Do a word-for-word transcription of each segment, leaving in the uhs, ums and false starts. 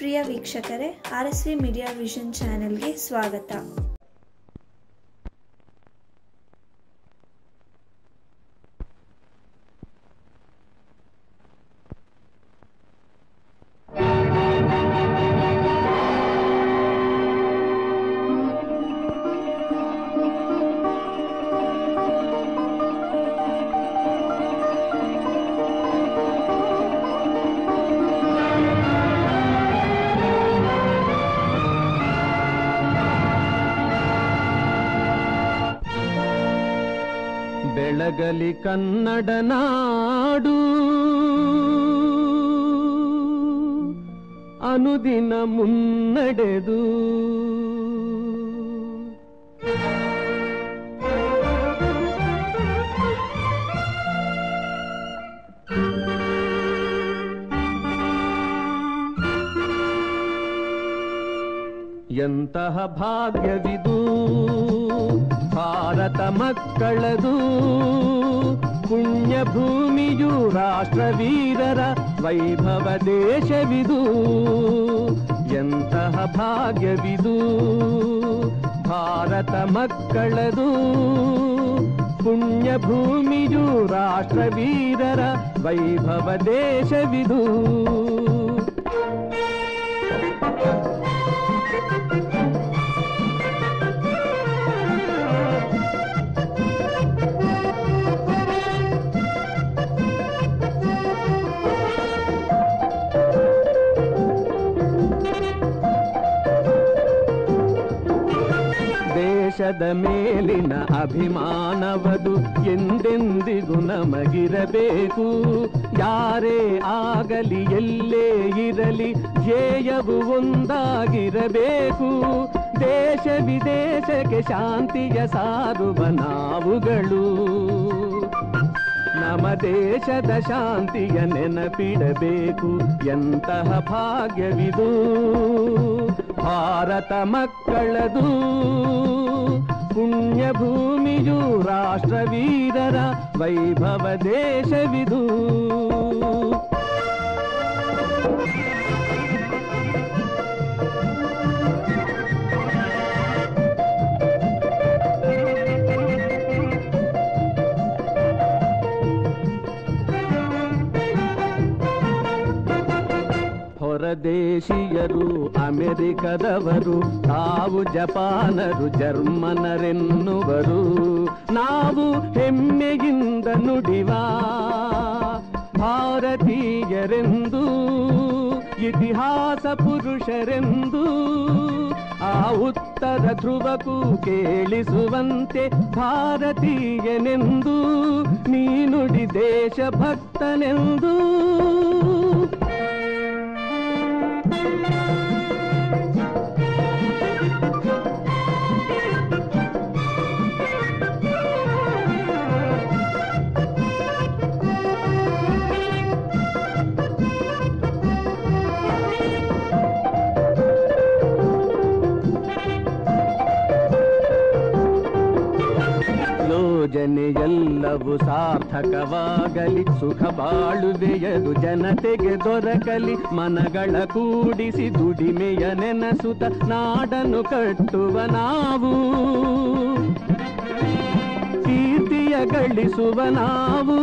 ಪ್ರಿಯ ವೀಕ್ಷಕರೇ, R S V media vision ಚಾನೆಲ್ಗೆ ಸ್ವಾಗತ. ಬೆಳಗಲಿ ಕನ್ನಡ ನಾಡು ಅನುದಿನ ಮುನ್ನಡೆದು, ಎಂತಹ ಭಾಗ್ಯವಿದು ಭಾರತ ಮಕ್ಕಳದು, ಪುಣ್ಯ ಭೂಮಿಯು ರಾಷ್ಟ್ರವೀರರ ವೈಭವ ದೇಶವಿದು. ಎಂತಹ ಭಾಗ್ಯವಿದು ಭಾರತ ಮಕ್ಕಳದು, ಪುಣ್ಯ ಭೂಮಿಯು ರಾಷ್ಟ್ರವೀರರ ವೈಭವ ದೇಶವಿದು. ದೇಶದ ಮೇಲಿನ ಅಭಿಮಾನವದು ಎಂದೆಂದಿಗೂ ನಮಗಿರಬೇಕು. ಯಾರೇ ಆಗಲಿ ಎಲ್ಲೇ ಇರಲಿ ಧ್ಯೇಯವು ಒಂದಾಗಿರಬೇಕು. ದೇಶ ವಿದೇಶಕ್ಕೆ ಶಾಂತಿಯ ಸಾರುವ ನಾವುಗಳು ನಮ್ಮ ದೇಶದ ಶಾಂತಿಯ ನೆನಪಿಡಬೇಕು. ಎಂತಹ ಭಾಗ್ಯವಿದು ಭಾರತ ಮಕ್ಕಳದು, ಪುಣ್ಯ ಭೂಮಿಯು ರಾಷ್ಟ್ರವೀರರ ವೈಭವ ದೇಶವಿದು. ದೇಶೀಯರು ಅಮೆರಿಕದವರು, ತಾವು ಜಪಾನರು ಜರ್ಮನರೆನ್ನುವರು. ನಾವು ಹೆಮ್ಮೆಯಿಂದ ನುಡಿವ ಭಾರತೀಯರೆಂದು, ಇತಿಹಾಸ ಪುರುಷರೆಂದು, ಆ ಉತ್ತರ ಧ್ರುವಕ್ಕೂ ಕೇಳಿಸುವಂತೆ ಭಾರತೀಯನೆಂದು, ನೀ ನುಡಿ ದೇಶಭಕ್ತನೆಂದು. ಎಲ್ಲವೂ ಸಾರ್ಥಕವಾಗಲಿ, ಸುಖ ಬಾಳುವೆಯದು ಜನತೆಗೆ ದೊರಕಲಿ. ಮನಗಳ ಕೂಡಿಸಿ ದುಡಿಮೆಯ ನೆನಸುತ್ತ ನಾಡನ್ನು ಕಟ್ಟುವ ನಾವು, ಕೀರ್ತಿಯ ಗಳಿಸುವ ನಾವು.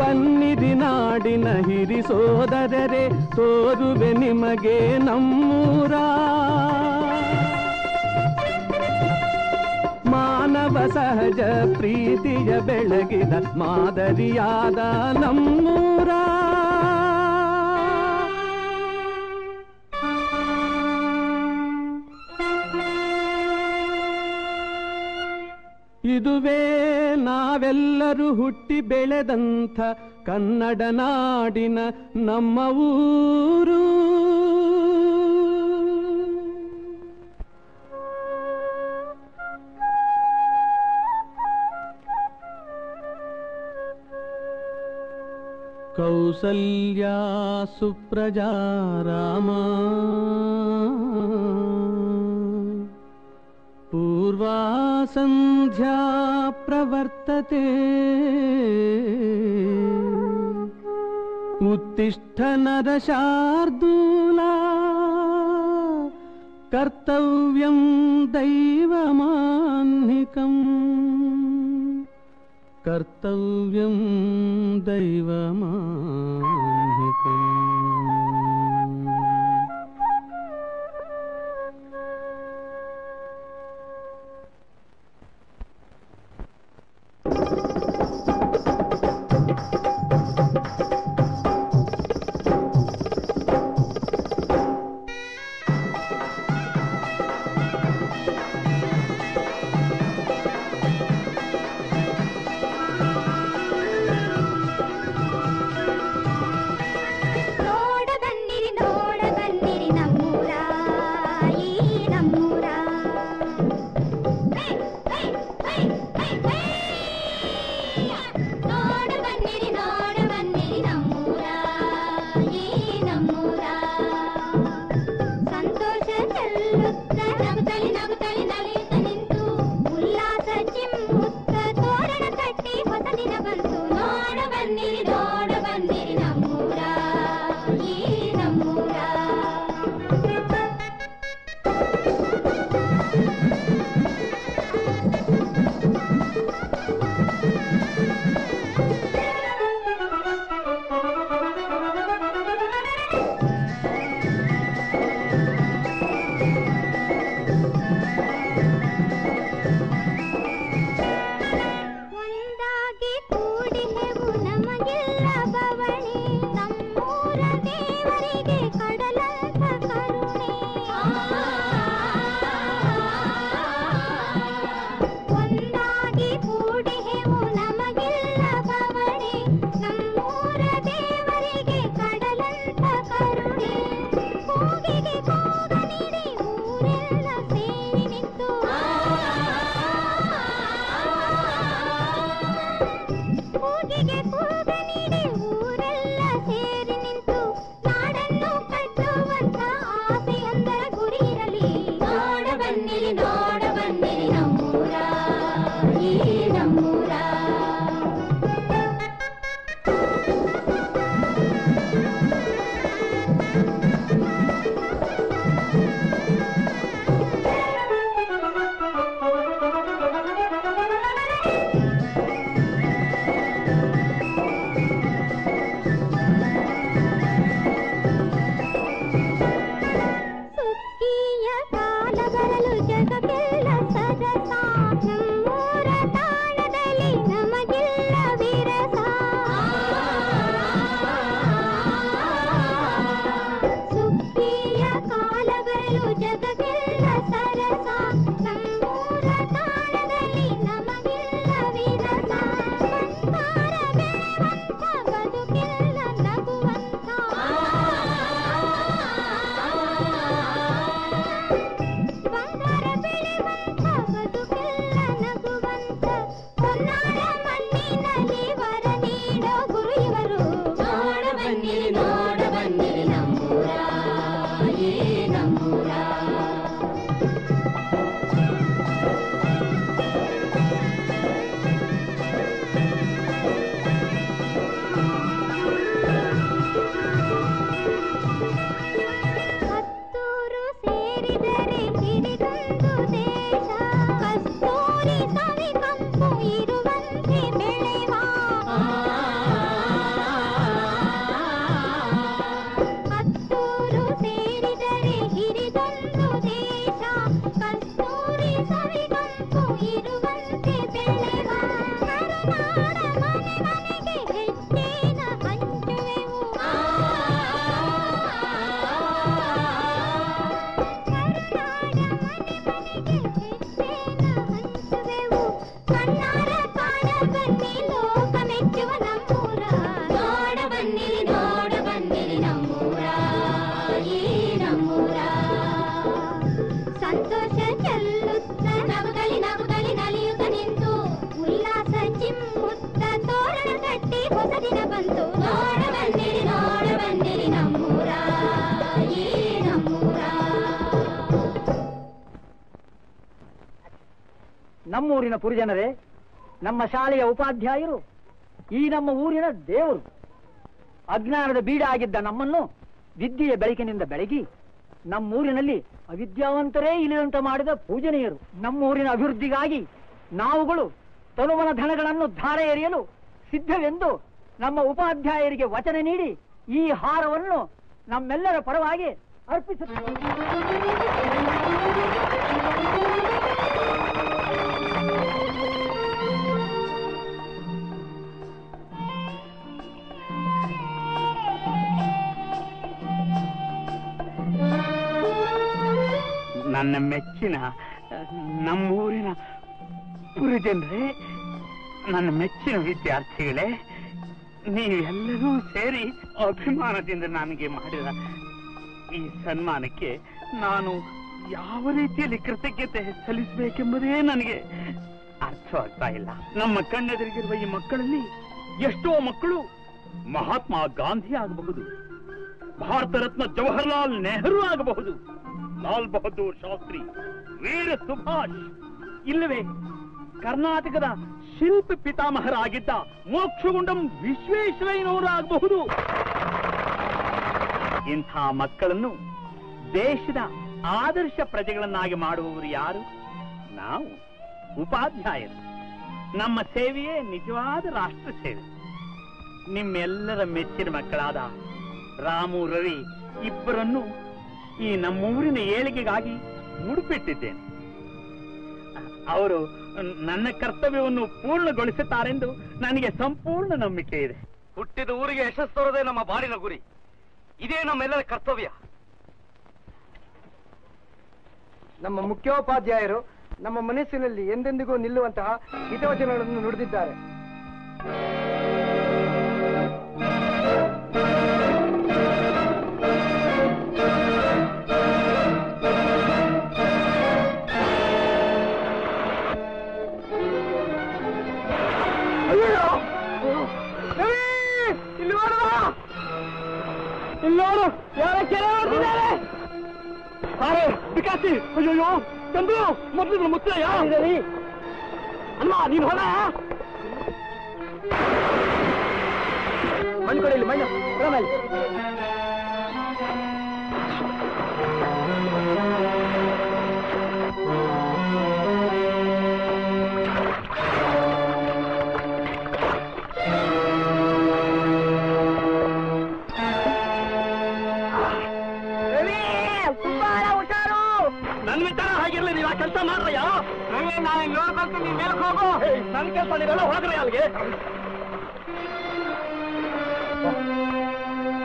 ಬನ್ನಿರಿ ನಾಡಿನ ಹಿರಿ ಸೋದರರೆ, ತೋರುವೆ ನಿಮಗೆ ನಮ್ಮೂರ. ಮಾನವ ಸಹಜ ಪ್ರೀತಿಯ ಬೆಳಗಿದ ಮಾದರಿಯಾದ ನಮ್ಮೂರ. ಇದುವೇ ನಾವೆಲ್ಲರೂ ಹುಟ್ಟಿ ಬೆಳೆದಂಥ ಕನ್ನಡ ನಾಡಿನ ನಮ್ಮ ಊರು. ಕೌಸಲ್ಯಾ ಸುಪ್ರಜಾ ರಾಮ, ಪೂರ್ವಾ ಸಂಧ್ಯಾ ಪ್ರವರ್ತತೆ. उत्तिष्ठ नरशार्दूला कर्तव्यं दैवमान्निकं कर्तव्यं दैवमान्निकं। ನಮ್ಮೂರಿನ ಪುರಜನರೇ, ನಮ್ಮ ಶಾಲೆಯ ಉಪಾಧ್ಯಾಯರು ಈ ನಮ್ಮ ಊರಿನ ದೇವರು. ಅಜ್ಞಾನದ ಬೀಡ ಆಗಿದ್ದ ನಮ್ಮನ್ನು ವಿದ್ಯೆಯ ಬೆಳಕಿನಿಂದ ಬೆಳಗಿ ನಮ್ಮೂರಿನಲ್ಲಿ ಅವಿದ್ಯಾವಂತರೇ ಇಲ್ಲದಂತ ಮಾಡಿದ ಪೂಜನೀಯರು. ನಮ್ಮೂರಿನ ಅಭಿವೃದ್ಧಿಗಾಗಿ ನಾವುಗಳು ತನುವನ ಧನಗಳನ್ನು ಧಾರೆ ಎರೆಯಲು ಸಿದ್ಧವೆಂದು ನಮ್ಮ ಉಪಾಧ್ಯಾಯರಿಗೆ ವಚನ ನೀಡಿ ಈ ಹಾರವನ್ನು ನಮ್ಮೆಲ್ಲರ ಪರವಾಗಿ ಅರ್ಪಿಸುತ್ತೇವೆ. ನನ್ನ ಮೆಚ್ಚಿನ ನಮ್ಮೂರಿನ ಪುರುಜನರೇ, ನನ್ನ ಮೆಚ್ಚಿನ ವಿದ್ಯಾರ್ಥಿಗಳೇ, ನೀವೆಲ್ಲರೂ ಸೇರಿ ಅಭಿಮಾನದಿಂದ ನನಗೆ ಮಾಡಿದ ಈ ಸನ್ಮಾನಕ್ಕೆ ನಾನು ಯಾವ ರೀತಿಯಲ್ಲಿ ಕೃತಜ್ಞತೆ ಸಲ್ಲಿಸಬೇಕೆಂಬುದೇ ನನಗೆ ಅರ್ಥವಾಗ್ತಾ ಇಲ್ಲ. ನಮ್ಮ ಕಣ್ಣೆದುರಿಗಿರುವ ಈ ಮಕ್ಕಳಲ್ಲಿ ಎಷ್ಟೋ ಮಕ್ಕಳು ಮಹಾತ್ಮ ಗಾಂಧಿ ಆಗಬಹುದು, ಭಾರತ ರತ್ನ ಜವಾಹರಲಾಲ್ ನೆಹರು ಆಗಬಹುದು, ಲಾಲ್ ಬಹದ್ದೂರ್ ಶಾಸ್ತ್ರಿ, ವೀರ ಸುಭಾಷ್, ಇಲ್ಲವೇ ಕರ್ನಾಟಕದ ಶಿಲ್ಪ ಪಿತಾಮಹರಾಗಿದ್ದ ಮೋಕ್ಷಗುಂಡಂ ವಿಶ್ವೇಶ್ವರಯ್ಯನವರಾಗಬಹುದು. ಇಂಥ ಮಕ್ಕಳನ್ನು ದೇಶದ ಆದರ್ಶ ಪ್ರಜೆಗಳನ್ನಾಗಿ ಮಾಡುವವರು ಯಾರು? ನಾವು ಉಪಾಧ್ಯಾಯರು. ನಮ್ಮ ಸೇವೆಯೇ ನಿಜವಾದ ರಾಷ್ಟ್ರ ಸೇವೆ. ನಿಮ್ಮೆಲ್ಲರ ಮೆಚ್ಚಿನ ಮಕ್ಕಳಾದ ರಾಮು, ರವಿ ಇಬ್ಬರನ್ನು ಈ ನಮ್ಮೂರಿನ ಏಳಿಗೆಗಾಗಿ ಮುಡುಪಿಟ್ಟಿದ್ದೇನೆ. ಅವರು ನನ್ನ ಕರ್ತವ್ಯವನ್ನು ಪೂರ್ಣಗೊಳಿಸುತ್ತಾರೆಂದು ನನಗೆ ಸಂಪೂರ್ಣ ನಂಬಿಕೆ ಇದೆ. ಹುಟ್ಟಿದ ಊರಿಗೆ ಯಶಸ್ಸು ತರೋದೇ ನಮ್ಮ ಬಾಳಿನ ಗುರಿ. ಇದೇ ನಮ್ಮೆಲ್ಲರ ಕರ್ತವ್ಯ. ನಮ್ಮ ಮುಖ್ಯೋಪಾಧ್ಯಾಯರು ನಮ್ಮ ಮನಸ್ಸಿನಲ್ಲಿ ಎಂದೆಂದಿಗೂ ನಿಲ್ಲುವಂತಹ ಹಿತವಚನಗಳನ್ನು ನುಡಿದಿದ್ದಾರೆ. ಇಲ್ಲೋಡು ಯಾರ ಕೆರೆ ಹೊಡೆದಿದ್ದಾರೆ. ಅರೆ ವಿಕಾಸಿ, ಅಯ್ಯೋಯ್ಯೋ ಚಂದ್ರು ಮೊದಲು ಮುಚ್ಚ ಯಾರಿದ್ದೀರಿ ಅಲ್ವಾ? ನೀನು ಹೊಡ ಮಣ್ಣು ಕೊಡಿಲಿ, ಮಣ್ಣು ಮೇಲೆ ಕೆಲಸ ಮಾಡ್ರಯ್ಯ. ನಾನು ನೋಡ್ಕೊಂತ ನೀನ್ ಮೇಲಕ್ಕೆ ಹೋಗು. ನನ್ನ ಕೆಲಸ ನೀವೆಲ್ಲ ಹೋಗ್ರಿ ಅಲ್ಲಿಗೆ.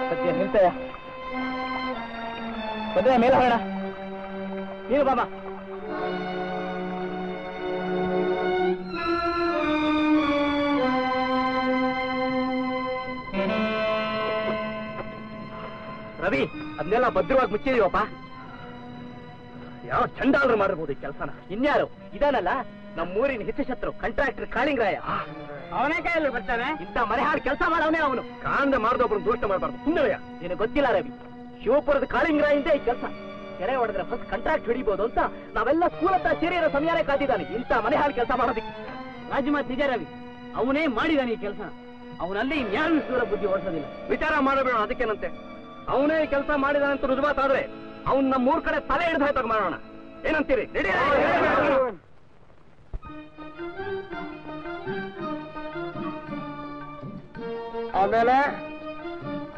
ಸತ್ಯ ನಿಲ್ತಯ್ಯ, ಬದ್ರೆ ಮೇಲೆ ಹೋಗೋಣ. ನೀನು ಬಾಬಾ ರವಿ, ಅದನ್ನೆಲ್ಲ ಭದ್ರವಾಗಿ ಮುಚ್ಚಿದೀವಪ್ಪ. ಯಾವ ಚಂಡಾಲರು ಮಾಡಿರ್ಬೋದು ಈ ಕೆಲಸನ. ಇನ್ಯಾರು ಇದಾನಲ್ಲ ನಮ್ಮೂರಿನ ಹಿತಶತ್ರು ಕಾಂಟ್ರಾಕ್ಟರ್ ಕಾಳಿಂಗರಾಯ, ಅವನೇ ಕೈಯಲ್ಲಿ ಬರ್ತಾನೆ ಇಂತ ಮನೆ ಹಾಳು ಕೆಲಸ ಮಾಡವನೇ. ಅವನು ಕಾಂದ ಮಾಡಿದೊಬ್ರು ದೋಷ ಮಾಡಬಾರ್ದು. ಸುಂದರಯ್ಯ, ನಿನಗೆ ಗೊತ್ತಿಲ್ಲ ರವಿ, ಶಿವಪುರದ ಕಾಳಿಂಗರಾಯಿಂದ ಈ ಕೆಲಸ. ಕೆರೆ ಹೊಡೆದ್ರೆ ಫಸ್ಟ್ ಕಾಂಟ್ರಾಕ್ಟ್ ಹಿಡಿಬಹುದು ಅಂತ ನಾವೆಲ್ಲ ಸ್ಕೂಲ್ ಹತ್ರ ಸೇರಿರೋ ಸಮಯಾನೇ ಕಾದಿದ್ದಾನೆ ಇಂತ ಮನೆ ಹಾಳು ಕೆಲಸ ಮಾಡೋದಕ್ಕೆ. ರಾಜಮಾತ್ ನಿಜ ರವಿ, ಅವನೇ ಮಾಡಿದಾನೆ ಈ ಕೆಲಸ. ಅವನಲ್ಲಿ ಇನ್ಯಾರು ದೂರ ಬುದ್ಧಿ ಓಡಿಸೋದಿಲ್ಲ. ವಿಚಾರ ಮಾಡಬೇಡ ಅದಕ್ಕೇನಂತೆ. ಅವನೇ ಕೆಲಸ ಮಾಡಿದಾನಂತ ರುಜುವಾತಾದ್ರೆ ಅವನ್ ನಮ್ಮ ಮೂರ್ ಕಡೆ ತಲೆ ಹಿಡಿದ ಹಾಗೆ ಮಾಡೋಣ. ಏನಂತೀರಿ? ಆಮೇಲೆ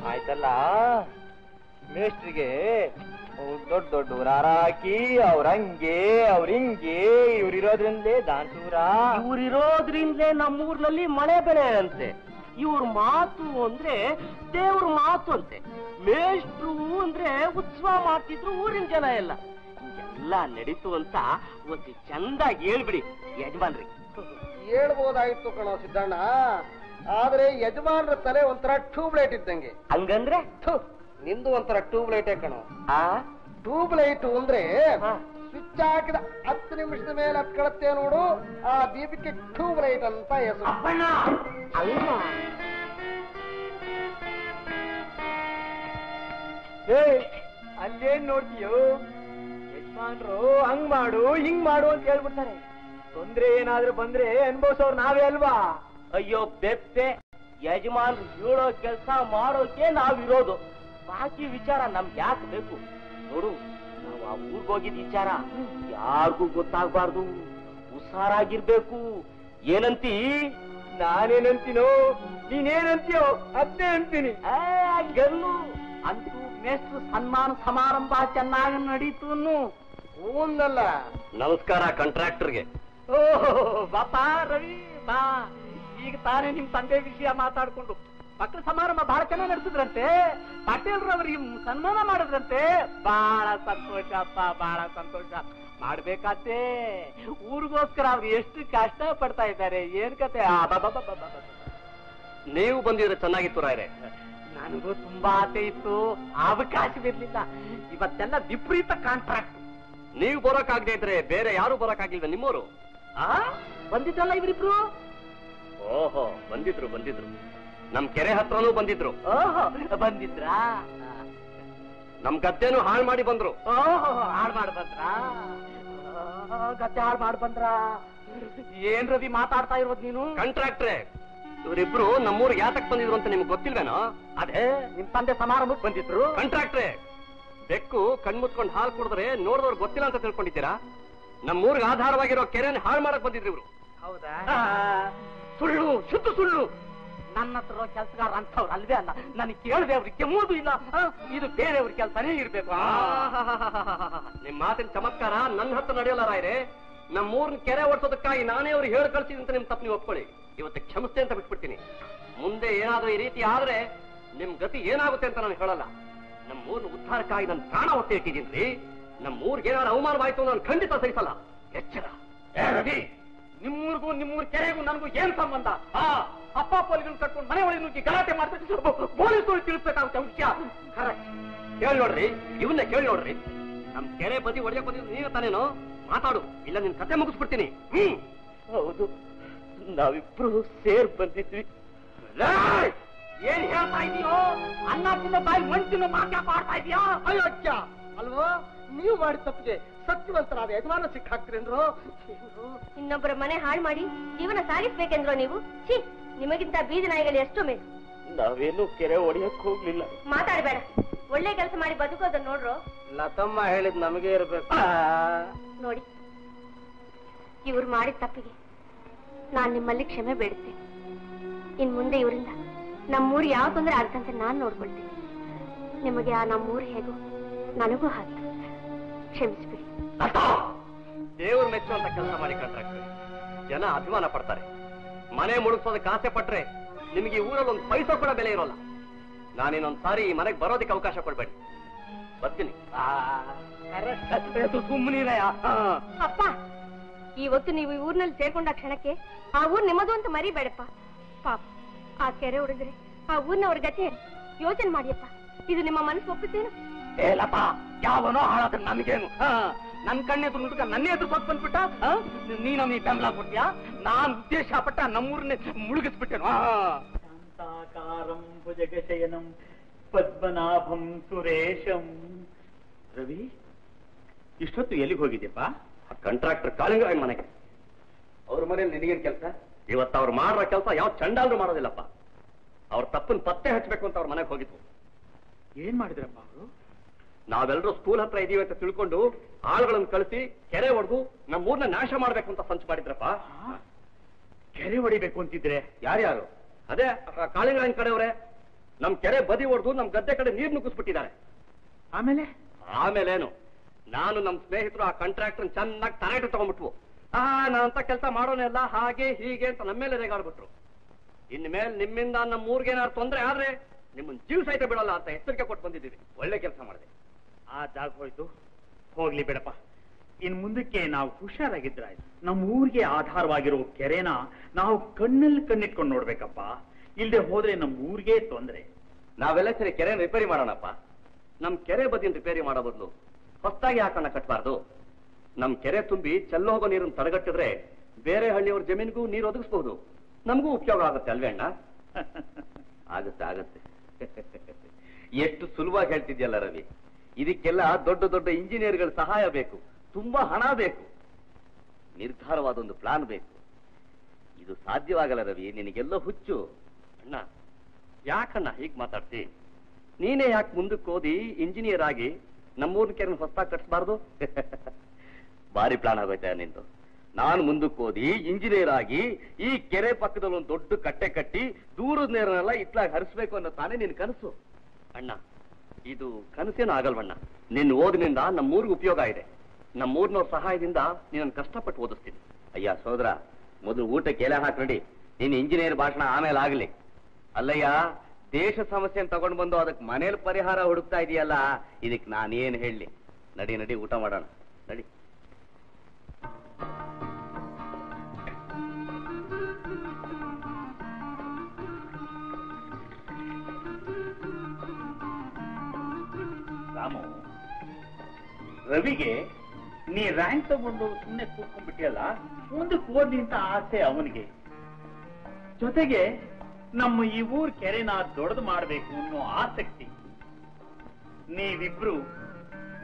ಆಯ್ತಲ್ಲ, ಮೇಸ್ಟ್ರಿಗೆ ದೊಡ್ಡ ದೊಡ್ಡ ಊರಾರ ಹಾಕಿ ಅವ್ರಂಗೆ ಅವ್ರಿಂಗೆ ಇವ್ರಿರೋದ್ರಿಂದಲೇ ದಾಂಟೂರ ಇವ್ರಿರೋದ್ರಿಂದಲೇ ನಮ್ಮೂರ್ನಲ್ಲಿ ಮಳೆ ಬೆಳೆ ಅಂತೆ. ಇವ್ರ ಮಾತು ಅಂದ್ರೆ ದೇವ್ರ ಮಾತು ಅಂತೆ. ಮೇಷ್ಟ್ರು ಅಂದ್ರೆ ಉತ್ಸವ ಮಾಡ್ತಿದ್ರು ಊರಿನ ಜನ ಎಲ್ಲ. ಎಲ್ಲ ನಡೀತು ಅಂತ ಒಂದು ಚಂದಾಗಿ ಹೇಳ್ಬಿಡಿ ಯಜಮಾನ್ರಿ. ಹೇಳ್ಬೋದಾಯ್ತು ಕಣೋ ಸಿದ್ದಣ್ಣ, ಆದ್ರೆ ಯಜಮಾನ್ರ ತಲೆ ಒಂಥರ ಟ್ಯೂಬ್ಲೈಟ್ ಇದ್ದಂಗೆ. ಹಂಗಂದ್ರೆ ನಿಂದು ಒಂಥರ ಟ್ಯೂಬ್ಲೈಟೇ ಕಣೋ. ಆ ಟ್ಯೂಬ್ಲೈಟು ಅಂದ್ರೆ ಸ್ವಿಚ್ ಹಾಕಿದ ಹತ್ತು ನಿಮಿಷದ ಮೇಲೆ ಹತ್ಕೊಳ್ಳುತ್ತೆ ನೋಡು, ಆ ದೀಪಕ್ಕೆ ಟ್ಯೂಬ್ಲೈಟ್ ಅಂತ ಹೆಸರು. ಏ ಅಲ್ಲೇನ್ ನೋಡ್ತೀಯೋ, ಯಜಮಾನ್ರು ಹಂಗ್ ಮಾಡು ಹಿಂಗ್ ಮಾಡು ಅಂತ ಹೇಳ್ಬಿಡ್ತಾರೆ. ತೊಂದ್ರೆ ಏನಾದ್ರೂ ಬಂದ್ರೆ ಅನ್ಭವಿಸೋರು ನಾವೇ ಅಲ್ವಾ? ಅಯ್ಯೋ ಬೆಪ್ಪೆ, ಯಜಮಾನ್ ಹೇಳೋ ಕೆಲಸ ಮಾಡೋಕೆ ನಾವಿರೋದು. ಬಾಕಿ ವಿಚಾರ ನಮ್ಗೆ ಯಾಕೆ ಬೇಕು? ನೋಡು, ನಾವು ಆ ಊರಿಗೆ ಹೋಗಿದ್ದ ವಿಚಾರ ಯಾರಿಗೂ ಗೊತ್ತಾಗಬಾರ್ದು, ಹುಷಾರಾಗಿರ್ಬೇಕು. ಏನಂತಿ? ನಾನೇನಂತೀನೋ ನೀನೇನಂತೀಯೋ ಅದೇ ಅಂತೀನಿ. ಗೆಲ್ಲು ಅಂತೂ ಮೇಷ್ಟ್ರ ಸನ್ಮಾನ ಸಮಾರಂಭ ಚೆನ್ನಾಗಿ ನಡೀತು. ಹೂನಲ್ಲ, ನಮಸ್ಕಾರ ಕಾಂಟ್ರಾಕ್ಟರ್ಗೆ. ಓಹೋ ಬಾಪಾ ರವಿ ಬಾ. ಈಗ ತಾನೇ ನಿಮ್ ತಂದೆ ವಿಷಯ ಮಾತಾಡ್ಕೊಂಡು ಮಕ್ಕಳ ಸಮಾರಂಭ ಬಹಳ ಚೆನ್ನಾಗಿ ನಡೆಸಿದ್ರಂತೆ, ಪಾಟೀಲ್ರವ್ರಿಗೆ ಸನ್ಮಾನ ಮಾಡಿದ್ರಂತೆ. ಬಹಳ ಸಂತೋಷ ಅಪ್ಪ, ಬಹಳ ಸಂತೋಷ. ಮಾಡ್ಬೇಕಾತೆ, ಊರಿಗೋಸ್ಕರ ಅವ್ರು ಎಷ್ಟು ಕಷ್ಟ ಪಡ್ತಾ ಇದ್ದಾರೆ. ಏನ್ ಕತೆ? ನೀವು ಬಂದಿದ್ರೆ ಚೆನ್ನಾಗಿತ್ತು ರಾಯ್ರೆ. ನನಗೂ ತುಂಬಾ ಆಸೆ ಇತ್ತು, ಅವಕಾಶವಿರ್ಲಿಲ್ಲ. ಇವತ್ತೆಲ್ಲ ವಿಪರೀತ ಕಾಂಟ್ರಾಕ್ಟ್. ನೀವು ಬರೋಕಾಗದೆ ಇದ್ರೆ ಬೇರೆ ಯಾರು ಬರೋಕಾಗಿಲ್ವ ನಿಮ್ಮವರು? ಆ ಬಂದಿದ್ರಲ್ಲ ಇವರಿಬ್ರು. ಓಹೋ, ಬಂದಿದ್ರು ಬಂದಿದ್ರು ನಮ್ ಕೆರೆ ಹತ್ರನೂ ಬಂದಿದ್ರು. ಓಹೋ, ಬಂದಿದ್ರಾ? ನಮ್ ಗದ್ದೆನೂ ಹಾಳು ಮಾಡಿ ಬಂದ್ರು. ಓಹೋ, ಹಾಳು ಮಾಡಿ ಬಂದ್ರ? ಗದ್ದೆ ಹಾಳು ಮಾಡಿ ಬಂದ್ರ? ಏನ್ ರವಿ ಮಾತಾಡ್ತಾ ಇರೋದು ನೀನು? ಕಾಂಟ್ರಾಕ್ಟ್ರೆ, ಇವರಿಬ್ರು ನಮ್ಮೂರ್ಗೆ ಯಾತಕ್ ಬಂದಿದ್ರು ಅಂತ ನಿಮ್ಗೆ ಗೊತ್ತಿಲ್ವೇನೋ? ಅದೇ ನಿಮ್ ತಂದೆ ಸಮಾರಂಭಕ್ಕೆ ಬಂದಿದ್ರು. ಕಾಂಟ್ರಾಕ್ಟ್ರೆ, ಬೆಕ್ಕು ಕಣ್ಮುತ್ಕೊಂಡು ಹಾಲು ಕುಡಿದ್ರೆ ನೋಡಿದವ್ರು ಗೊತ್ತಿಲ್ಲ ಅಂತ ತಿಳ್ಕೊಂಡಿದ್ದೀರಾ? ನಮ್ಮೂರ್ಗ ಆಧಾರವಾಗಿರೋ ಕೆರೆಯನ್ನು ಹಾಳು ಮಾಡಕ್ ಬಂದಿದ್ರು ಇವ್ರು. ಹೌದಾ? ಸುಳ್ಳು, ಶುದ್ಧ ಸುಳ್ಳು. ನನ್ನ ಹತ್ರ ಕೆಲಸಗಾರ ಅಂತವ್ರು ಅಲ್ವೇ ಅಲ್ಲ. ನನಗೆ ಕೇಳದೆ ಅವ್ರಿಗೆ ಮೂದು ಇಲ್ಲ. ಇದು ಬೇರೆಯವ್ರ ಕೆಲಸನೇ ಇರ್ಬೇಕು. ನಿಮ್ ಮಾತಿನ ಚಮತ್ಕಾರ ನನ್ನ ಹತ್ರ ನಡೆಯಲ್ಲ ರಾಯ್ರೆ. ನಮ್ಮೂರ್ನ ಕೆರೆ ಓಡಿಸೋದಕ್ಕಾಗಿ ನಾನೇ ಅವ್ರಿಗೆ ಹೇಳಿ ಕಳ್ಸಿದಂತ ನಿಮ್ ತಪ್ಪು ನೀವು ಒಪ್ಕೊಳ್ಳಿ. ಇವತ್ತು ಕ್ಷಮಿಸ್ತೇ ಅಂತ ಬಿಟ್ಬಿಡ್ತೀನಿ. ಮುಂದೆ ಏನಾದ್ರೂ ಈ ರೀತಿ ಆದ್ರೆ ನಿಮ್ ಗತಿ ಏನಾಗುತ್ತೆ ಅಂತ ನಾನು ಹೇಳಲ್ಲ. ನಮ್ಮೂರ್ನ ಉದ್ಧಾರಕ್ಕಾಗಿ ನಾನು ಪ್ರಾಣ ಒತ್ತೆ ಇಟ್ಟಿದ್ದೀನಿ. ನಮ್ಮೂರ್ಗೆ ಏನಾದ್ರು ಅವಮಾನವಾಯ್ತು ನಾನು ಖಂಡಿತ ಸಹಿಸಲ್ಲ. ಎಚ್ಚರ. ನಿಮ್ಮೂರ್ಗೂ ನಿಮ್ಮೂರ್ ಕೆರೆಗೂ ನನಗೂ ಏನ್ ಸಂಬಂಧ? ಆ ಅಪ್ಪ ಪೊಲಿಗಳನ್ನ ಕಟ್ಕೊಂಡು ಮನೆ ಒಳಗೆ ನುಗ್ಗಿ ಗಲಾಟೆ ಮಾಡ್ತಿದ್ರು. ಪೊಲೀಸರು ತಿಳಿಸ್ಬೇಕಾಗುತ್ತೆ ವಿಷಯ. ಕರೆಕ್ಟ್. ಕೇಳಿ ನೋಡ್ರಿ, ಇವನ್ನ ಕೇಳಿ ನೋಡ್ರಿ. ನಮ್ ಕೆರೆ ಬದಿ ಒಡೆಯ ಬಂದಿದ್ದು ನೀವೇ ತಾನೇನು? ಮಾತಾಡು, ಇಲ್ಲ ನಿನ್ ಕತೆ ಮುಗಿಸ್ಬಿಡ್ತೀನಿ. ಹ್ಮ್, ಹೌದು, ನಾವಿಬ್ರು ಸೇರ್ ಬಂದಿದ್ವಿ. ಏನ್ ಹೇಳ್ತಾ ಇದೀಯೋ? ಅನ್ನ ತಿನ್ನ ಬಾಯಿ ಮಂಟಿನ ಮಾತಾಪ ಆಡ್ತಾ ಇದೀಯಾ? ಅಯೋಗ್ಯ ಅಲ್ವೋ? ನೀವು ಮಾಡಿದ ತಪ್ಪಿಗೆ ಸತ್ಯವಂತರಾದ ಯಜಮಾನ ಸಿಕ್ಕಾಕ್ತಿರೇಂದ್ರು. ಇನ್ನೊಬ್ಬರ ಮನೆ ಹಾಳು ಮಾಡಿ ಜೀವನ ಸಾಗಿಸ್ಬೇಕೆಂದ್ರು ನೀವು? ಛೀ, ನಿಮಗಿಂತ ಬೀದಿ ನಾಯಿಗಳು ಎಷ್ಟು ಮೇಲೆ. ನಾವೇನು ಕೆರೆ ಒಡೆಯಕ್ ಹೋಗ್ಲಿಲ್ಲ. ಮಾತಾಡಬೇಡ. ಒಳ್ಳೆ ಕೆಲಸ ಮಾಡಿ ಬದುಕೋದನ್ನ ನೋಡ್ರು. ಲತಮ್ಮ ಹೇಳಿದ್ ನಮಗೆ ಇರ್ಬೇಕು. ನೋಡಿ, ಇವ್ರು ಮಾಡಿದ ತಪ್ಪಿಗೆ ನಾನ್ ನಿಮ್ಮಲ್ಲಿ ಕ್ಷಮೆ ಬೇಡುತ್ತೇನೆ. ಇನ್ ಮುಂದೆ ಇವರಿಂದ ನಮ್ಮೂರು ಯಾವ ತೊಂದರೆ ಆಗತ್ತಂತ ನಾನು ನೋಡ್ಕೊಳ್ತೀನಿ. ನಿಮಗೆ ಆ ನಮ್ಮೂರು ಹೇಗೋ ನನಗೂ ಹಾಗೆ. ಕ್ಷಮಿಸ್ಬಿಡಿ. ದೇವರು ಮೆಚ್ಚುವಂತ ಕೆಲಸ ಮಾಡಿ ಕಾಂಟ್ರಾಕ್ಟರ್. ಜನ ಅಭಿಮಾನ ಪಡ್ತಾರೆ. ಮನೆ ಮುಳುಗಿಸೋದಕ್ಕೆ ಆಸೆ ಪಟ್ರೆ ನಿಮಗೆ ಊರಲ್ಲಿ ಒಂದು ಪೈಸೆ ಕೂಡ ಬೆಲೆ ಇರೋಲ್ಲ. ನಾನೇನೊಂದ್ ಸಾರಿ ಈ ಮನೆಗೆ ಬರೋದಕ್ಕೆ ಅವಕಾಶ ಕೊಡ್ಬೇಡಿ. ಬರ್ತೀನಿ. ಅಪ್ಪ, ಇವತ್ತು ನೀವು ಈ ಊರಿನಲ್ಲಿ ಸೇರ್ಕೊಂಡ ಕ್ಷಣಕ್ಕೆ ಆ ಊರು ನಿಮ್ಮದು ಅಂತ ಮರಿಬೇಡಪ್ಪ. ಪಾಪ, ಆ ಕೆರೆ ಹೊಡೆದ್ರೆ ಆ ಊರಿನವ್ರ ಗತಿ. ಯೋಚನೆ ಮಾಡಿಯಪ್ಪ. ಇದು ನಿಮ್ಮ ಮನಸ್ಸು ಒಪ್ಪುತ್ತೇನು? ಏಲಪ್ಪ, ಯಾವನೋ ಹಾಳಾದ್ರೆ ನನ್ಗೇನು? ನನ್ ಕಣ್ಣೆದ್ರು ನುಡುಕ ನನ್ನೇ ಎದುರು ಕೊಟ್ಟು ಬಂದ್ಬಿಟ್ಟ. ನೀನು ನೀ ಬೆಂಬಲ ಕೊಡ್ತೀಯಾ? ನಾನ್ ಉದ್ದೇಶ ಪಟ್ಟ ನಮ್ಮೂರನ್ನೇ ಮುಳುಗಿಸ್ಬಿಟ್ಟೇನು. ಶಾಂತಾಕಾರಂ ಭುಜಗಶಯನಂ ಪದ್ಮನಾಭಂ ಸುರೇಶಂ. ರವಿ, ಇಷ್ಟೊತ್ತು ಎಲ್ಲಿಗೆ ಹೋಗಿದ್ಯಪ್ಪ? ಕಾಂಟ್ರಾಕ್ಟರ್ ಕಾಳಿಂಗರಾಯ್ ಮನೆಗೆ. ಅವ್ರ ಮನೇಲಿ ನಿನಗೇನ್ ಕೆಲಸ? ಇವತ್ತು ಅವ್ರು ಮಾಡಿರೋ ಕೆಲಸ ಯಾವ ಚಂಡಾಲ್ರು ಮಾಡೋದಿಲ್ಲಪ್ಪ. ಅವ್ರ ತಪ್ಪನ್ ಪತ್ತೆ ಹಚ್ಚಬೇಕು ಅಂತ ಅವ್ರ ಮನೆಗೆ ಹೋಗಿತ್ತು. ಏನ್ ಮಾಡಿದ್ರಪ್ಪ ಅವರು? ನಾವೆಲ್ಲರೂ ಸ್ಕೂಲ್ ಹತ್ರ ಇದೀವಿ ಅಂತ ತಿಳ್ಕೊಂಡು ಆಳುಗಳನ್ನು ಕಳಿಸಿ ಕೆರೆ ಒಡೆದು ನಮ್ಮೂರ್ನ ನಾಶ ಮಾಡ್ಬೇಕು ಅಂತ ಸಂಚು ಮಾಡಿದ್ರಪ್ಪ. ಕೆರೆ ಹೊಡಿಬೇಕು ಅಂತಿದ್ರೆ ಯಾರ್ಯಾರು? ಅದೇ ಕಾಳಿಂಗರಾಯ್ ಕಡೆಯವ್ರೆ. ನಮ್ ಕೆರೆ ಬದಿ ಹೊಡೆದು ನಮ್ ಗದ್ದೆ ಕಡೆ ನೀರ್ ನುಗ್ಗಿಸ್ಬಿಟ್ಟಿದ್ದಾರೆ. ಆಮೇಲೆ ಆಮೇಲೇನು? ನಾನು ನಮ್ ಸ್ನೇಹಿತರು ಆ ಕಾಂಟ್ರಾಕ್ಟರ್ ಚೆನ್ನಾಗಿ ತರಾಟೆ ತಗೊಂಡ್ಬಿಟ್ವು. ಆ ನಾನಂತ ಕೆಲಸ ಮಾಡೋನೆಲ್ಲ ಹಾಗೆ ಹೀಗೆ ಅಂತ ನಮ್ಮೇಲೆ ರೇಗಾಡ್ಬಿಟ್ರು. ಇನ್ಮೇಲೆ ನಿಮ್ಮಿಂದ ನಮ್ಮ ಊರಿಗೆ ಏನಾದ್ರು ತೊಂದರೆ ಆದ್ರೆ ನಿಮ್ಮನ್ನ ಜೀವ ಸಹಿತ ಬಿಡಲ್ಲ ಅಂತ ಎಚ್ಚರಿಕೆ ಕೊಟ್ಟು ಬಂದಿದ್ದೀವಿ. ಒಳ್ಳೆ ಕೆಲಸ ಮಾಡಿದೆ. ಆ ಜಾಗ ಹೋಯ್ತು, ಹೋಗ್ಲಿ ಬಿಡಪ್ಪ. ಇನ್ ಮುಂದಕ್ಕೆ ನಾವು ಹುಷಾರಾಗಿದ್ರೆ ನಮ್ಮ ಊರಿಗೆ ಆಧಾರವಾಗಿರೋ ಕೆರೆನ ನಾವು ಕಣ್ಣಲ್ಲಿ ಕಣ್ಣಿಟ್ಕೊಂಡು ನೋಡ್ಬೇಕಪ್ಪ. ಇಲ್ಲದೆ ಹೋದ್ರೆ ನಮ್ಮ ಊರಿಗೆ ತೊಂದರೆ. ನಾವೆಲ್ಲ ಸರಿ ಕೆರೆ ರಿಪೇರಿ ಮಾಡೋಣಪ್ಪ. ನಮ್ ಕೆರೆ ಬದಿನ ರಿಪೇರಿ ಮಾಡೋ ಬದಲು ಹೊಸದಾಗಿ ಹಾಕೋಣ ಕಟ್ಬಾರ್ದು. ನಮ್ ಕೆರೆ ತುಂಬಿ ಚೆಲ್ಲ ಹೋಗೋ ನೀರನ್ನು ತಡೆಗಟ್ಟಿದ್ರೆ ಬೇರೆ ಹಳ್ಳಿಯವ್ರ ಜಮೀನಿಗೂ ನೀರು ಒದಗಿಸಬಹುದು. ನಮಗೂ ಉಪಯೋಗ ಆಗುತ್ತೆ ಅಲ್ವೇ ಅಣ್ಣ? ಆಗುತ್ತೆ ಆಗುತ್ತೆ. ಎಷ್ಟು ಸುಲಭವಾಗಿ ಹೇಳ್ತಿದ್ಯಲ್ಲ ರವಿ. ಇದಕ್ಕೆಲ್ಲ ದೊಡ್ಡ ದೊಡ್ಡ ಇಂಜಿನಿಯರ್ಗಳ ಸಹಾಯ ಬೇಕು, ತುಂಬಾ ಹಣ ಬೇಕು, ನಿರ್ಧಾರವಾದ ಒಂದು ಪ್ಲಾನ್ ಬೇಕು. ಇದು ಸಾಧ್ಯವಾಗಲ್ಲ ರವಿ, ನಿನಗೆಲ್ಲೋ ಹುಚ್ಚು. ಅಣ್ಣ ಯಾಕಣ್ಣ ಹೀಗೆ ಮಾತಾಡ್ತಿ? ನೀನೇ ಯಾಕೆ ಮುಂದಕ್ಕೆ ಓದಿ ಇಂಜಿನಿಯರ್ ಆಗಿ ನಮ್ಮೂರಿನ ಕೆರೆನ ಹೊಸದಾಗಿ ಕಟ್ಟಿಸಬಾರ್ದು? ಭಾರಿ ಪ್ಲಾನ್ ಆಗೋಯ್ತಾ ನಿಂದು. ನಾನು ಮುಂದಕ್ಕೆ ಓದಿ ಇಂಜಿನಿಯರ್ ಆಗಿ ಈ ಕೆರೆ ಪಕ್ಕದಲ್ಲಿ ಒಂದು ದೊಡ್ಡ ಕಟ್ಟೆ ಕಟ್ಟಿ ದೂರದ ನೀರನ್ನೆಲ್ಲ ಇತ್ಲಾಗಿ ಹರಿಸಬೇಕು ಅನ್ನೋ ತಾನೇ ನಿನ್ನ ಕನಸು. ಅಣ್ಣ ಇದು ಕನಸೇನು ಆಗಲ್ವಣ್ಣ, ನಿನ್ನ ಓದಿನಿಂದ ನಮ್ಮೂರಿಗೆ ಉಪಯೋಗ ಇದೆ. ನಮ್ಮೂರಿನವ್ರ ಸಹಾಯದಿಂದ ನೀನನ್ನು ಕಷ್ಟಪಟ್ಟು ಓದಿಸ್ತೀನಿ. ಅಯ್ಯ ಸೋದರ, ಮೊದಲು ಊಟಕ್ಕೆ ಎಲೆ ಹಾಕಿ ನಡಿ, ನೀನು ಇಂಜಿನಿಯರ್ ಭಾಷಣ ಆಮೇಲೆ ಆಗಲಿ. ಅಲ್ಲಯ್ಯ, ದೇಶ ಸಮಸ್ಯೆಯನ್ನು ತಗೊಂಡು ಬಂದು ಅದಕ್ಕೆ ಮನೇಲಿ ಪರಿಹಾರ ಹುಡುಕ್ತಾ ಇದೆಯಲ್ಲ, ಇದಕ್ಕೆ ನಾನೇನು ಹೇಳಿ? ನಡಿ ನಡಿ, ಊಟ ಮಾಡೋಣ ನಡಿ. ರಾಮು, ರವಿಗೆ ನೀ ರ್ಯಾಂಕ್ ತಗೊಂಡು ಸುಮ್ಮನೆ ಕೂತ್ಕೊಂಡ್ಬಿಟ್ಟಿಯಲ್ಲ, ಮುಂದಕ್ಕೆ ಓದಿ ಅಂತ ಆಸೆ ಅವನಿಗೆ. ಜೊತೆಗೆ ನಮ್ಮ ಈ ಊರ್ ಕೆರೆನ ದೊಡ್ಡದು ಮಾಡಬೇಕು ಅನ್ನೋ ಆಸಕ್ತಿ, ನೀವಿಬ್ರು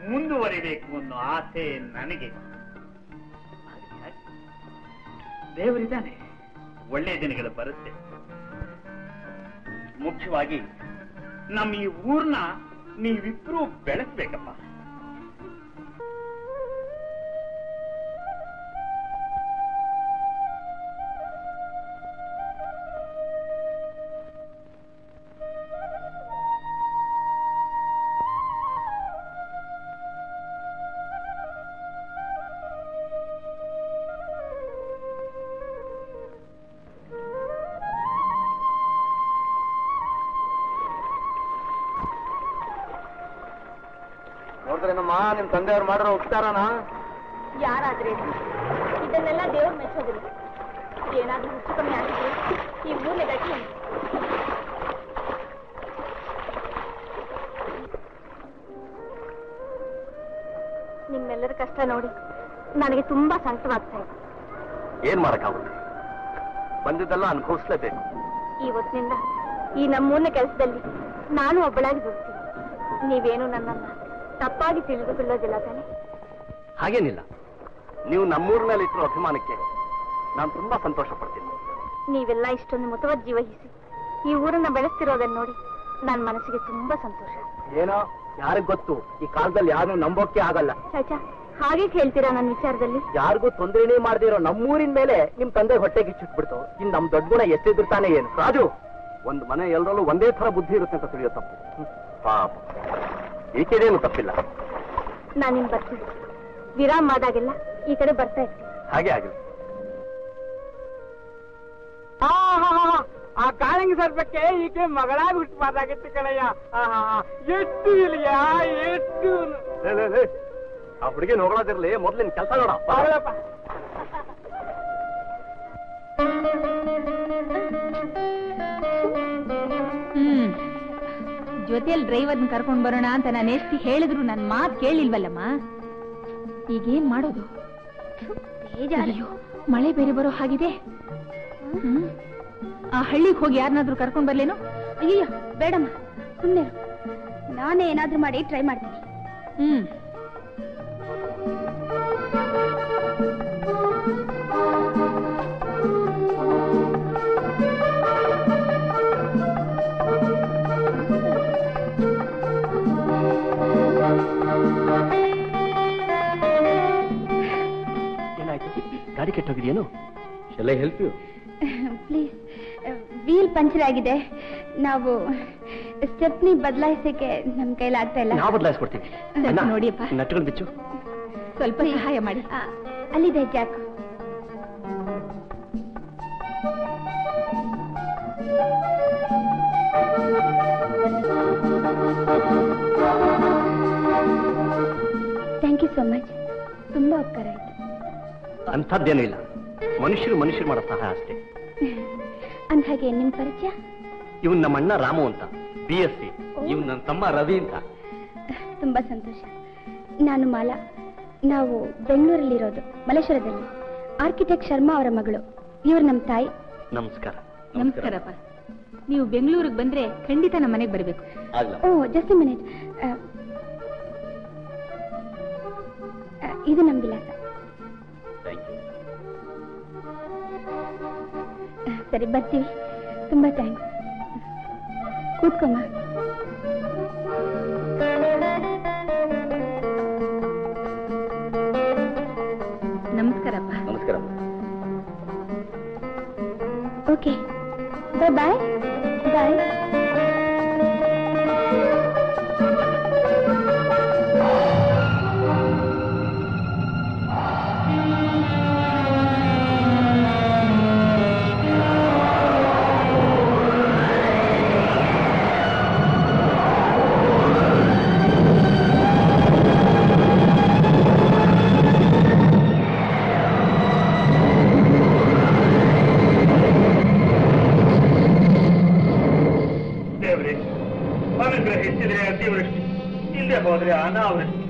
ಮುಂದುವರಿಬೇಕು ಅನ್ನೋ ಆಸೆ ನನಗೆ. ದೇವರಿದ್ದಾನೆ, ಒಳ್ಳೆ ದಿನಗಳು ಬರುತ್ತೆ. ಮುಖ್ಯವಾಗಿ ನಮ್ಮ ಈ ಊರ್ನ ನೀವಿಬ್ರು ಬೆಳೆಸ್ಬೇಕಪ್ಪ. ನಿಮ್ ತಂದೆಯವ್ರು ಮಾಡಿರೋ ಉಪಚಾರನ ಯಾರಾದ್ರೆ ಇದನ್ನೆಲ್ಲ ದೇವ್ರು ಮೆಚ್ಚೋದ್ರಿ. ಏನಾದ್ರೂ ಹೆಚ್ಚು ಕಮ್ಮಿ ಆಗಿದ್ರೆ ಈ ಮೂಲೆ ಗಟ್ಟಿ. ನಿಮ್ಮೆಲ್ಲರ ಕಷ್ಟ ನೋಡಿ ನನಗೆ ತುಂಬಾ ಸಂಕಟವಾಗ್ತಾ ಇದೆ. ಏನ್ ಮಾಡಕ್ಕಾಗುತ್ತೆ, ಬಂದಿದ್ದೆಲ್ಲ ಅನುಭವಿಸ್ಲೇಬೇಕು. ಇವತ್ತಿನಿಂದ ಈ ನಮ್ಮೂರ್ನ ಕೆಲಸದಲ್ಲಿ ನಾನು ಒಬ್ಬಳಾಗಿ ದುಡ್ತೀನಿ. ನೀವೇನು ನನ್ನನ್ನ ತಪ್ಪಾಗಿ ತಿಳಿದುಕೊಳ್ಳೋದಿಲ್ಲ ತಾನೆ? ಹಾಗೇನಿಲ್ಲ, ನೀವು ನಮ್ಮೂರ್ ಮೇಲೆ ಇಟ್ಟಿರೋ ಅಭಿಮಾನಕ್ಕೆ ನಾನು ತುಂಬಾ ಸಂತೋಷ ಪಡ್ತೀನಿ. ನೀವೆಲ್ಲ ಇಷ್ಟೊಂದು ಮುತುವರ್ಜಿ ವಹಿಸಿ ಈ ಊರನ್ನ ಬೆಳೆಸ್ತಿರೋದನ್ನ ನೋಡಿ ನನ್ನ ಮನಸ್ಸಿಗೆ ತುಂಬಾ ಸಂತೋಷ. ಏನೋ ಯಾರಿಗ್ ಗೊತ್ತು, ಈ ಕಾಲದಲ್ಲಿ ಯಾರು ನಂಬೋಕೆ ಆಗಲ್ಲ. ಚಾಚಾ ಹಾಗೆ ಹೇಳ್ತೀರಾ? ನನ್ನ ವಿಚಾರದಲ್ಲಿ ಯಾರಿಗೂ ತೊಂದರೆನೇ ಮಾಡದಿರೋ ನಮ್ಮೂರಿನ ಮೇಲೆ ನಿಮ್ ತಂದೆ ಹೊಟ್ಟೆಗೆ ಕಿಚ್ಚಿಟ್ಬಿಡ್ತು. ಇನ್ ನಮ್ ದೊಡ್ಡ ಗುಣ ಎಷ್ಟಿದ್ರು ತಾನೆ? ಏನು ರಾಜು, ಒಂದ್ ಮನೆ ಎಲ್ಲರಲ್ಲೂ ಒಂದೇ ತರ ಬುದ್ಧಿ ಇರುತ್ತೆ ಅಂತ ತಿಳಿಯೋ ತಪ್ಪು. ಪಾಪ ಈಕೆದೇನು ತಪ್ಪಿಲ್ಲ. ನಾನು ನಿಮ್ ಬರ್ತೀನಿ, ವಿರಾಮ ಆದಾಗೆಲ್ಲ ಈ ಕಡೆ ಬರ್ತಾ ಇರ್ತೀನಿ. ಹಾಗೆ ಆಗಲಿ. ಆ ಕಾಳಿಂಗ ಸರ್ಪಕ್ಕೆ ಈಕೆ ಮಗಳಾಗಿ ಹುಟ್ಟುಪಾದಾಗಿತ್ತು ಕಣಯ್ಯ. ಎಷ್ಟು ಇಲ್ಲಿಯ ಎಷ್ಟು ಆ ಹುಡುಗಿ ನೋಡೋದಿರ್ಲಿ, ಮೊದ್ಲಿನ ಕೆಲಸ ನೋಡ. ಜೊತೆಯಲ್ಲಿ ಡ್ರೈವರ್ನ ಕರ್ಕೊಂಡು ಬರೋಣ ಅಂತ ನಾನು ಎಷ್ಟು ಹೇಳಿದ್ರು ನನ್ನ ಮಾತು ಕೇಳಿಲ್ವಲ್ಲಮ್ಮ. ಈಗೇನ್ ಮಾಡೋದು? ಬೇಜಾರಿಯೋ, ಮಳೆ ಬೇರೆ ಬರೋ ಹಾಗಿದೆ. ಆ ಹಳ್ಳಿಗೆ ಹೋಗಿ ಯಾರನ್ನಾದ್ರೂ ಕರ್ಕೊಂಡ್ ಬರ್ಲೇನು? ಅಯ್ಯಯ್ಯ ಬೇಡಮ್ಮ, ಸುಮ್ಮನೆ ನಾನೇ ಏನಾದ್ರೂ ಮಾಡಿ ಟ್ರೈ ಮಾಡ್ತೀನಿ. ಹ್ಮ್ ಗಾಡಿ ಕೆಟ್ಟೋಗಿದೆಯೇನು? Shall I help you? Please, wheel puncture ಆಗಿದೆ. ನಾವು ಸ್ಟೆಪ್ನಿ ಬದಲಾಯಿಸಕ್ಕೆ ನಮ್ಮ ಕೈಲಿ ಆಗ್ತಾ ಇಲ್ಲ. ನಾವು ಬದಲಾಯಿಸ್ಕೊಡ್ತೀವಿ ನೋಡಿಯಪ್ಪ. ನಟ್ಕೊಂಡು ಬಿಚ್ಚು, ಸ್ವಲ್ಪ ಸಹಾಯ ಮಾಡಿ. ಅಲ್ಲಿದೆ jack. Thank you so much, ತುಂಬಾ ಉಪಕಾರ ಆಯ್ತು. ಅಂಥದ್ದೇನೂ ಇಲ್ಲ, ಮನುಷ್ಯರು ಮನುಷ್ಯರು ಮಾಡೋ ಸಹಾಯ ಅಷ್ಟೇ. ಅಂದಾಗೆ ನಿಮ್ ಪರಿಚಯ? ಇವನ್ ನಮ್ಮ ಅಣ್ಣ ರಾಮು ಅಂತ, ಬಿ ಎಸ್ ಸಿ. ಇವನ್ ನನ್ನ ತಮ್ಮ ರವಿ ಅಂತ. ತುಂಬಾ ಸಂತೋಷ. ನಾನು ಮಾಲಾ, ನಾವು ಬೆಂಗಳೂರಲ್ಲಿ ಇರೋದು, ಮಲೇಶ್ವರದಲ್ಲಿ. ಆರ್ಕಿಟೆಕ್ಟ್ ಶರ್ಮಾ ಅವರ ಮಗಳು, ಇವರು ನಮ್ಮ ತಾಯಿ. ನಮಸ್ಕಾರ. ನಮಸ್ಕಾರಪ್ಪ. ನೀವು ಬೆಂಗಳೂರಿಗೆ ಬಂದ್ರೆ ಖಂಡಿತ ನಮ್ಮ ಮನೆಗೆ ಬರಬೇಕು. ಓ ಜಸ್ಟ್ ಎ ಮಿನಿಟ್, ಇದು ನಮ್ಮ ವಿಳಾಸ. ಸರಿ ಬರ್ತೀವಿ, ತುಂಬಾ ಥ್ಯಾಂಕ್ಸ್. ಕೂತ್ಕೊಮ್ಮ. ನಮಸ್ಕಾರಪ್ಪ. ನಮಸ್ಕಾರ. Okay, bye bye. ಬಾಯ್. ಅನಾವೃಷ್ಟಿ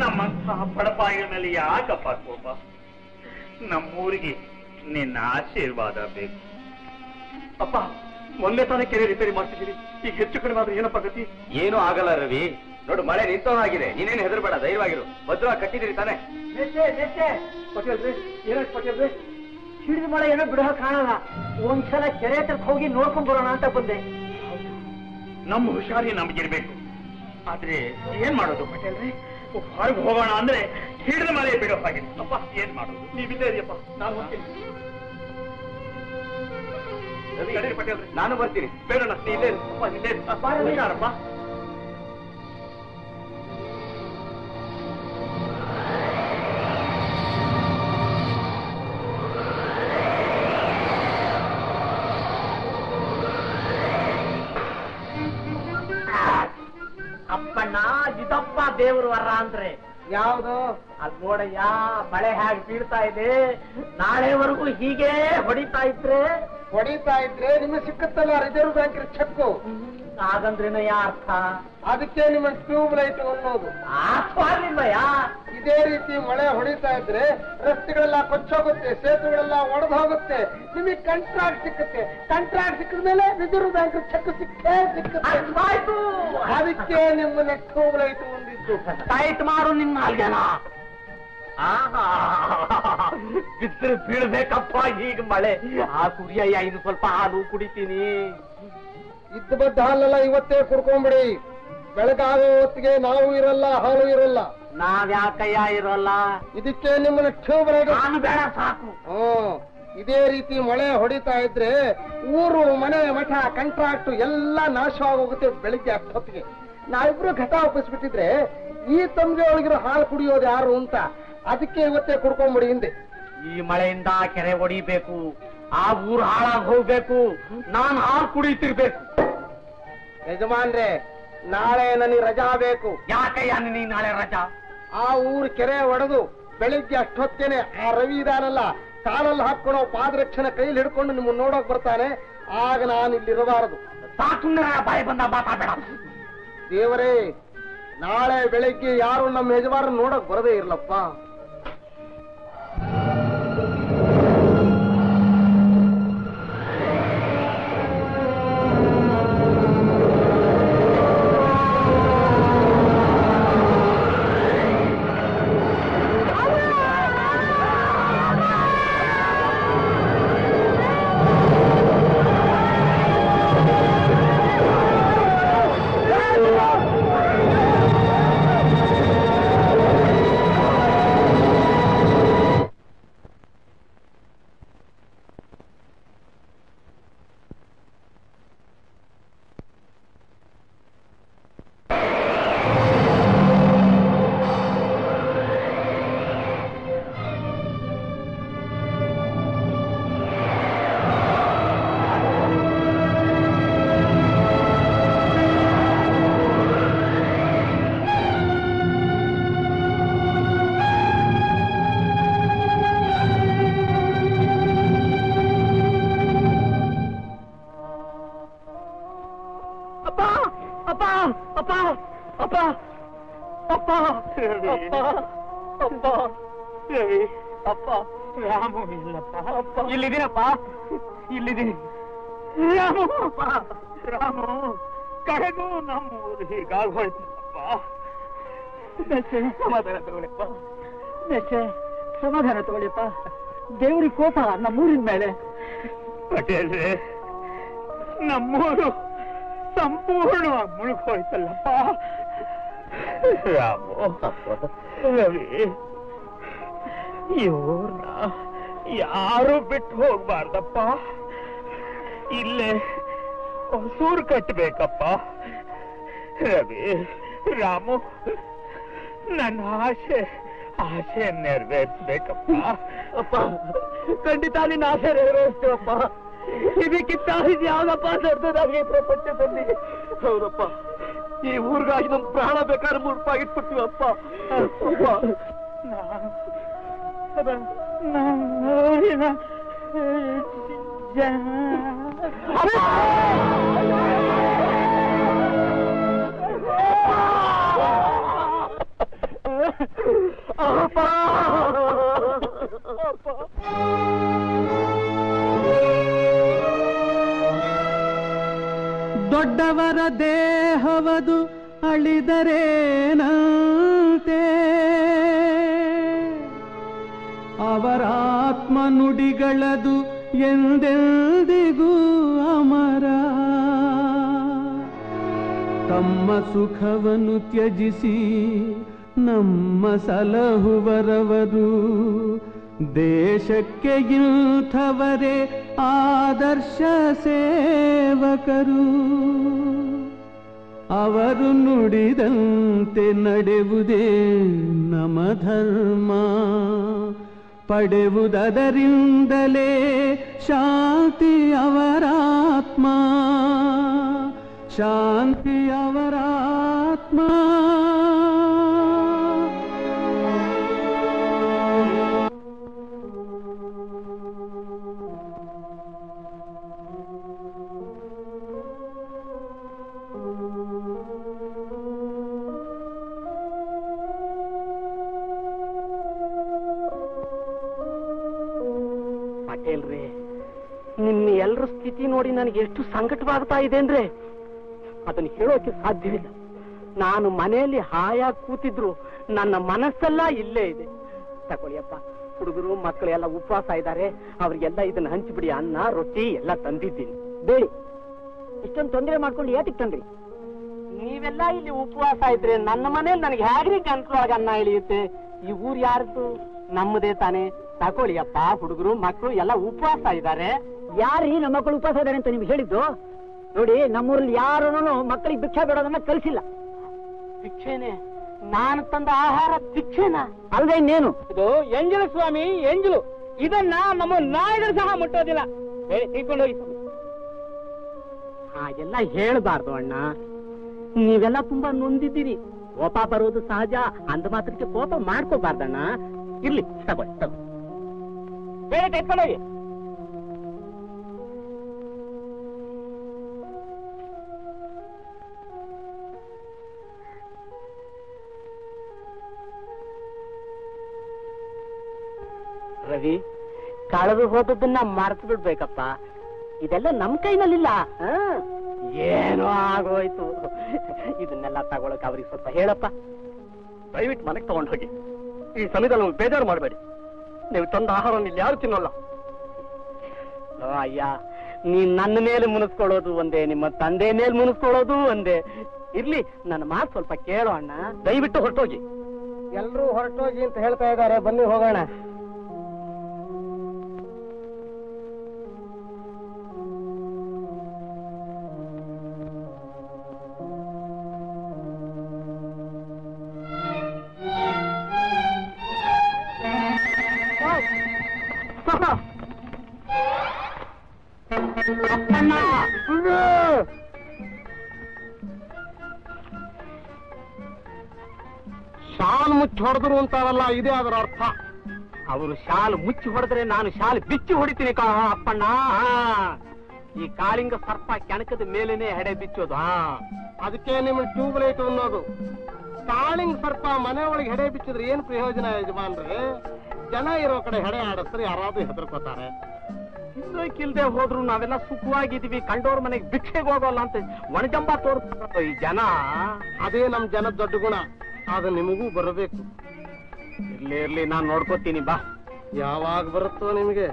ನಮ್ಮಂತಹ ಪಡಪಾಯಿಗಳ ಮೇಲೆ ಯಾಕಪ್ಪ ಕೋಪ? ನಮ್ಮೂರಿಗೆ ನಿನ್ನ ಆಶೀರ್ವಾದ ಬೇಕು ಅಪ್ಪ. ಮೊನ್ನೆ ತಾನೇ ಕೆರೆ ರಿಪೇರಿ ಮಾಡ್ತಿದ್ದೀರಿ, ಈಗ ಹೆಚ್ಚು ಕಡಿಮೆ ಆದ್ರೆ ಏನಪ್ಪ ಗತಿ? ಏನೂ ಆಗಲ್ಲ ರವಿ, ನೋಡು ಮಳೆ ನಿಂತವನಾಗಿದೆ, ನೀನೇನು ಹೆದರ್ಬೇಡ, ಧೈರ್ಯವಾಗಿರು. ಭದ್ರ ಕಟ್ಟಿದ್ದೀರಿ ತಾನೆ? ಹಿಡಿದ ಮಳೆ ಏನೋ ಬಿಡೋ ಕಾಣಲ್ಲ, ಒಂದ್ಸಲ ಕೆರೆ ಹತ್ರಕ್ಕೆ ಹೋಗಿ ನೋಡ್ಕೊಂಡ್ ಬರೋಣ ಅಂತ ಬಂದೆ. ನಮ್ಮ ಹುಷಾರಿ ನಮಗಿರ್ಬೇಕು, ಆದ್ರೆ ಏನ್ ಮಾಡೋದು ಪಟೇಲ್ರಿ? ಹೊರಗೆ ಹೋಗೋಣ ಅಂದ್ರೆ ಹಿಡಿದ ಮಳೆ ಬಿಡೋ ಹಾಗೆ. ಅಪ್ಪ ಏನ್ ಮಾಡೋದು? ನೀವಿದ್ದೀರಿಯಪ್ಪ, ನಾನು ಬರ್ತೀನಿ ಪಟೇಲ್ರಿ, ನಾನು ಬರ್ತೀನಿ. ಬೇಡೋಣ, ನೀವೇನಪ್ಪ ದೇವ್ರ ವರ ಅಂದ್ರೆ ಯಾವ್ದು ಅದ್ ನೋಡಯ್ಯ, ಮಳೆ ಹೇಗೆ ಬೀಳ್ತಾ ಇದೆ, ನಾಳೆವರೆಗೂ ಹೀಗೆ ಹೊಡಿತಾ ಇದ್ರೆ ಹೊಡಿತಾ ಇದ್ರೆ ನಿಮ್ಗೆ ಸಿಕ್ಕತ್ತಲ್ಲ ರಿಸರ್ವ್ ಬ್ಯಾಂಕಿನ ಚೆಕ್ಕು, ಹಾಗಂದ್ರೇನಯ್ಯ ಅರ್ಥ? ಅದಕ್ಕೆ ನಿಮ್ಮ ಟ್ಯೂಬ್ ಲೈಟ್ ಅನ್ನೋದು ಆಸ್ವಾದಿಲ್ಲಯ್ಯ. ಇದೇ ರೀತಿ ಮಳೆ ಹೊಡಿತಾ ಇದ್ರೆ ರಸ್ತೆಗಳೆಲ್ಲ ಕೊಚ್ಚೋಗುತ್ತೆ, ಸೇತುವೆಗಳೆಲ್ಲ ಒಡೆದು ಹೋಗುತ್ತೆ, ನಿಮಗೆ ಕಾಂಟ್ರಾಕ್ಟ್ ಸಿಕ್ಕುತ್ತೆ, ಕಾಂಟ್ರಾಕ್ಟ್ ಸಿಕ್ಕಿದ ಮೇಲೆ ರಿಸರ್ವ್ ಬ್ಯಾಂಕ್ ಚೆಕ್ ಸಿಕ್ಕೇ ಸಿಕ್ಕುತ್ತೆ. ಅದಕ್ಕೆ ನಿಮ್ಮನ್ನ ಟ್ಯೂಬ್ ಲೈಟ್ ಹೊಂದಿದ್ದು ಟೈಟ್ ಮಾಡು ನಿಮ್ಮ ಜನ. ಆಹಾ, ಬಿಸಿಲು ಬೀಳ್ಬೇಕಪ್ಪ ಈಗ ಮಳೆ. ಆ ಕುರಿಯಯ್ಯ, ಇನ್ನು ಸ್ವಲ್ಪ ಹಾಲು ಕುಡಿತೀನಿ. ಇದ್ದ ಬದ್ದ ಹಾಲೆಲ್ಲ ಇವತ್ತೇ ಕುಡ್ಕೊಂಡ್ಬಿಡಿ, ಬೆಳಗಾಗೋ ಹೊತ್ತಿಗೆ ನಾವು ಇರಲ್ಲ, ಹಾಲು ಇರಲ್ಲ. ನಾವ್ಯಾಕಯ್ಯ ಇರೋಲ್ಲ? ಇದಕ್ಕೆ ನಿಮ್ಮನ್ನ ಟ್ಯೂಬ್ ಲೈಟ್ ಬೇಡ, ಸಾಕು. ಹ್ಮ್, ಇದೇ ರೀತಿ ಮಳೆ ಹೊಡಿತಾ ಇದ್ರೆ ಊರು, ಮನೆ, ಮಠ, ಕಾಂಟ್ರಾಕ್ಟ್ ಎಲ್ಲ ನಾಶವಾಗೋಗುತ್ತೆ ಬೆಳಿಗ್ಗೆ ಅಷ್ಟೊತ್ತಿಗೆ. ನಾವಿಬ್ರು ಘಟ ಒಪ್ಪಿಸ್ಬಿಟ್ಟಿದ್ರೆ ಈ ತಮ್ಗೆ ಒಳಗಿರೋ ಹಾಲು ಕುಡಿಯೋದು ಯಾರು ಅಂತ. ಅದಕ್ಕೆ ಇವತ್ತೇ ಕುಡ್ಕೊಂಡ್ಬಿಡಿ. ಹಿಂದೆ ಈ ಮಳೆಯಿಂದ ಕೆರೆ ಹೊಡಿಬೇಕು, ಆ ಊರು ಹಾಳಾಗಿ ಹೋಗ್ಬೇಕು, ನಾನ್ ಹಾಲು ಕುಡಿತಿರ್ಬೇಕು. ಯಜಮಾನ್ರೆ, ನಾಳೆ ನನಗೆ ರಜಾ ಬೇಕು. ಯಾಕಯ್ಯ ನಿನಗೆ ನಾಳೆ ರಜಾ? ಆ ಊರು ಕೆರೆ ಒಡೆದು ಬೆಳಿಗ್ಗೆ ಅಷ್ಟೊತ್ತೇನೆ ಆ ರವಿ ಇದಾನಲ್ಲ, ಕಾಲಲ್ಲಿ ಹಾಕೊಂಡು ಪಾದರಕ್ಷಣ ಕೈಲಿ ಹಿಡ್ಕೊಂಡು ನಿಮ್ಮನ್ನ ನೋಡೋಕ್ ಬರ್ತಾನೆ, ಆಗ ನಾನು ಇಲ್ಲಿರಬಾರದು. ಬಾಯಿ ಬಂದ ಮಾತಾಡಬೇಡ. ದೇವರೇ, ನಾಳೆ ಬೆಳಿಗ್ಗೆ ಯಾರು ನಮ್ಮ ಯಜಮಾನ ನೋಡಕ್ ಬರದೇ ಇರ್ಲಪ್ಪ. ಇಲ್ಲಿದ್ದೀನಪ್ಪ, ಇಲ್ಲಿದ್ದೀನಿ. ರಾಮಪ್ಪ, ರಾಮು, ಕಡೆಗೂ ನಮ್ಮ ಊರು ಹೀಗಾಗೋಯ್ತಪ್ಪ. ಸಮಾಧಾನ ತಗೊಳ್ಳಿಪ್ಪ, ಸಮಾಧಾನ ತಗೊಳ್ಳಿಪ್ಪ. ದೇವ್ರಿಗೆ ಕೋಪ ನಮ್ಮೂರಿನ ಮೇಲೆ. ಪಟೇಲ್ರೆ, ನಮ್ಮೂರು ಸಂಪೂರ್ಣ ಮುಳುಗೋಯ್ತಲ್ಲಪ್ಪ. ರಾಮೋ ರವಿ ಇವ್ರನ್ನ ಯಾರು ಬಿಟ್ಟು ಹೋಗ್ಬಾರ್ದಪ್ಪ, ಇಲ್ಲೇ ಹೊಸೂರು ಕಟ್ಟಬೇಕಪ್ಪ. ರವಿ ರಾಮು ನನ್ನ ಆಸೆ ಆಸೆ ನೆರವೇರಿಸ್ಬೇಕಪ್ಪ. ಅಪ್ಪ ಖಂಡಿತ ನಿನ್ನ ಆಸೆ ನೆರವೇರಿಸ್ತೇವಪ್ಪ. ಇದಕ್ಕಿಂತ ಯಾವ್ದಪ್ಪ ದೊಡ್ಡದಾಗಿ ಪ್ರಪಂಚದಲ್ಲಿ? ಹೌದಪ್ಪ, ಈ ಊರಿಗಾಗಿ ನಮ್ ಪ್ರಾಣ ಬೇಕಾದ್ರೆ ಮುಡುಪಾಗಿಟ್ಬಿಡ್ತೀವಪ್ಪ. ದೊಡ್ಡವರ ದೇಹವದು ಅಳಿದರೇನಂತೆ, ಅವರಾತ್ಮ ನುಡಿಗಳದು ಎಂದೆಂದಿಗೂ ಅಮರ. ತಮ್ಮ ಸುಖವನ್ನು ತ್ಯಜಿಸಿ ನಮ್ಮ ಸಲಹುವರವರು, ದೇಶಕ್ಕೆ ಇಂಥವರೇ ಆದರ್ಶ ಸೇವಕರು. ಅವರು ನುಡಿದಂತೆ ನಡೆವುದೇ ನಮ ಧರ್ಮ, ಪಡೆವುದರಿಂದಲೇ ಶಾಂತಿ ಅವರಾತ್ಮ, ಶಾಂತಿ ಅವರಾತ್ಮ. ನಿಮ್ಮ ಎಲ್ಲರ ಸ್ಥಿತಿ ನೋಡಿ ನನಗೆ ಎಷ್ಟು ಸಂಕಟವಾಗ್ತಾ ಇದೆ ಅಂದ್ರೆ ಅದನ್ನು ಹೇಳೋಕೆ ಸಾಧ್ಯವಿಲ್ಲ. ನಾನು ಮನೆಯಲ್ಲಿ ಹಾಯಾಗಿ ಕೂತಿದ್ರು ನನ್ನ ಮನಸ್ಸೆಲ್ಲ ಇಲ್ಲೇ ಇದೆ. ತಗೊಳ್ಳಿಯಪ್ಪ, ಹುಡುಗರು ಮಕ್ಕಳು ಎಲ್ಲ ಉಪವಾಸ ಇದ್ದಾರೆ, ಅವ್ರಿಗೆಲ್ಲ ಇದನ್ನ ಹಂಚಿಬಿಡಿ. ಅನ್ನ ರೊಟ್ಟಿ ಎಲ್ಲ ತಂದಿದ್ದೀನಿ. ಬೇಡಿ, ಇಷ್ಟೊಂದು ತೊಂದರೆ ಮಾಡ್ಕೊಂಡು ಯಾತಿಗೆ ತಂದ್ರಿ? ನೀವೆಲ್ಲ ಇಲ್ಲಿ ಉಪವಾಸ ಇದ್ರೆ ನನ್ನ ಮನೇಲಿ ನನಗೆ ಹೇಗ್ರಿ ಅನುಕೂಲವಾಗಿ ಅನ್ನ ಇಳಿಯುತ್ತೆ? ಈ ಊರು ಯಾರ್ದು? ನಮ್ಮದೇ ತಾನೆ. ತಗೊಳ್ಳಿಯಪ್ಪ, ಹುಡುಗರು ಮಕ್ಕಳು ಎಲ್ಲ ಉಪವಾಸ ಇದ್ದಾರೆ. ಯಾರೀ ನಮ್ಮ ಮಕ್ಕಳು ಉಪವಾಸ ಇದ್ದಾರೆ ಅಂತ ನಿಮ್ಗೆ ಹೇಳಿದ್ದು? ನೋಡಿ, ನಮ್ಮೂರಲ್ಲಿ ಯಾರೂ ಮಕ್ಕಳಿಗೆ ಭಿಕ್ಷೆ ಬೇಡೋದನ್ನ ಕಲಿಸಿಲ್ಲ. ಭಿಕ್ಷೆನೆ? ನಾನು ತಂದ ಆಹಾರ ಭಿಕ್ಷೆನ? ಅಲ್ಲದೆ ಇನ್ನೇನು? ಇದು ಎಂಜಲು ಸ್ವಾಮಿ, ಎಂಜಲು. ಇದನ್ನ ನಮ್ಮ ನಾಯಿದ್ರು ಸಹ ಮುಟ್ಟೋದಿಲ್ಲ. ತಿಳ್ಕೊಂಡೋಗಿ. ಹಾಗೆಲ್ಲ ಹೇಳ್ಬಾರ್ದು ಅಣ್ಣ. ನೀವೆಲ್ಲ ತುಂಬಾ ನೊಂದಿದ್ದೀರಿ, ಕೋಪ ಬರೋದು ಸಹಜ. ಅಂದ ಮಾತ್ರಕ್ಕೆ ಕೋಪ ಮಾಡ್ಕೋಬಾರ್ದಣ್ಣ. ಇರ್ಲಿ, ತಗೊಳ್ಳಿ ತಗೋ. ಬೇರೆ ತೆಗೆದುಕೊಂಡೋಗಿ. ರವಿ, ಕಳೆದು ಹೋದದನ್ನ ಮರ್ತು ಬಿಡ್ಬೇಕಪ್ಪ. ಇದೆಲ್ಲ ನಮ್ ಕೈನಲ್ಲಿಲ್ಲ. ಏನೋ ಆಗೋಯ್ತು. ಇದನ್ನೆಲ್ಲ ತಗೊಳಕ್ ಅವ್ರಿಗೆ ಸ್ವಲ್ಪ ಹೇಳಪ್ಪ. ದಯವಿಟ್ಟು ಮನೆಗೆ ತಗೊಂಡು ಹೋಗಿ. ಈ ಸಮಯದಲ್ಲಿ ನಮ್ಗೆ ಬೇಜಾರು ಮಾಡಬೇಡಿ. ನೀವು ತಂದ ಆಹಾರವನ್ನು ಇಲ್ಲಿ ಯಾರು ತಿನ್ನೋಲ್ಲ. ಅಯ್ಯ, ನೀನ್ ನನ್ನ ಮೇಲೆ ಮುನಿಸ್ಕೊಳ್ಳೋದು ಒಂದೇ, ನಿಮ್ಮ ತಂದೆ ಮೇಲೆ ಮುನಿಸ್ಕೊಳ್ಳೋದು ಒಂದೇ. ಇರ್ಲಿ, ನನ್ನ ಮಾತು ಸ್ವಲ್ಪ ಕೇಳೋ ಅಣ್ಣ. ದಯವಿಟ್ಟು ಹೊರಟೋಗಿ. ಎಲ್ಲರೂ ಹೊರಟೋಗಿ ಅಂತ ಹೇಳ್ತಾ ಇದ್ದಾರೆ, ಬನ್ನಿ ಹೋಗೋಣ. ಶಾಲ್ ಮುಚ್ಚಿ ಹೊಡೆದ್ರು ಅಂತಾರಲ್ಲ, ಇದೇ ಅದರ ಅರ್ಥ. ಅವರು ಶಾಲ್ ಮುಚ್ಚಿ ಹೊಡೆದ್ರೆ ನಾನು ಶಾಲ್ ಬಿಚ್ಚಿ ಹೊಡಿತೀನಿ ಕಾ ಅಪ್ಪಣ್ಣ. ಈ ಕಾಳಿಂಗ ಸರ್ಪ ಕೆಣಕದ ಮೇಲೇನೆ ಹೆಡೆ ಬಿಚ್ಚೋದು. ಹಾ, ಅದಕ್ಕೆ ನಿಮ್ಮ ಟ್ಯೂಬ್ ಲೈಟ್ ಅನ್ನೋದು. ಕಾಳಿಂಗ ಸರ್ಪ ಮನೆಯೊಳಗೆ ಹೆಡೆ ಬಿಚ್ಚಿದ್ರೆ ಏನ್ ಪ್ರಯೋಜನ ಯಜಮಾನ್ರಿ? ಜನ ಇರೋ ಕಡೆ ಹೆಡೆ ಆಡಿಸ್ತಾರೆ, ಯಾರಾದ್ರೂ ಹೆದರ್ಕೋತಾರೆ. ಇಲ್ಲದೆ ಹೋದ್ರು ನಾವೆಲ್ಲ ಸುಖವಾಗಿದೀವಿ, ಕಂಡೋರ್ ಮನೆಗೆ ಭಿಕ್ಷೆಗೆ ಹೋಗೋಲ್ಲ ಅಂತ ಒಣಜಂಬ ತೋರ್ತಾರೆ ಈ ಜನ. ಅದೇ ನಮ್ ಜನದ ದೊಡ್ಡ ಗುಣ. ಆದ್ರೆ ನಿಮಗೂ ಬರಬೇಕು. ಇರ್ಲಿ ಇರ್ಲಿ, ನಾನ್ ನೋಡ್ಕೋತೀನಿ. ಬಾ, ಯಾವಾಗ ಬರುತ್ತೋ ನಿಮಗೆ.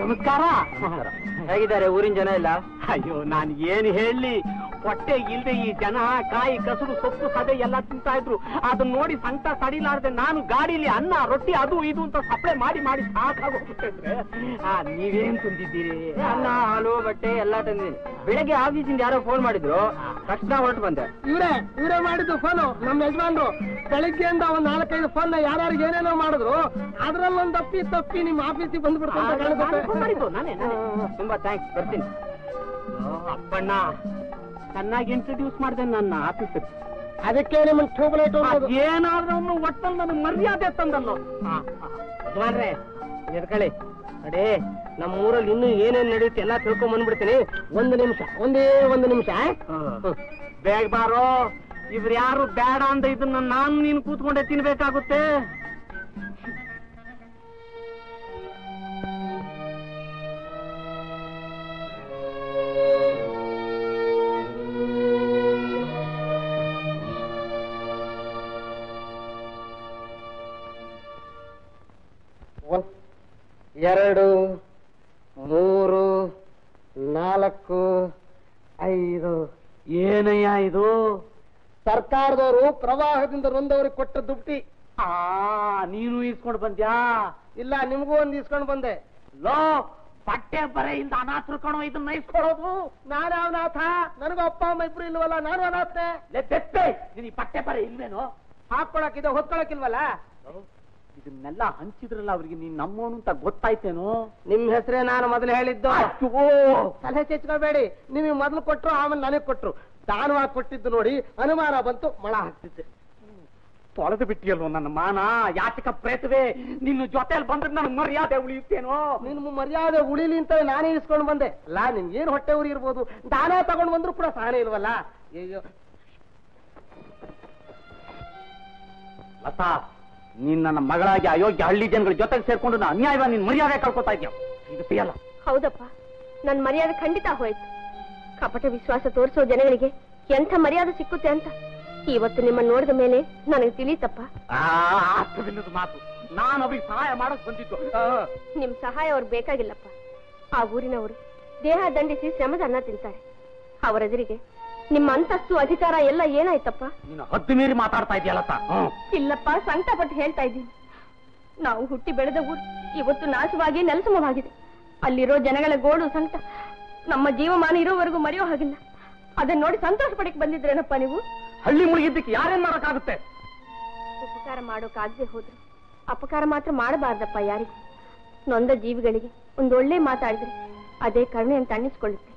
ನಮಸ್ಕಾರ ಹೇಗಿದ್ದಾರೆ ಊರಿನ ಜನ ಎಲ್ಲ ಅಯ್ಯೋ ನಾನು ಏನು ಹೇಳಲಿ ಹೊಟ್ಟೆ ಇಲ್ಲದೆ ಈ ಜನ ಕಾಯಿ ಕಸರು ಸೊಪ್ಪು ಸದೆ ಎಲ್ಲ ತಿಂತಾ ಇದ್ರು ಅದನ್ನ ನೋಡಿ ಸಂಕಟ ಸಡಿಲಾರದೆ ನಾನು ಗಾಡಿಲಿ ಅನ್ನ ರೊಟ್ಟಿ ಅದು ಇದು ಅಂತ ಸಪ್ಲೈ ಮಾಡಿ ಮಾಡಿ ಸಾಕಾಗೋಗ್ಬಿಟ್ಟೆ ಆ ನೀವೇನ್ ತಂದಿದ್ದೀರಿ ಅನ್ನ ಹಾಲು ಬಟ್ಟೆ ಎಲ್ಲ ತಂದಿದ್ದೀನಿ ಬೆಳಗ್ಗೆ ಆಫೀಸಿಂದ ಯಾರೋ ಫೋನ್ ಮಾಡಿದ್ರು ತಕ್ಷಣ ಹೊರಟು ಬಂದೆ ಇವರೇ ಇವರೇ ಮಾಡಿದ್ದು ಫೋನು ನಮ್ಮ ಯಜಮಾನರು ಬೆಳಗ್ಗೆಯಿಂದ ಒಂದು ನಾಲ್ಕೈದು ಫೋನ್ ಯಾರ್ಯಾರಿಗೆ ಏನೇನೋ ಮಾಡಿದ್ರು ಅದರಲ್ಲೊಂದು ತಪ್ಪಿ ತಪ್ಪಿ ನಿಮ್ಮ ಆಫೀಸಿಗೆ ಬಂದ್ಬಿಡ್ತು ನಾನೇ ತುಂಬಾ ಥ್ಯಾಂಕ್ಸ್ ಬರ್ತೀನಿ ಅಪ್ಪಣ್ಣ ಚೆನ್ನಾಗಿ ಇಂಟ್ರೊಡ್ಯೂಸ್ ಮಾಡಿದೆ ನನ್ನ ಆಫೀಸರ್ ಅದಕ್ಕೆ ನಿಮ್ಮನ್ನು ಟ್ಯೂಬ್ಲೈಟ್ ಏನಾದ್ರೂ ಒಟ್ಟಲ್ಲಿ ನನ್ನ ಮರ್ಯಾದೆ ತಂದಲ್ಲೋ ಯಜಮಾನ್ರೆ ಎದ್ಕೊಳ್ಳಿ ಅಡೇ ನಮ್ಮ ಊರಲ್ಲಿ ಇನ್ನೂ ಏನೇನು ನಡೆಯುತ್ತೆ ಎಲ್ಲ ತಿಳ್ಕೊಂಡ್ ಬಂದ್ಬಿಡ್ತೀನಿ ಒಂದು ನಿಮಿಷ ಒಂದೇ ಒಂದು ನಿಮಿಷ ಬೇಗ ಬಾರೋ ಇವ್ರು ಯಾರು ಬೇಡ ಅಂತ ಇದನ್ನ ನಾನು ನೀನು ಕೂತ್ಕೊಂಡೆ ತಿನ್ಬೇಕಾಗುತ್ತೆ ಎರಡು ಮೂರು ನಾಲ್ಕು ಐದು ಏನಯ್ಯ ಇದು ಸರ್ಕಾರದವರು ಪ್ರವಾಹದಿಂದ ನೊಂದವರಿಗೆ ಕೊಟ್ಟ ದುಡ್ಡಿ ಆ ನೀನು ಇಸ್ಕೊಂಡು ಬಂದ್ಯಾ ಇಲ್ಲ ನಿಮಗೂ ಒಂದು ಇಸ್ಕೊಂಡು ಬಂದೆ ಲೋ ಬಟ್ಟೆ ಬರೆ ಇಂದ ಅನಾಥರು ಕಣೋ ಇದನ್ನ ಇಸ್ಕೊಳ್ಳೋದು ನಾನು ಅನಾಥ ನನಗೂ ಅಪ್ಪ ಅಮ್ಮ ಇಬ್ರು ಇಲ್ವಲ್ಲ ನಾನು ಅನಾಥೆ ನೀನು ಈ ಬಟ್ಟೆ ಬರೆ ಇಲ್ವೇನೋ ಹಾಕೊಳಕಿದೆ ಹೊತ್ಕೊಳಕಿಲ್ವಲ್ಲ ಇದನ್ನೆಲ್ಲ ಹಂಚಿದ್ರಲ್ಲ ಅವ್ರಿಗೆ ನೀನ್ ನಮ್ಮೋನು ಅಂತ ಗೊತ್ತಾಯ್ತೇನು ನಿಮ್ ಹೆಸರೇ ನಾನು ಮೊದಲು ಹೇಳಿದ್ದು ತಲೆ ಕೆಚ್ಕೋಬೇಡಿ ನಿಮಗೆ ಮೊದಲು ಕೊಟ್ರು ಆಮೇಲೆ ನನಗೆ ಕೊಟ್ರು ದಾನವಾಗಿ ಕೊಟ್ಟಿದ್ದು ನೋಡಿ ಅನುಮಾನ ಬಂತು ಮಳ ಹಾಕ್ತಿದ್ದೆ ತೊಳೆದು ಬಿಟ್ಟಿಯಲ್ವ ನನ್ನ ಮಾನ ಯಾತಕ ಪ್ರೇತವೇ ನಿನ್ನ ಜೊತೆಯಲ್ಲಿ ಬಂದ್ರೆ ನನ್ನ ಮರ್ಯಾದೆ ಉಳಿಯುತ್ತೇನೋ ನಿನ್ನ ಮರ್ಯಾದೆ ಉಳಿಲಿ ಅಂತ ನಾನೇ ಇಸ್ಕೊಂಡು ಬಂದೆ ಅಲ್ಲಾ ನಿನ್ಗೆ ಏನ್ ಹೊಟ್ಟೆ ಉರಿ ಇರ್ಬೋದು ದಾನ ತಗೊಂಡು ಬಂದ್ರು ಕೂಡ ಸಹನೆ ಇಲ್ವಲ್ಲ ಲತಾ ನೀನ್ ನನ್ನ ಮಗಳಾಗಿ ಅಯೋಗ್ಯ ಹಳ್ಳಿ ಜನಗಳ ಜೊತೆಗೆ ಸೇರ್ಕೊಂಡು ನಾನು ಅನ್ಯಾಯವ ನಿನ್ ಮರ್ಯಾದೆ ಕಳ್ಕೊತಾ ಇದ್ಯಾ ಇದು ಸರಿಯಲ್ಲ ಹೌದಪ್ಪ ನನ್ ಮರ್ಯಾದೆ ಖಂಡಿತ ಹೋಯ್ತು ಕಪಟ ವಿಶ್ವಾಸ ತೋರಿಸೋ ಜನಗಳಿಗೆ ಎಂಥ ಮರ್ಯಾದೆ ಸಿಕ್ಕುತ್ತೆ ಅಂತ ಇವತ್ತು ನಿಮ್ಮ ನೋಡಿದ ಮೇಲೆ ನನಗೆ ತಿಳಿತಪ್ಪ ಅರ್ಥವಿಲ್ಲದ ಮಾತು ನಾನು ಅವ್ರಿಗೆ ಸಹಾಯ ಮಾಡಕ್ ಬಂದಿದ್ದು ನಿಮ್ ಸಹಾಯ ಅವ್ರು ಬೇಕಾಗಿಲ್ಲಪ್ಪ ಆ ಊರಿನವರು ದೇಹ ದಂಡಿಸಿ ಶ್ರಮದ ಅನ್ನ ತಿಂತಾರೆ ಅವರೆದುರಿಗೆ ನಿಮ್ಮ ಅಂತಸ್ತು ಅಧಿಕಾರ ಎಲ್ಲ ಏನಾಯ್ತಪ್ಪ ನೀನು ಹದ್ದು ಮೀರಿ ಮಾತಾಡ್ತಾ ಇದೆಯಲ್ಲಪ್ಪ ಇಲ್ಲಪ್ಪ ಸಂಕಟಪಟ್ಟು ಹೇಳ್ತಾ ಇದ್ದೀನಿ ನಾವು ಹುಟ್ಟಿ ಬೆಳೆದ ಊರು ಇವತ್ತು ನಾಶವಾಗಿ ನೆಲಸಮವಾಗಿದೆ ಅಲ್ಲಿರೋ ಜನಗಳ ಗೋಳು ಸಂಕಟ ನಮ್ಮ ಜೀವಮಾನ ಇರೋವರೆಗೂ ಮರೆಯೋ ಹಾಗಿಲ್ಲ ಅದನ್ನ ನೋಡಿ ಸಂತೋಷ ಪಡಕ್ಕೆ ಬಂದಿದ್ರೇನಪ್ಪ ನೀವು ಹಳ್ಳಿ ಮುಳುಗಿದ್ದಕ್ಕೆ ಯಾರೇನ್ ಮಾಡೋಕ್ಕಾಗುತ್ತೆ ಉಪಕಾರ ಮಾಡೋಕಾಗದೆ ಹೋದ್ರು ಅಪಕಾರ ಮಾತ್ರ ಮಾಡಬಾರ್ದಪ್ಪ ಯಾರಿಗೂ ನೊಂದ ಜೀವಿಗಳಿಗೆ ಒಂದೊಳ್ಳೆ ಮಾತಾಡಿದ್ರೆ ಅದೇ ಕರುಣೆ ಅಂತ ಅನ್ನಿಸ್ಕೊಳ್ಳುತ್ತೆ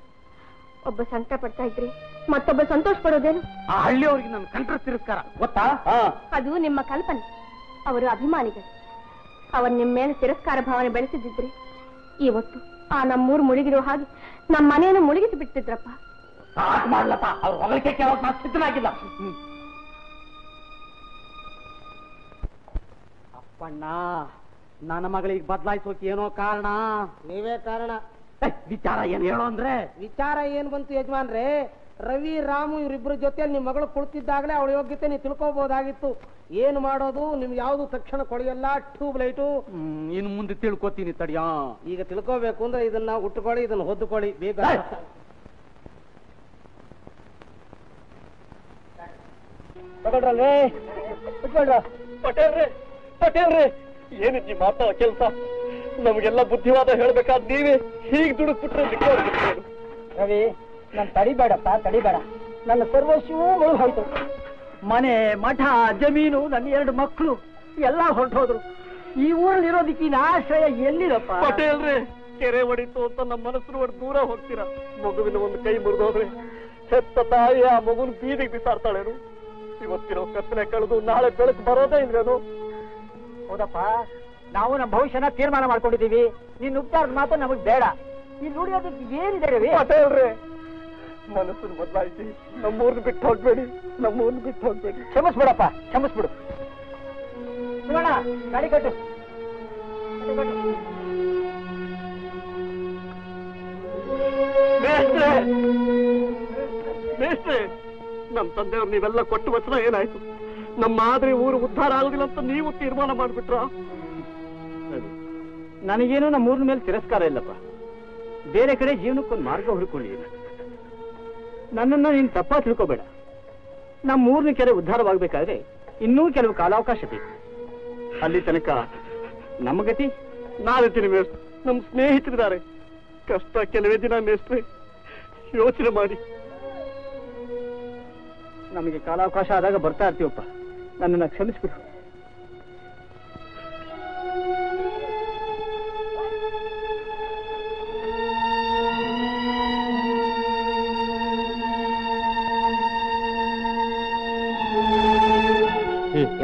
ಒಬ್ಬ ಸಂಕಟ ಪಡ್ತಾ ಇದ್ರೆ ಮತ್ತೊಬ್ಬ ಸಂತೋಷ ಪಡೋದೇನು ಆ ಹಳ್ಳಿಯವರಿಗೆ ನನ್ನ ಕಂಠ ತಿರಸ್ಕಾರ ಗೊತ್ತಾ ಅದು ನಿಮ್ಮ ಕಲ್ಪನೆ ಅವರು ಅಭಿಮಾನಿಗಳು ಅವರು ನಿಮ್ಮ ಮೇಲೆ ತಿರಸ್ಕಾರ ಭಾವನೆ ಬೆಳೆಸಿದ್ದಿದ್ರೆ ಇವತ್ತು ಆ ನಮ್ಮೂರು ಮುಳುಗಿರೋ ಹಾಗೆ ನಮ್ಮ ಮನೆಯನ್ನು ಮುಳುಗಿಸಿ ಬಿಡ್ತಿದ್ರಪ್ಪ ಸಾಕು ಮಾಡ್ಲಪ್ಪ ಅವ್ರು ಹೊಗಳಿಕೆ ಕೇಳೋಕೆ ನಾನು ಸಿದ್ಧನಾಗಿಲ್ಲ ಅಪ್ಪಣ್ಣ ನನ್ನ ಮಗಳಿಗೆ ಬದಲಾಯಿಸೋಕೆ ಏನೋ ಕಾರಣ ನೀವೇ ಕಾರಣ ವಿಚಾರ ಏನ್ ಹೇಳೋ ಅಂದ್ರೆ ವಿಚಾರ ಏನ್ ಬಂತು ಯಜಮಾನ್ರೆ ರವಿ ರಾಮು ಇವರಿಬ್ರ ಜೊತೆ ನಿಮ್ ಮಗಳು ಕುಳಿತಿದ್ದಾಗಲೇ ಅವಳ ಯೋಗ್ಯತೆ ನೀವು ತಿಳ್ಕೋಬಹುದಾಗಿತ್ತು ಏನ್ ಮಾಡೋದು ನಿಮ್ಗೆ ಯಾವ್ದು ತಕ್ಷಣ ಕೊಳೆಯಲ್ಲ ಟ್ಯೂಬ್ ಲೈಟು ಇನ್ ಮುಂದೆ ತಿಳ್ಕೊತೀನಿ ತಡಿಯಾ ಈಗ ತಿಳ್ಕೋಬೇಕು ಅಂದ್ರೆ ಇದನ್ನ ಉಟ್ಕೊಳ್ಳಿ ಇದನ್ನ ಹೊದ್ದುಕೊಳ್ಳಿ ಬೇಗ ತಗೊಳ್ರಲ್ವೇ ಉಟ್ಕೊಳ್ರ ಪಟೇಲ್ರಿ ಪಟೇಲ್ರಿ ಏನಿದ್ ನಿಮ್ಮ ಮಾತಾ ಕೆಲಸ ನಮ್ಗೆಲ್ಲ ಬುದ್ಧಿವಾದ ಹೇಳ್ಬೇಕಾದ್ ನೀವೇ ಹೀಗೆ ದುಡುಕ್ಬಿಟ್ರೆ ರವಿ ನಾನು ತಡಿಬೇಡಪ್ಪ ತಡಿಬೇಡ ನನ್ನ ಸರ್ವಸ್ವೂ ಹೋಯ್ತು ಮನೆ ಮಠ ಜಮೀನು ನನ್ನ ಎರಡು ಮಕ್ಕಳು ಎಲ್ಲ ಹೊರಟೋದ್ರು ಈ ಊರಲ್ಲಿ ಇರೋದಿಕ್ಕಿನ ಆಶ್ರಯ ಎಲ್ಲಿರಪ್ಪ ಪಟೇಲ್ರಿ ಕೆರೆ ಹೊಡಿತು ಅಂತ ನಮ್ಮ ಮನಸ್ಸು ಹೊಡೆದು ದೂರ ಹೋಗ್ತೀರಾ ಮಗುವಿನ ಒಂದು ಕೈ ಮುರಿದೋದ್ರೆ ಹೆತ್ತ ತಾಯಿ ಆ ಮಗುನ ಬೀದಿಗೆ ಬಿಸಾಡ್ತಾಳೇನು ಇವತ್ತಿನ ಕತ್ತಲೆ ಕಳೆದು ನಾಳೆ ಬೆಳಕು ಬರೋದೇ ಇಲ್ವೇನು ಹೌದಪ್ಪ ನಾವು ನಮ್ಮ ಭವಿಷ್ಯನ ತೀರ್ಮಾನ ಮಾಡ್ಕೊಂಡಿದ್ದೀವಿ ನಿನ್ನ ಉಪಕಾರದ ಮಾತು ನಮಗ್ ಬೇಡ ನೀನ್ ನುಡಿಯೋದಕ್ಕೆ ಏನಿದೆ ರವಿ ಪಟೇಲ್ರಿ ಮನಸ್ಸನ್ನು ಬದಲಾಯಿಸಿ ನಮ್ಮೂರ್ನ ಬಿಟ್ಟು ಹೋಗ್ಬೇಡಿ ನಮ್ಮೂರ್ನ ಬಿಟ್ಟು ಹೋಗ್ಬೇಡಿ ಕ್ಷಮಿಸ್ಬಿಡಪ್ಪ ಕ್ಷಮಿಸ್ಬಿಡು ಶಿವಣ್ಣ ಗಾಡಿ ಕಟ್ಟು ಮೇಷ್ಟ್ರೆ ನಮ್ಮ ತಂದೆಯವ್ರು ನೀವೆಲ್ಲ ಕೊಟ್ಟು ವಚನ ಏನಾಯ್ತು ನಮ್ಮ ಮಾದರಿ ಊರು ಉದ್ಧಾರ ಆಗುದಿಲ್ಲ ಅಂತ ನೀವು ತೀರ್ಮಾನ ಮಾಡ್ಬಿಟ್ರ ನನಗೇನೋ ನಮ್ಮ ಊರಿನ ಮೇಲೆ ತಿರಸ್ಕಾರ ಇಲ್ಲಪ್ಪ. ಬೇರೆ ಕಡೆ ಜೀವನಕ್ಕೊಂದು ಮಾರ್ಗ ಹುಡುಕೊಂಡಿದ್ದೀನಿ. ನನ್ನನ್ನ ನೀನು ತಪ್ಪಾಗಿ ತಿಳ್ಕೋಬೇಡ. ನಮ್ಮ ಊರಿನ ಕೆರೆ ಉದ್ಧಾರವಾಗಬೇಕಾದ್ರೆ ಇನ್ನೂ ಕೆಲವು ಕಾಲಾವಕಾಶ ಬೇಕು. ಅಲ್ಲಿ ತನಕ ನಮ್ಮ ಗತಿ ನಾವಿರ್ತೀನಿ ಮೇಷ್ಟ್ರೆ. ನಮ್ಮ ಸ್ನೇಹಿತರಿದ್ದಾರೆ. ಕಷ್ಟ ಕೆಲವೇ ದಿನ ಮೇಷ್ಟ್ರೆ. ಯೋಚನೆ ಮಾಡಿ. ನಮಗೆ ಕಾಲಾವಕಾಶ ಆದಾಗ ಬರ್ತಾ ಇರ್ತೀವಪ್ಪ. ನನ್ನನ್ನು ಕ್ಷಮಿಸಿಬಿಡು.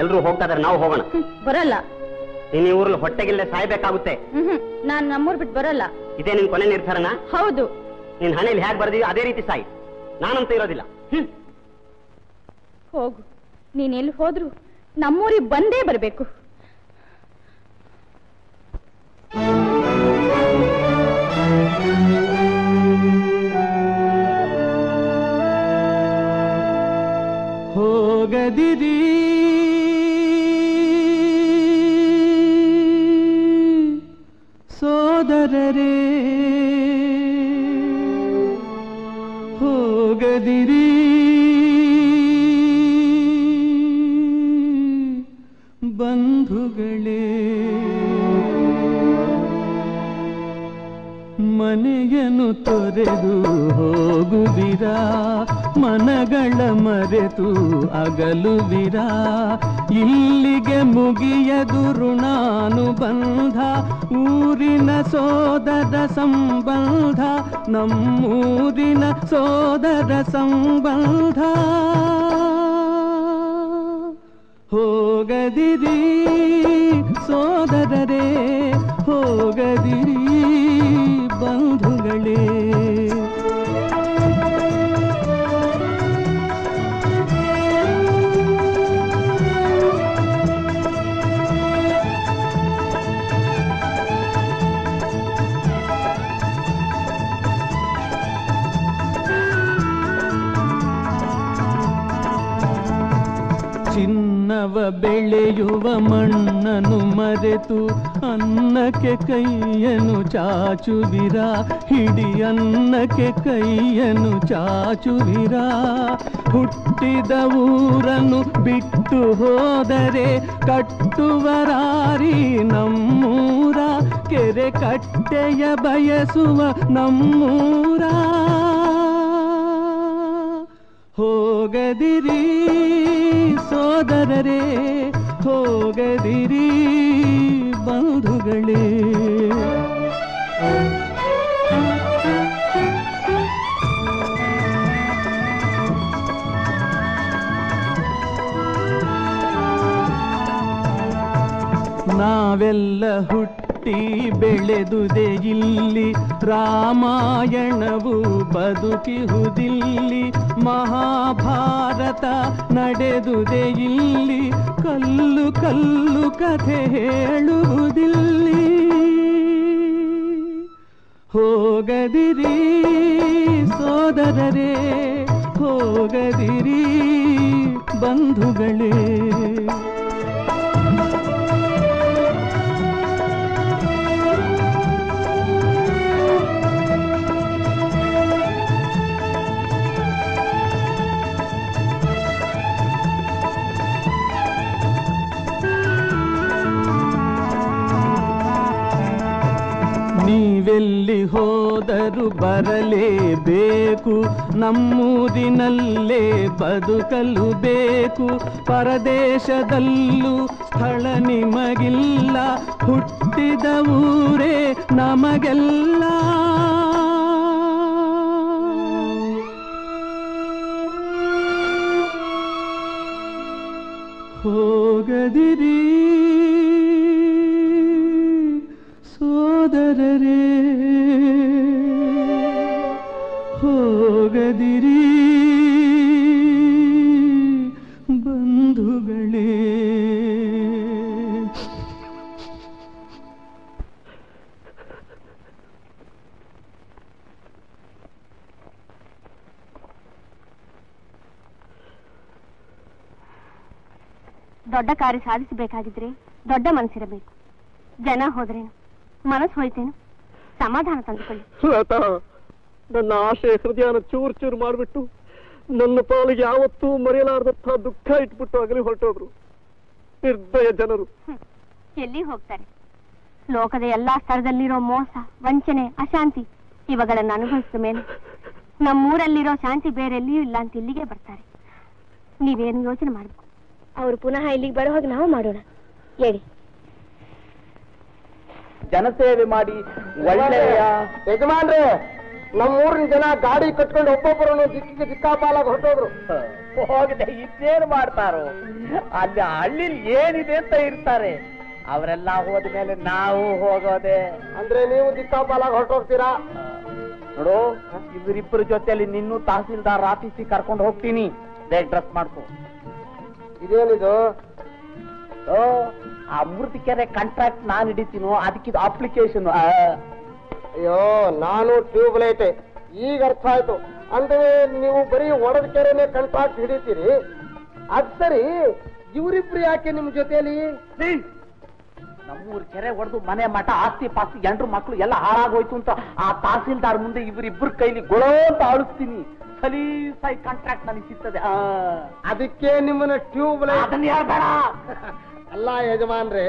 ಎಲ್ಲರೂ ಹೋಗ್ತಾ ಇದ್ದಾರೆ, ನಾವು ಹೋಗೋಣ. ಬರಲ್ಲ. ನೀನು ಈ ಊರಲ್ಲಿ ಹೊಟ್ಟೆಗಿಲ್ಲದೆ ಸಾಯ್ಬೇಕಾಗುತ್ತೆ. ನಾನು ನಮ್ಮೂರ್ ಬಿಟ್ಟು ಬರಲ್ಲ. ಇದೇ ನಿನ್ ಕೊನೆ ನಿರ್ಧಾರನಾ? ಹೌದು. ನಿನ್ ಹಣೆಯಲ್ಲಿ ಹೇಗೆ ಬರ್ದೀವಿ ಅದೇ ರೀತಿ ಸಾಯಿ. ನಾನಂತ ಇರೋದಿಲ್ಲ. ಹೋಗು, ನೀನೆಲ್ಲಿ ಹೋದ್ರು ನಮ್ಮೂರಿಗೆ ಬಂದೇ ಬರಬೇಕು. ಹೋಗದಿರಿ ಸೋದರರೇ, ಹೋಗದಿರಿ ಬಂಧುಗಳೇ, ಮನೆಯನ್ನು ತೊರೆದು ಹೋಗುವಿರಾ, ಮನಗಳ ಮರೆತು ಅಗಲುವಿರಾ, ಇಲ್ಲಿಗೆ ಮುಗಿಯದು ಋಣಾನುಬಂಧ, ಊರಿನ ಸೋದರ ಸಂಬಂಧ, ನಮ್ಮೂರಿನ ಸೋದರ ಸಂಬಂಧ. ಹೋಗದಿರಿ ಸೋದರರೇ, ಹೋಗದಿರಿ ಬಂಧುಗಳೇ. ಚಿನ್ನವ ಬೆಳೆಯುವ ಮಣ್ಣನ್ನು ಮರೆತು ಅನ್ನಕ್ಕೆ ಕೈಯನ್ನು ಚಾಚುವಿರಾ, ಹಿಡಿ ಅನ್ನಕ್ಕೆ ಕೈಯನ್ನು ಚಾಚುವಿರಾ, ಹುಟ್ಟಿದ ಊರನ್ನು ಬಿಟ್ಟು ಹೋದರೆ ಕಟ್ಟುವರಾರಿ ನಮ್ಮೂರ, ಕೆರೆ ಕಟ್ಟೆಯ ಬಯಸುವ ನಮ್ಮೂರ. ಹೋಗದಿರಿ ಸೋದರರೇ, ಹೋಗದಿರಿ ಬಂಧುಗಳೇ. ನಾವೆಲ್ಲ ಹುಟ್ಟಿ ಬೆಳೆದುದೇ ಇಲ್ಲಿ, ರಾಮಾಯಣವು ಬದುಕಿಹುದಿಲ್ಲಿ, ಮಹಾಭಾರತ ನಡೆದುದೇ ಇಲ್ಲಿ, ಕಲ್ಲು ಕಲ್ಲು ಕಥೆ ಹೇಳುವುದಿಲ್ಲಿ. ಹೋಗದಿರಿ ಸೋದರರೇ, ಹೋಗದಿರಿ ಬಂಧುಗಳೇ. ನೀವೆಲ್ಲಿ ಹೋದರೂ ಬರಲೇಬೇಕು, ನಮ್ಮೂರಿನಲ್ಲೇ ಬದುಕಲು ಬೇಕು, ಪರದೇಶದಲ್ಲೂ ಸ್ಥಳ ನಿಮಗಿಲ್ಲ, ಹುಟ್ಟಿದ ಊರೇ ನಮಗೆಲ್ಲ. ಹೋಗದಿರಿ ಸೋದರರೇ, ಹೋಗದಿರಿ ಬಂಧುಗಳೇ. ದೊಡ್ಡ ಕಾರ್ಯ ಸಾಧಿಸಬೇಕಾಗಿದ್ರೆ ದೊಡ್ಡ ಮನಸ್ಸಿರಬೇಕು. ಜನ ಹೋದ್ರೇನು ಮನಸ್ ಹೋಯ್ತೇನು ಸಮಾಧಾನ ತಂದುಕೊಳ್ಳಿ. ಲತಾ ನನ್ನ ಆಶಯ ಹೃದಯನ ಚೂರ್ ಚೂರ್ ಮಾಡಿಬಿಟ್ಟು ನನ್ನ ಪಾಲಿಗೆ ಯಾವತ್ತೂ ಮರೆಯಲಾರದಂತಹ ದುಃಖ ಇಟ್ಬಿಟ್ಟು ಆಗಲಿ ಹೊರಟೋದ್ರು ನಿರ್ದಯ ಜನರು. ಎಲ್ಲಿ ಹೋಗ್ತಾರೆ? ಲೋಕದ ಎಲ್ಲಾ ಸ್ಥಳದಲ್ಲಿರೋ ಮೋಸ, ವಂಚನೆ, ಅಶಾಂತಿ ಇವುಗಳನ್ನು ಅನುಭವಿಸಿದ ಮೇಲೆ ನಮ್ಮೂರಲ್ಲಿರೋ ಶಾಂತಿ ಬೇರೆ ಎಲ್ಲಿಯೂ ಇಲ್ಲ ಅಂತ ಇಲ್ಲಿಗೆ ಬರ್ತಾರೆ. ನೀವೇನು ಯೋಚನೆ ಮಾಡಬೇಕು, ಅವರು ಪುನಃ ಇಲ್ಲಿಗೆ ಬರೋ ಹಾಗೆ ನಾವು ಮಾಡೋಣ. ಹೇಳಿ ಜನಸೇವೆ ಮಾಡಿ ಒಳ್ಳೆಯ ಯಜಮಾನ್ರೆ, ನಮ್ಮೂರಿನ ಜನ ಗಾಡಿ ಕಟ್ಕೊಂಡು ಒಬ್ಬೊಬ್ಬರನ್ನು ದಿಕ್ಕಿಗೆ ದಿಕ್ಕಾಪಾಲಾಗಿ ಹೊರಟೋದ್ರು. ಹೋಗದೆ ಇದೇನು ಮಾಡ್ತಾರೋ, ಅಲ್ಲಿ ಹಳ್ಳಿಲಿ ಏನಿದೆ ಅಂತ ಇರ್ತಾರೆ. ಅವರೆಲ್ಲ ಹೋದ ಮೇಲೆ ನಾವು ಹೋಗೋದೆ. ಅಂದ್ರೆ ನೀವು ದಿಕ್ಕಾಪಾಲಾಗಿ ಹೊರಟೋಗ್ತೀರಾ? ನೋಡು, ಇವರಿಬ್ಬರ ಜೊತೆಯಲ್ಲಿ ನಿನ್ನೂ ತಹಸೀಲ್ದಾರ್ ಆಫೀಸಿಗೆ ಕರ್ಕೊಂಡು ಹೋಗ್ತೀನಿ. ಬೇಗ ಡ್ರೆಸ್ ಮಾಡ್ಕೊ. ಇದೇನಿದು? ಆ ಮೂರ್ತಿ ಕೆರೆ ಕಾಂಟ್ರಾಕ್ಟ್ ನಾನು ಹಿಡಿತೀನೋ ಅದಕ್ಕಿದು ಅಪ್ಲಿಕೇಶನ್. ಅಯ್ಯೋ, ನಾನು ಟ್ಯೂಬ್ ಲೈಟ್ ಈಗ ಅರ್ಥ ಆಯ್ತು. ಅಂದ್ರೆ ನೀವು ಬರೀ ಒಡದ ಕೆರೆನೇ ಕಾಂಟ್ರಾಕ್ಟ್ ಹಿಡಿತೀರಿ. ಅದ್ ಸರಿ, ಇವರಿಬ್ರು ಯಾಕೆ ನಿಮ್ ಜೊತೆಯಲ್ಲಿ? ನಮ್ಮೂರ್ ಕೆರೆ ಹೊಡೆದು ಮನೆ ಮಠ ಆಸ್ತಿ ಪಾಸ್ತಿ ಎಂಟ್ರು ಮಕ್ಕಳು ಎಲ್ಲ ಹಾಳಾಗೋಯ್ತು ಅಂತ ಆ ತಹಸೀಲ್ದಾರ್ ಮುಂದೆ ಇವರಿಬ್ರು ಕೈಲಿ ಗೊಳೋ ಅಂತ ಆಳಿಸ್ತೀನಿ. ಸಲೀಸಾಯಿ ಕಾಂಟ್ರಾಕ್ಟ್ ನನಗೆ ಸಿಗ್ತದೆ. ಅದಕ್ಕೆ ನಿಮ್ಮನ್ನ ಟ್ಯೂಬ್ ಲೈಟ್ ಬೇಡ. ಅಲ್ಲ ಯಜಮಾನ್ರೆ,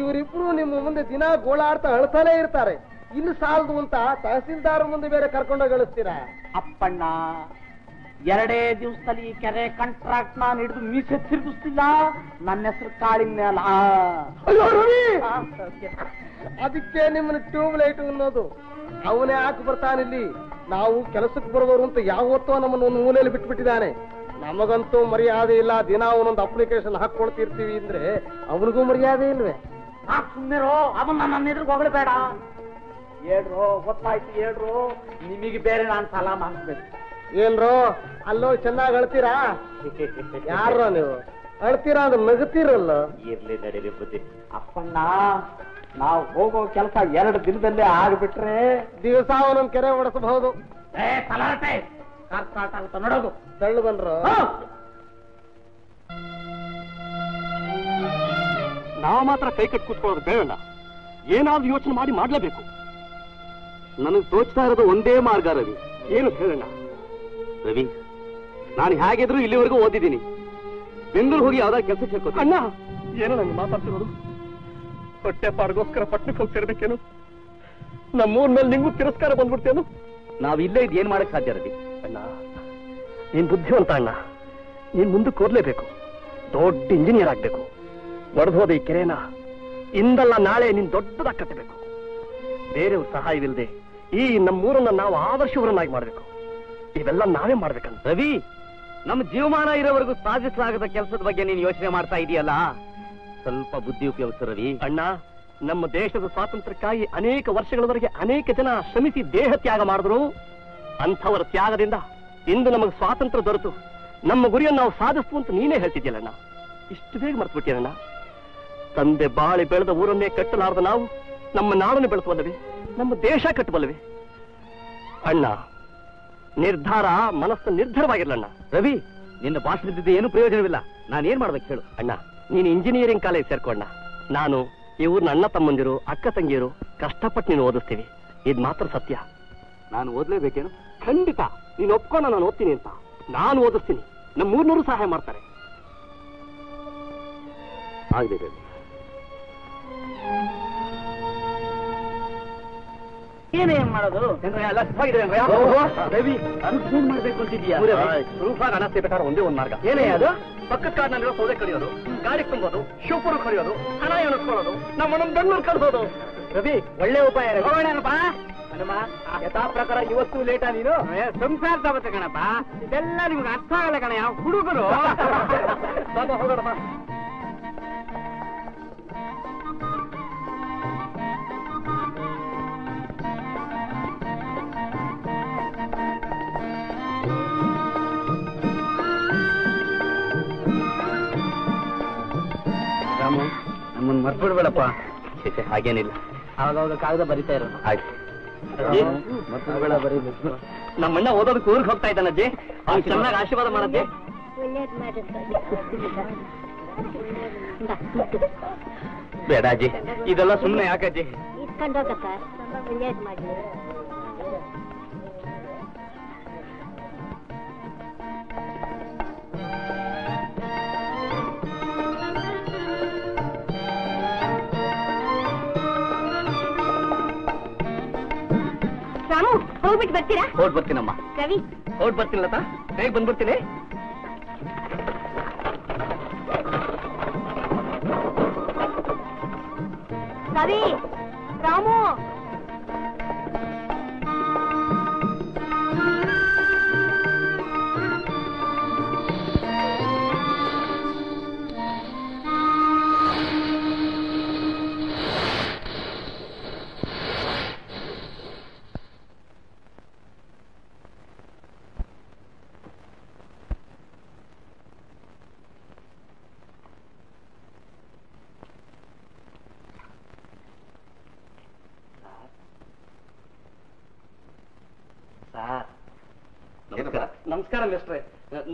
ಇವರಿಬ್ರು ನಿಮ್ಮ ಮುಂದೆ ದಿನ ಗೋಳಾಡ್ತಾ ಅಳ್ತಾನೆ ಇರ್ತಾರೆ. ಇನ್ನು ಸಾಲದು ಅಂತ ತಹಸೀಲ್ದಾರ್ ಮುಂದೆ ಬೇರೆ ಕರ್ಕೊಂಡೋಗಿ ಗಳಿಸ್ತೀರ? ಅಪ್ಪಣ್ಣ, ಎರಡೇ ದಿವಸದಲ್ಲಿ ಈ ಕೆರೆ ಕಾಂಟ್ರಾಕ್ಟ್ ನಾನು ಹಿಡಿದು ಮೀಸೆ ತಿರುಗಿಸ್ತಿಲ್ಲ. ನನ್ನ ಹೆಸರು ಕಾಳಿನ ಮೇಲೆ. ಅದಕ್ಕೆ ನಿಮ್ಮನ್ನ ಟ್ಯೂಬ್ ಲೈಟ್ ಅನ್ನೋದು. ಅವನೇ ಹಾಕಿ ಬರ್ತಾನಿಲ್ಲಿ. ನಾವು ಕೆಲಸಕ್ಕೆ ಬರೋರು ಅಂತ ಯಾವತ್ತೋ ನಮ್ಮನ್ನು ಒಂದು ಮೂಲೆಯಲ್ಲಿ ಬಿಟ್ಬಿಟ್ಟಿದ್ದಾನೆ. ನಮಗಂತೂ ಮರ್ಯಾದೆ ಇಲ್ಲ. ದಿನ ಅವನೊಂದು ಅಪ್ಲಿಕೇಶನ್ ಹಾಕೊಳ್ತಿರ್ತೀವಿ ಅಂದ್ರೆ ಅವನಿಗೂ ಮರ್ಯಾದೆ ಇಲ್ವೇ? ಸುಮ್ಮನೆರೋ, ಅವನ್ನ ನನ್ನ ಎದುರು ಹೊಗಳಬೇಡ. ಹೇಳ್ರೋ, ಗೊತ್ತಾಯ್ತು ಹೇಳ್ರೋ. ನಿಮಗೆ ಬೇರೆ ನಾನು ಸಾಲ ಮಾಡಿಸ್ಬೇಕು. ಏನ್ರೋ ಅಲ್ಲೋ ಚೆನ್ನಾಗಿ ಅಳ್ತೀರಾ? ಯಾರೋ ನೀವು ಅಳ್ತೀರಾ ಅಂದ್ರೆ ನಗತೀರಲ್ಲ. ಇರ್ಲಿ, ನಡೀಲಿ ಬುದ್ಧಿ. ಅಪ್ಪಣ್ಣ, ನಾವು ಹೋಗೋ ಕೆಲಸ ಎರಡು ದಿನದಲ್ಲೇ ಆಗ್ಬಿಟ್ರೆ ದಿವಸ ಅವನೊಂದು ಕೆರೆ ಹೊಡೆಸಬಹುದು. ನೋಡೋದು ತಳ್ಳು ಬಂದ್ರು. ನಾವು ಮಾತ್ರ ಕೈ ಕಟ್ಟಿ ಕೂತ್ಕೊಳ್ಳೋದು ಬೇಡಲ್ಲ. ಏನಾದ್ರೂ ಯೋಚನೆ ಮಾಡಿ ಮಾಡ್ಲೇಬೇಕು. ನನಗೆ ತೋಚ್ತಾ ಇರೋದು ಒಂದೇ ಮಾರ್ಗ ರವಿ. ಏನು ಹೇಳೋಣ ರವಿ? ನಾನು ಹೇಗಿದ್ರು ಇಲ್ಲಿವರೆಗೂ ಓದಿದ್ದೀನಿ. ಬೆಂಗಳೂರು ಹೋಗಿ ಯಾವ್ದಾದ್ರು ಕೆಲಸ ಕೇಳ್ಕೊತ. ಅಣ್ಣ, ಏನೋ ನಂಗೆ ಮಾತಾಡ್ತಿರೋದು? ಹೊಟ್ಟೆ ಪಾಡ್ಗೋಸ್ಕರ ಪಟ್ಟಣಕ್ಕೆ ಹೋಗಿ ಸೇರ್ಬೇಕೇನು? ನಮ್ಮೂರ್ ಮೇಲೆ ನಿಂಗೂ ತಿರಸ್ಕಾರ ಬಂದ್ಬಿಡ್ತೇನು? ನಾವಿಲ್ಲೇ ಇದು ಏನ್ ಮಾಡಕ್ ಸಾಧ್ಯ ರವಿ? ಅಣ್ಣ, ನೀನ್ ಬುದ್ಧಿವಂತ ಅಣ್ಣ. ನೀನ್ ಮುಂದಕ್ಕೆ ಓದ್ಲೇಬೇಕು, ದೊಡ್ಡ ಇಂಜಿನಿಯರ್ ಆಗ್ಬೇಕು. ಒಡೆದು ಹೋದ ಈ ಕೆರೆನ ಇಂದಲ್ಲ ನಾಳೆ ನೀನ್ ದೊಡ್ಡದಾಗಿ ಕಟ್ಟಬೇಕು. ಬೇರೆಯವ್ರ ಸಹಾಯವಿಲ್ಲದೆ ಈ ನಮ್ಮೂರನ್ನ ನಾವು ಆದರ್ಶವರನ್ನಾಗಿ ಮಾಡ್ಬೇಕು. ಇವೆಲ್ಲ ನಾವೇ ಮಾಡ್ಬೇಕಂತ. ರವಿ, ನಮ್ಮ ಜೀವಮಾನ ಇರೋವರೆಗೂ ಸಾಧಿಸಲಾಗದ ಕೆಲಸದ ಬಗ್ಗೆ ನೀನ್ ಯೋಚನೆ ಮಾಡ್ತಾ ಇದೀಯಲ್ಲ, ಸ್ವಲ್ಪ ಬುದ್ಧಿ ಉಪಯೋಗಿಸು ರವಿ. ಅಣ್ಣ, ನಮ್ಮ ದೇಶದ ಸ್ವಾತಂತ್ರ್ಯಕ್ಕಾಗಿ ಅನೇಕ ವರ್ಷಗಳವರೆಗೆ ಅನೇಕ ಜನ ಶ್ರಮಿಸಿ ದೇಹ ತ್ಯಾಗ ಮಾಡಿದ್ರು. ಅಂಥವರ ತ್ಯಾಗದಿಂದ ಇಂದು ನಮಗೆ ಸ್ವಾತಂತ್ರ್ಯ ದೊರೆತು ನಮ್ಮ ಗುರಿಯನ್ನು ನಾವು ಸಾಧಿಸ್ತು ಅಂತ ನೀನೇ ಹೇಳ್ತಿದ್ಯಲ್ಲಣ್ಣ. ಇಷ್ಟು ಬೇಗ ಮರ್ತು ಬಿಟ್ಟಿಯಣ್ಣ. ತಂದೆ ಬಾಳಿ ಬೆಳೆದ ಊರನ್ನೇ ಕಟ್ಟಲಾರದ ನಾವು ನಮ್ಮ ನಾಡನ್ನು ಬೆಳೆಸಬಲ್ಲವೆ, ನಮ್ಮ ದೇಶ ಕಟ್ಟಬಲ್ಲವೆ? ಅಣ್ಣ, ನಿರ್ಧಾರ ಮನಸ್ಸು ನಿರ್ಧಾರವಾಗಿರ್ಲಣ್ಣ. ರವಿ, ನಿನ್ನ ಭಾಷಣದಿದ್ದು ಏನು ಪ್ರಯೋಜನವಿಲ್ಲ. ನಾನೇನ್ ಮಾಡ್ಬೇಕು ಹೇಳು? ಅಣ್ಣ, ನೀನು ಇಂಜಿನಿಯರಿಂಗ್ ಕಾಲೇಜ್ ಸೇರ್ಕೊಂಡ. ನಾನು ಈ ಊರ್ನ ಅಣ್ಣ ತಮ್ಮಂದಿರು ಅಕ್ಕ ತಂಗಿಯರು ಕಷ್ಟಪಟ್ಟು ನೀನು ಓದಿಸ್ತೀವಿ. ಇದು ಮಾತ್ರ ಸತ್ಯ. ನಾನು ಓದ್ಲೇಬೇಕೇನು? ಖಂಡಿತ. ನೀನು ಒಪ್ಕೊಂಡ ನಾನು ಓದ್ತೀನಿ ಅಂತ. ನಾನು ಓದಿಸ್ತೀನಿ. ನಮ್ಮ ಮೂರ್ನೂರು ಸಹಾಯ ಮಾಡ್ತಾರೆ. ಆಗಲಿ ರವಿ. ಏನೇನ್ ಮಾಡೋದು? ರವಿ, ಅನುಷ್ಠಾನ ಮಾಡ್ಬೇಕು ಅಂತಿದ್ಯಾ? ರೂಪಾಗಿ ಹಣ ಸೇರ್ಬೇಕಾದ್ರೆ ಒಂದೇ ಒಂದು ಮಾರ್ಗ. ಏನೇ ಅದು? ಪಕ್ಕದ ಕಾಡ್ನಲ್ಲಿರೋ ಸೌದೆ ಕಡಿಯೋದು, ಗಾಡಿ ತುಂಬೋದು, ಶಿವಪುರ ಕಡಿಯೋದು, ಹಣ ಎಣಿಸ್ಕೊಳ್ಳೋದು, ನಮ್ಮನ್ನ ಬೆಂಗಳೂರು ಕಳಿಸೋದು. ರವಿ, ಒಳ್ಳೆ ಉಪಾಯ. ಹೋಗೋಣಪ್ಪ. ಹನುಮ, ಯಥಾ ಪ್ರಕಾರ ಇವತ್ತು ಲೇಟಾ ನೀನು? ಸಂಸಾರ ತಗತ್ತೆ ಕಣಪ್ಪ. ಇದೆಲ್ಲ ನಿಮ್ಗೆ ಅರ್ಥ ಆಗಲ್ಲ ಕಣ. ಯಾವ ಹುಡುಗರು? ಹೋಗೋಣಪ್ಪ. ನಮ್ಮನ್ನು ಮರ್ಬಿಡ್ಬೇಡಪ್ಪ. ಹಾಗೇನಿಲ್ಲ, ಆವಾಗ ಕಾಗದ ಬರಿತಾ ಇರೋದು. ಆಯ್ತು, ಮರ್ಬಿಡ್ಬೇಡ, ಬರೀಬೇಕು. ನಮ್ಮಣ್ಣ ಓದೋದಕ್ಕೆ ಊರಿಗೆ ಹೋಗ್ತಾ ಇದ್ದಾನ ಅಜ್ಜಿ. ಅವ್ನು ಚೆನ್ನಾಗಿ ಆಶೀರ್ವಾದ ಮಾಡಜ್ಜಿ. ಬೇಡ ಅಜ್ಜಿ, ಇದೆಲ್ಲ ಸುಮ್ಮನೆ ಯಾಕಜ್ಜಿ? ಕಂಡೋಕೆ ಸರ್ ತುಂಬಾ ವಿನ್ಯಾಸ ಮಾಡಿ ರಾಮು ಹೋಗ್ಬಿಟ್ಟು ಬರ್ತೀರಾ? ಹೋಗ್ ಬರ್ತೀನಮ್ಮ. ರವಿ ಹೋಗ್ ಬರ್ತೀನಿ ಲತಾ, ಬೇಗ ಬಂದ್ಬಿಡ್ತೀನಿ. ರವಿ ರಾಮು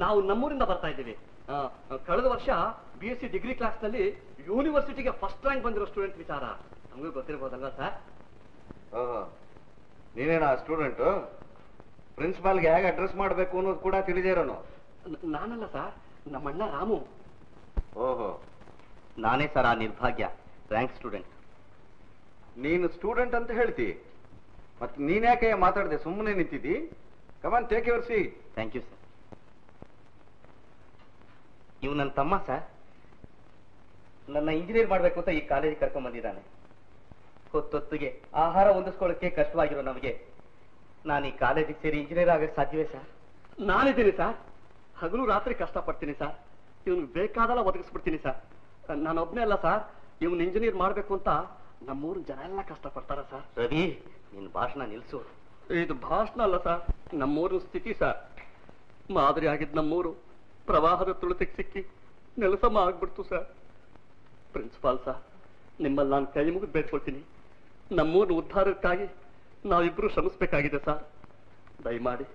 ನಾವು ನಮ್ಮೂರಿಂದ ಬರ್ತಾ ಇದ್ದೀವಿ. ಕಳೆದ ವರ್ಷ B S C degree class ನಲ್ಲಿ ಯೂನಿವರ್ಸಿಟಿಗೆ ಫಸ್ಟ್ ರ್ಯಾಂಕ್ ಬಂದಿರೋ ಸ್ಟೂಡೆಂಟ್ ವಿಚಾರ ನಮಗೂ ಗೊತ್ತಿರಬಹುದಲ್ವಾ ಸರ್? ನೀನೇನ ಆ ಸ್ಟೂಡೆಂಟ್? ಪ್ರಿನ್ಸಿಪಾಲ್ಗೆ ಹೇಗೆ ಅಡ್ರೆಸ್ ಮಾಡಬೇಕು ಅನ್ನೋದು ಕೂಡ ತಿಳಿದಿರೋನು ನಾನಲ್ಲ ಸರ್, ನಮ್ಮಣ್ಣ ರಾಮು. ಓಹೋ, ನಾನೇ ಸರ್ ಆ ನಿರ್ಭಾಗ್ಯ ರ್ಯಾಂಕ್ ಸ್ಟೂಡೆಂಟ್. ನೀನು ಸ್ಟೂಡೆಂಟ್ ಅಂತ ಹೇಳ್ತಿ, ಮತ್ತೆ ನೀನ್ಯಾಕೆ ಮಾತಾಡದೆ ಸುಮ್ಮನೆ ನಿಂತಿದ್ದಿ? Come on, take your seat. Thank you sir. ಇವ್ ನನ್ನ ತಮ್ಮ ಸರ್, ನನ್ನ ಇಂಜಿನಿಯರ್ ಮಾಡ್ಬೇಕು ಅಂತ ಈ ಕಾಲೇಜ್ ಕರ್ಕೊಂಡ್ ಬಂದಿದ್ದಾನೆ. ಹೊತ್ತೊತ್ತಿಗೆ ಆಹಾರ ಹೊಂದಿಸ್ಕೊಳ್ಳಕ್ಕೆ ಕಷ್ಟವಾಗಿರೋ ನಮಗೆ ನಾನು ಈ ಕಾಲೇಜಿಗೆ ಸೇರಿ ಇಂಜಿನಿಯರ್ ಆಗಕ್ಕೆ ಸಾಧ್ಯವೇ ಸರ್? ನಾನಿದ್ದೀನಿ ಸರ್, ಹಗಲು ರಾತ್ರಿ ಕಷ್ಟಪಡ್ತೀನಿ ಸರ್, ಇವನು ಬೇಕಾದಲ್ಲ ಒದಗಿಸ್ಬಿಡ್ತೀನಿ ಸರ್. ನಾನೊಬ್ನೇ ಅಲ್ಲ ಸರ್, ಇವನ್ ಇಂಜಿನಿಯರ್ ಮಾಡ್ಬೇಕು ಅಂತ ನಮ್ಮೂರ ಜನ ಎಲ್ಲ ಕಷ್ಟಪಡ್ತಾರ ಸರ್. ರವಿ, ನಿನ್ ಭಾಷಣ ನಿಲ್ಸು. ಇದು ಭಾಷಣ ಅಲ್ಲ ಸರ್, ನಮ್ಮೂರು ಸ್ಥಿತಿ ಸರ್. ಮಾದರಿ ಆಗಿದ್ ನಮ್ಮೂರು ಪ್ರವಾಹದ ತುಳಿತಕ್ಕೆ ಸಿಕ್ಕಿ ನೆಲಸಮ ಆಗ್ಬಿಡ್ತು ಸರ್. ಪ್ರಿನ್ಸಿಪಾಲ್ ಸರ್, ನಿಮ್ಮಲ್ಲಿ ನಾನು ಕೈ ಮುಗಿದು ಬೇಡ್ಕೊಳ್ತೀನಿ, ನಮ್ಮೂರನ್ನ ಉದ್ಧಾರಕ್ಕಾಗಿ ನಾವಿಬ್ರು ಶ್ರಮಿಸಬೇಕಾಗಿದೆ ಸರ್. ದಯಮಾಡಿ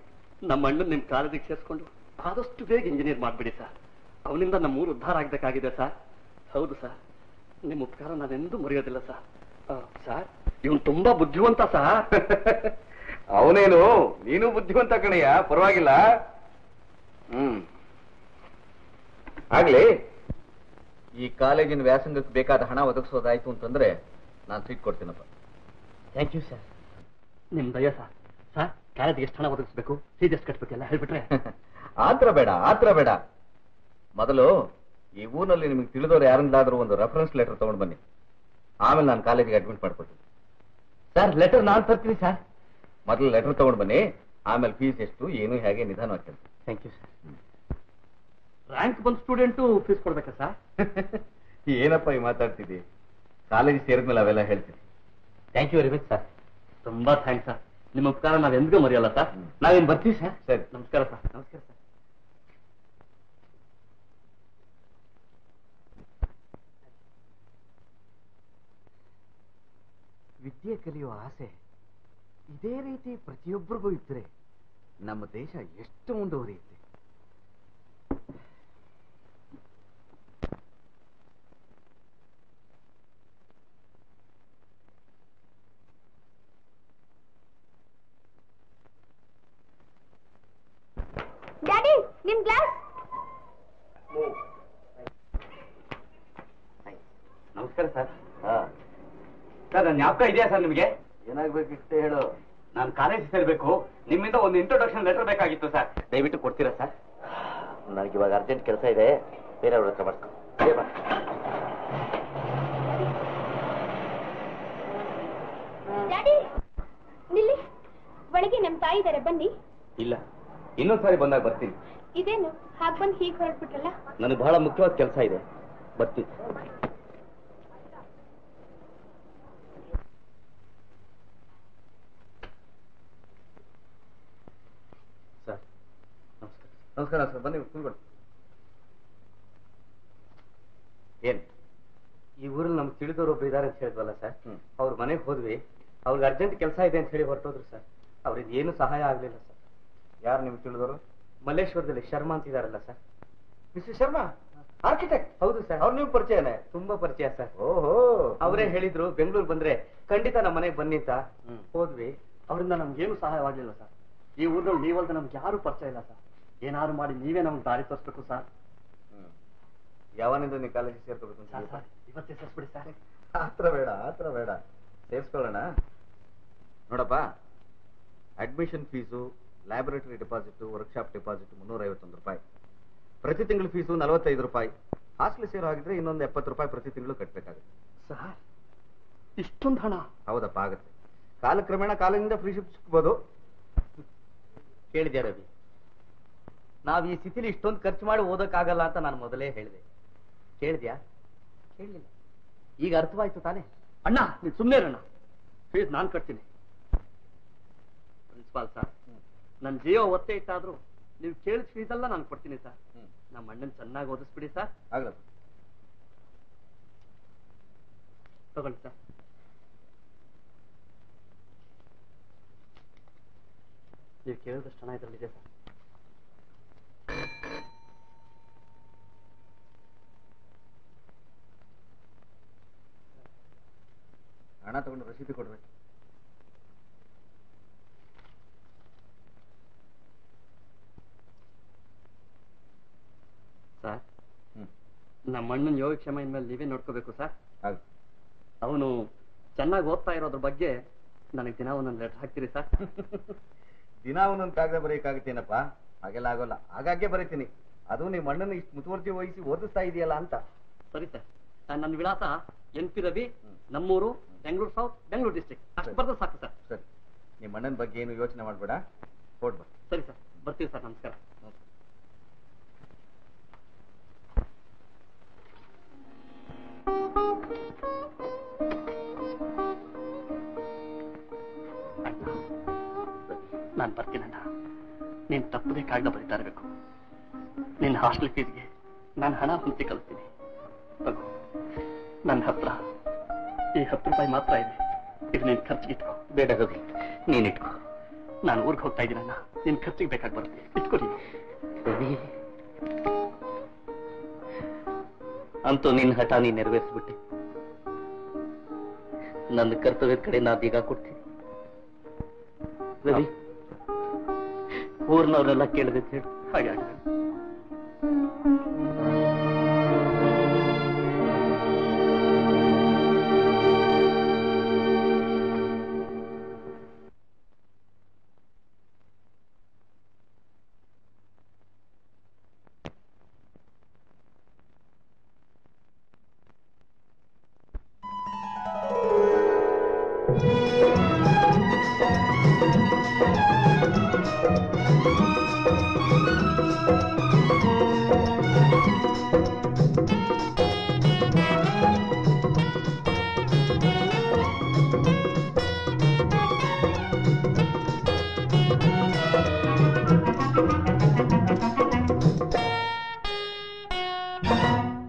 ನಮ್ಮ ಅಣ್ಣನ ನಿಮ್ಮ ಕಾಲೇಜಿಗೆ ಸೇರಿಸ್ಕೊಂಡು ಆದಷ್ಟು ಬೇಗ ಇಂಜಿನಿಯರ್ ಮಾಡಿಬಿಡಿ ಸರ್. ಅವನಿಂದ ನಮ್ಮೂರು ಉದ್ಧಾರ ಆಗಬೇಕಾಗಿದೆ ಸರ್. ಹೌದು ಸರ್, ನಿಮ್ಮ ಉಪಕಾರ ನಾನೆಂದೂ ಮರೆಯೋದಿಲ್ಲ ಸರ್. ಸರ್, ಇವನು ತುಂಬಾ ಬುದ್ಧಿವಂತ ಸರ್. ಅವನೇನು, ನೀನು ಬುದ್ಧಿವಂತ ಕಣೆಯ, ಪರವಾಗಿಲ್ಲ. ಹ್ಮ್ ಆಗ್ಲಿ, ಈ ಕಾಲೇಜಿನ ವ್ಯಾಸಂಗಕ್ಕೆ ಬೇಕಾದ ಹಣ ಒದಗಿಸೋದಾಯ್ತು ಅಂತಂದ್ರೆ ನಾನು ಸೀಟ್ ಕೊಡ್ತೀನಪ್ಪ. Thank you sir. ನಿಮ್ ದಯ ಸರ್. ಸರ್, ಕಾಲೇಜಿಗೆ ಎಷ್ಟು ಹಣ ಒದಗಿಸ್ಬೇಕು, ಫೀಸ್ ಎಷ್ಟು ಕಟ್ಬೇಕೆಲ್ಲ ಹೇಳ್ಬಿಟ್ರೆ? ಆತರ ಬೇಡ ಆತರ ಬೇಡ. ಮೊದಲು ಈ ಊರಿನಲ್ಲಿ ನಿಮ್ಗೆ ತಿಳಿದವರು ಯಾರಿಂದಾದ್ರೂ ಒಂದು ರೆಫರೆನ್ಸ್ ಲೆಟರ್ ತಗೊಂಡು ಬನ್ನಿ, ಆಮೇಲೆ ನಾನು ಕಾಲೇಜಿಗೆ ಅಡ್ಮಿಟ್ ಮಾಡ್ಕೊಡ್ತೀನಿ. ಸರ್, ಲೆಟರ್ ನಾನು ತರ್ತೀನಿ ಸರ್. ಮೊದಲು ಲೆಟರ್ ತಗೊಂಡು ಬನ್ನಿ, ಆಮೇಲೆ ಫೀಸ್ ಎಷ್ಟು ಏನು ಹೇಗೆ ನಿಧಾನ ಆಗ್ತದೆ. Thank you sir. ರ್ಯಾಂಕ್ ಬಂದ್ ಸ್ಟೂಡೆಂಟು ಫೀಸ್ ಕೊಡ್ಬೇಕಾ ಸರ್? ಏನಪ್ಪ ಈ ಮಾತಾಡ್ತಿದ್ದಿ, ಕಾಲೇಜ್ ಸೇರಿದ್ಮೇಲೆ ಅವೆಲ್ಲ ಹೇಳ್ತೀನಿ. Thank you very much sir, ತುಂಬಾ ಥ್ಯಾಂಕ್ಸ್ ಸರ್. ನಿಮ್ಮ ಉಪಕಾರ ನಾವೆಂದಿಗೂ ಮರೆಯಲ್ಲ ಸರ್. ನಾವೇನು ಬರ್ತೀವಿ ಸರ್. ಸರಿ, ನಮಸ್ಕಾರ ಸರ್. ನಮಸ್ಕಾರ ಸರ್. ವಿದ್ಯೆ ಕಲಿಯುವ ಆಸೆ ಇದೇ ರೀತಿ ಪ್ರತಿಯೊಬ್ಬರಿಗೂ ಇದ್ರೆ ನಮ್ಮ ದೇಶ ಎಷ್ಟು ಮುಂದುವರಿಯುತ್ತೆ. ಡ್ಯಾಡಿ, ನಿಮ್ ಗ್ಲಾಸ್. ನಮಸ್ಕಾರ ಸರ್. ಸರ್, ನನ್ನ ಜ್ಞಾಪಕ ಇದೆಯಾ ಸರ್ ನಿಮಗೆ? ಏನಾಗಬೇಕಿಷ್ಟೇ ಹೇಳು. ನಾನು ಕಾಲೇಜ್ ಸೇರ್ಬೇಕು, ನಿಮ್ಮಿಂದ ಒಂದು ಇಂಟ್ರೊಡಕ್ಷನ್ ಲೆಟರ್ ಬೇಕಾಗಿತ್ತು ಸರ್. ದಯವಿಟ್ಟು ಕೊಡ್ತೀರಾ ಸರ್? ನನಗೆ ಇವಾಗ ಅರ್ಜೆಂಟ್ ಕೆಲಸ ಇದೆ, ಬೇರೆಯವ್ರ ಹತ್ರ ಮಾಡ್ಕೊ. ಒಳಗೆ ನಮ್ ತಾಯಿ ಇದಾರೆ, ಬನ್ನಿ. ಇಲ್ಲ, ಇನ್ನೊಂದ್ಸಾರಿ ಬಂದಾಗ ಬರ್ತೀನಿ. ಇದೇನು ಹಾಗೆ ಬಂದು ಹೀಗೆ ಹೊರಟ್ಬಿಟ್ರಲ್ಲ? ನನಗೆ ಬಹಳ ಮುಖ್ಯವಾದ ಕೆಲಸ ಇದೆ, ಬರ್ತೀನಿ. ಸರ್ ನಮಸ್ಕಾರ. ನಮಸ್ಕಾರ ಸರ್, ಬನ್ನಿ ಕೂತ್ಕೊಳ್ಳಿ. ಏನ್ ಈ ಊರಲ್ಲಿ ನಮ್ಗೆ ತಿಳಿದವರು ಒಬ್ರು ಇದಾರೆ ಅಂತ ಹೇಳಿದ್ವಲ್ಲ ಸರ್, ಅವ್ರ ಮನೆಗೆ ಹೋದ್ವಿ. ಅವ್ರಿಗೆ ಅರ್ಜೆಂಟ್ ಕೆಲಸ ಇದೆ ಅಂತ ಹೇಳಿ ಹೊರಟೋದ್ರು ಸರ್. ಅವ್ರಿಗೆ ಏನು ಸಹಾಯ ಆಗ್ಲಿಲ್ಲ ಸರ್. ಯಾರು ನಿಮ್ಗೆ ತಿಳಿದವರು? ಮಲ್ಲೇಶ್ವರದಲ್ಲಿ ಶರ್ಮಾ ಅಂತಿದಾರಲ್ಲ ಸರ್, ಮಿಸ್ಟರ್ ಶರ್ಮಾ. आर्किटेक्ट हौदु सर और न्यू परिचयने ತುಂಬಾ ಪರಿಚಯ ಸರ್ ಓಹೋ ಅವರೇ ಹೇಳಿದ್ರು ಬೆಂಗಳೂರು ಬಂದ್ರೆ ಖಂಡಿತ ನಮ್ಮ ಮನೆಗೆ ಬನ್ನಿ ಅಂತ ಹೋದ್ವಿ ಅವರಿಂದ ನಮಗೆ ಏನು ಸಹಾಯವಾಗಲಿಲ್ಲ ಸರ್ ಈ ಊರಲ್ಲಿ ನೀವಲ್ದ ನಮಗೆ ಯಾರು ಪರಿಚಯ ಇಲ್ಲ ಸರ್ ಏನಾದರೂ ಮಾಡಿ ನೀವೇ ನಮಗೆ ದಾರಿ ತೋರಿಸಬೇಕು ಸರ್ ಯಾವನಿಂದ ನೀ ಕಾಲೇಜ್ ಸೇರ್ಕೋಬೇಕು ಅಂತ ಸರ್ ಇವತ್ತೇ ಸೇರ್ಸ್ಬಿಡಿ ಸರ್ ಆತ್ರ ಬೇಡ ಆತ್ರ ಬೇಡ ಸೇರ್ಸ್ಕೊಳ್ಳೋಣ ನೋಡಪ್ಪ admission fees laboratory deposit workshop deposit ಮುನ್ನೂರ ಐವತ್ತೊಂದು ರೂಪಾಯಿ ಪ್ರತಿ ತಿಂಗಳು ಫೀಸ್ ನಲವತ್ತೈದು ರೂಪಾಯಿ ಹಾಸ್ಟೆಲ್ ಸೇರೋ ಹಾಗಿದ್ರೆ ಇನ್ನೊಂದು ಎಪ್ಪತ್ತು ರೂಪಾಯಿ ಪ್ರತಿ ತಿಂಗಳು ಕಟ್ಟಬೇಕಾಗುತ್ತೆ ಸರ್ ಇಷ್ಟೊಂದು ಹಣ ಹೌದಪ್ಪ ಆಗುತ್ತೆ ಕಾಲಕ್ರಮೇಣ ಕಾಲದಿಂದ ಫ್ರೀ ಶಿಫ್ಟ್ ಸಿಗಬಹುದು ಕೇಳಿದ್ಯಾ ರವಿ ನಾವು ಈ ಸ್ಥಿತಿಲಿ ಇಷ್ಟೊಂದು ಖರ್ಚು ಮಾಡಿ ಓದೋಕ್ಕಾಗಲ್ಲ ಅಂತ ನಾನು ಮೊದಲೇ ಹೇಳಿದೆ ಕೇಳಿದ್ಯಾ ಕೇಳಲಿಲ್ಲ ಈಗ ಅರ್ಥವಾಯ್ತು ತಾನೇ ಅಣ್ಣ ನೀನು ಸುಮ್ಮನೆ ಇರಣ್ಣ ಫೀಸ್ ನಾನು ಕಟ್ತೀನಿ ಪ್ರಿನ್ಸಿಪಾಲ್ ಸರ್ ನನ್ನ ಜೀವ ಒತ್ತೆ ಇಟ್ಟಾದರೂ ನೀವು ಕೇಳಿದ ಫೀಸ್ ಅಲ್ಲ ನಾನು ಕೊಡ್ತೀನಿ ಸರ್ ನಮ್ಮ ಅಣ್ಣನ ಚೆನ್ನಾಗಿ ಓದಿಸ್ಬಿಡಿ ಸರ್ ಆಗಲ್ಲ ತಗೊಳ್ಳಿ ಸರ್ ನೀವು ಕೇಳಿದಷ್ಟು ಹಣ ಇದರಲ್ಲಿದೆ ಸರ್ ಹಣ ತಗೊಂಡು ರಸೀದಿ ಕೊಡ್ಬೇಕು ಸರ್ ನಮ್ಮ ಅಣ್ಣನ ಯೋಗಕ್ಷೇಮ ಇನ್ಮೇಲೆ ನೀವೇ ನೋಡ್ಕೋಬೇಕು ಸರ್ ಅವನು ಚೆನ್ನಾಗಿ ಓದ್ತಾ ಇರೋದ್ರ ಬಗ್ಗೆ ನನಗೆ ದಿನ ಒಂದೊಂದು ಲೆಟರ್ ಹಾಕ್ತೀರಿ ಸರ್ ದಿನ ಒಂದೊಂದು ಕಾಗದ ಬರೆಯಕ್ಕಾಗತ್ತೇನಪ್ಪ ಹಾಗೆಲ್ಲ ಆಗೋಲ್ಲ ಹಾಗಾಗೆ ಬರೀತೀನಿ ಅದು ನಿಮ್ಮ ಅಣ್ಣನ ಇಷ್ಟು ಮುತುವರ್ಜಿ ವಹಿಸಿ ಓದಿಸ್ತಾ ಇದೆಯಲ್ಲ ಅಂತ ಸರಿ ಸರ್ ನನ್ನ ವಿಳಾಸ ಎನ್ ಪಿ ರವಿ ನಮ್ಮೂರು ಬೆಂಗಳೂರು ಸೌತ್ ಬೆಂಗಳೂರು ಡಿಸ್ಟ್ರಿಕ್ಟ್ ಅಷ್ಟು ಬರ್ದು ಸಾಕು ಸರ್ ಸರಿ ನಿಮ್ಮ ಅಣ್ಣನ ಬಗ್ಗೆ ಏನು ಯೋಚನೆ ಮಾಡಬೇಡ ಕೊಡ್ಬ ಸರಿ ಸರ್ ಬರ್ತೀವಿ ಸರ್ ನಮಸ್ಕಾರ ನಾನು ಬರ್ತೀನಣ್ಣ ನೀನ್ ತಪ್ಪದೇ ಕಾಗದ ಬರೀತಾ ಇರಬೇಕು ನಿನ್ನ ಹಾಸ್ಟೆಲ್ ಫೀಸ್ಗೆ ನಾನು ಹಣ ಹೊಂದಿ ಕಳಿಸ್ತೀನಿ ನನ್ನ ಹತ್ರ ಈ ಹತ್ತು ರೂಪಾಯಿ ಮಾತ್ರ ಇದೆ ಇದು ನಿನ್ ಖರ್ಚಿಗೆ ಇಟ್ಕೋ ಬೇಡ ರವಿ ನೀನ್ ಇಟ್ಕೋ ನಾನು ಊರಿಗೆ ಹೋಗ್ತಾ ಇದ್ದೀನಣ್ಣ ನಿನ್ ಖರ್ಚಿಗೆ ಬೇಕಾಗಿ ಬರುತ್ತೆ ಇಟ್ಕೋ ನೀನು ರವಿ ಅಂತೂ ನಿನ್ನ ಹಠ ನೀನ್ ನೆರವೇರಿಸ್ಬಿಟ್ಟೆ ನನ್ನ ಕರ್ತವ್ಯದ ಕಡೆ ನಾ ಬೀಗ ಕೊಡ್ತೀನಿ ರವಿ ಊರ್ನವರೆಲ್ಲ ಕೇಳಬೇಕು ಹೇಳಿ ಹಾಗೆ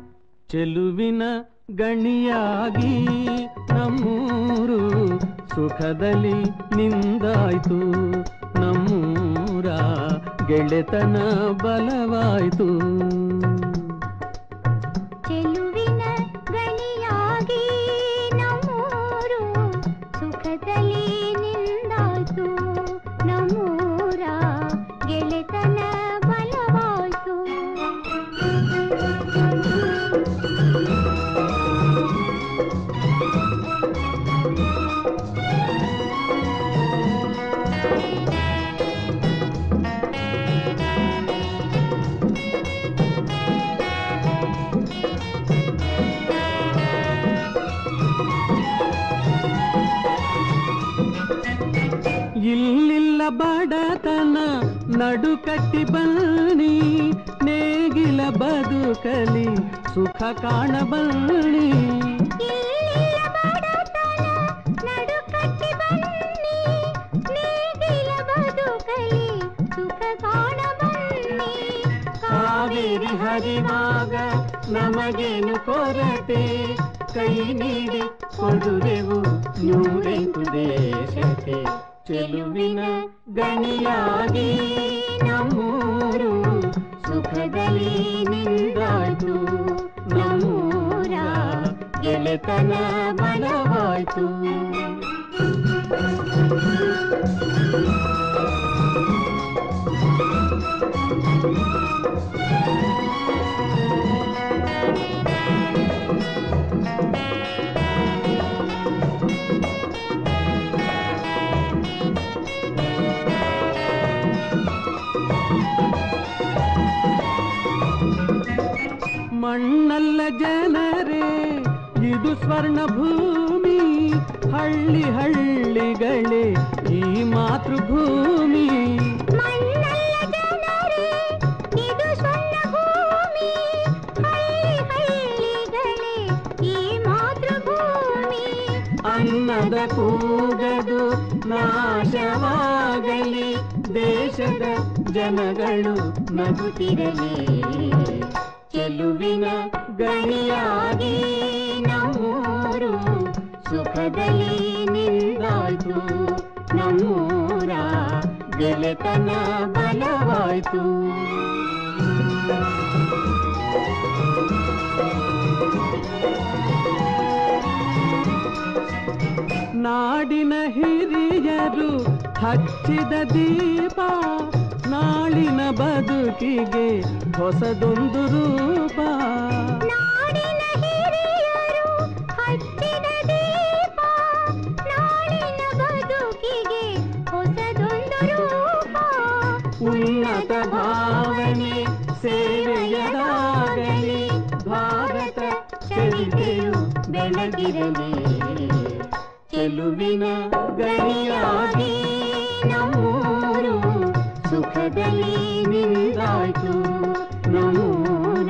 ಚೆಲುವಿನ ಗಣಿಯಾಗಿ ನಮ್ಮೂರು ಸುಖದಲ್ಲಿ ನಿಂದಾಯ್ತು ನಮ್ಮೂರ ಗೆಳೆತನ ಬಲವಾಯ್ತು ಚೆಲುವಿನ ಗಣಿಯಾಗಿ ನಮ್ಮೂರು ಸುಖದಲ್ಲಿ ನಿಂದಾಯ್ತು ನಮ್ಮೂರ ಗೆಳೆತನ ಬಲವಾಯ್ತು ಇಲ್ಲಿಲ್ಲ ಬಡತನ ನಡು ಕಟ್ಟಿ ಬನ್ನಿ ನೇಗಿಲ ಬದುಕಲಿ ಸುಖ ಕಾಣಬನ್ನಿ ಕಾವೇರಿ ಹರಿವಾಗ ನಮಗೇನು ಕೊರತೆ ಕೈ ನೀಡಿ ಕೊಡುವೆವು ನೂರೆಂಟು ದೇಶಕ್ಕೆ ಚೆಲುವಿನ ಗಣಿಯಾಗಿ ನಮ್ಮೂರು ಸುಖದಲ್ಲಿ ನಿಂದಾಯ್ತು ಒಲೆತನ ಬಲವಾಯಿತು. ಮಣ್ಣಲ್ಲ ಜನರೇ ಇದು ಸ್ವರ್ಣ ಭೂಮಿ, ಹಳ್ಳಿ ಹಳ್ಳಿಗಳೇ ಈ ಮಾತೃಭೂಮಿ. ಮಣ್ಣಲ್ಲ ಜನರೇ ಇದು ಸ್ವರ್ಣ ಭೂಮಿ, ಹಳ್ಳಿ ಹಳ್ಳಿಗಳೇ ಈ ಮಾತೃಭೂಮಿ. ಅನ್ನದ ಕೂಗದು ನಾಶವಾಗಲಿ, ದೇಶದ ಜನಗಳು ನಗುತ್ತಿರಲಿ. ಚೆಲುವಿನ ಗಣಿಯಾಗಿ ನಮ್ಮೂರು ಸುಖದಲ್ಲಿ ನಿಂದಾಯ್ತು. ನಮ್ಮೂರ ಗೆಳೆತನ ಬಲವಾಯ್ತು. ನಾಡಿನ ಹಿರಿಯರು ಹಚ್ಚಿದ ದೀಪ ನಾಳಿನ ಬದುಕಿಗೆ ಹೊಸದೊಂದು ರೂಪ. ನಾಡಿನ ಹಿರಿಯರು ಹಚ್ಚಿದ ದೀಪ ನಾಳಿನ ಬದುಕಿಗೆ ಹೊಸದೊಂದು ರೂಪ. ಉನ್ನತ ಭಾವನೆ ಸೇವೆಯದಾಗಲಿ, ಭಾರತ ಚರಿತೆಯು ಬೆಳಗಿರಲಿ. ಚೆಲುವಿನ ಗಣಿಯಾಗಿ ನಮ್ಮೂರು ಸುಖದಲ್ಲಿ ನಿಂದಾಯ್ತು. ನಮ್ಮೂರ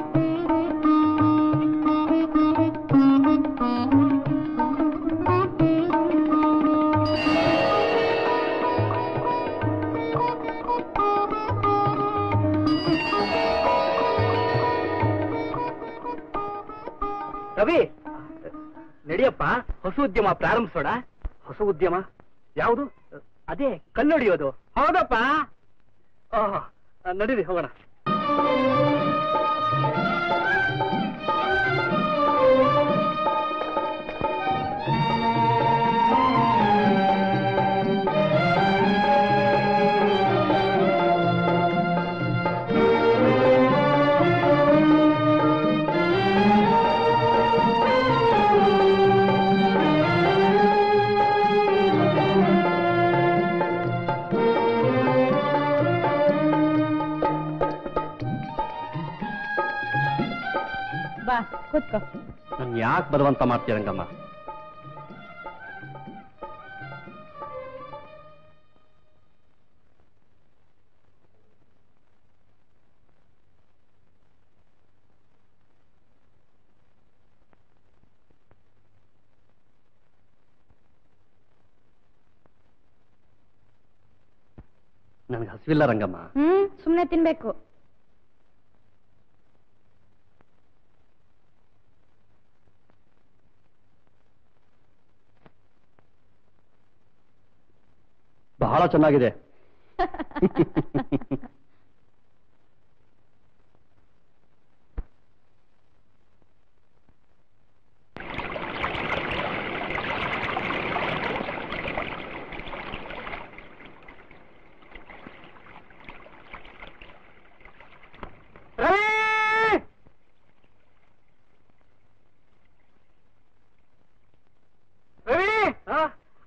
ರವಿ, ನಡಿಯಪ್ಪ, ಹೊಸ ಉದ್ಯಮ ಪ್ರಾರಂಭಿಸೋಣ. ಹೊಸ ಉದ್ಯಮ ಯಾವುದು? ಅದೇ ಕಲ್ಲೊಡಿಯೋದು. ಹೌದಪ್ಪ, ನಡೀರಿ ಹೋಗೋಣ. ನನ್ ಯಾಕೆ ಬಲವಂತ ಮಾಡ್ತೀಯ ರಂಗಮ್ಮ? ನನಗೆ ಹಸಿವಿಲ್ಲ ರಂಗಮ್ಮ. ಹ್ಮ್, ಸುಮ್ಮನೆ ತಿನ್ಬೇಕು. ಬಹಳ ಚೆನ್ನಾಗಿದೆ.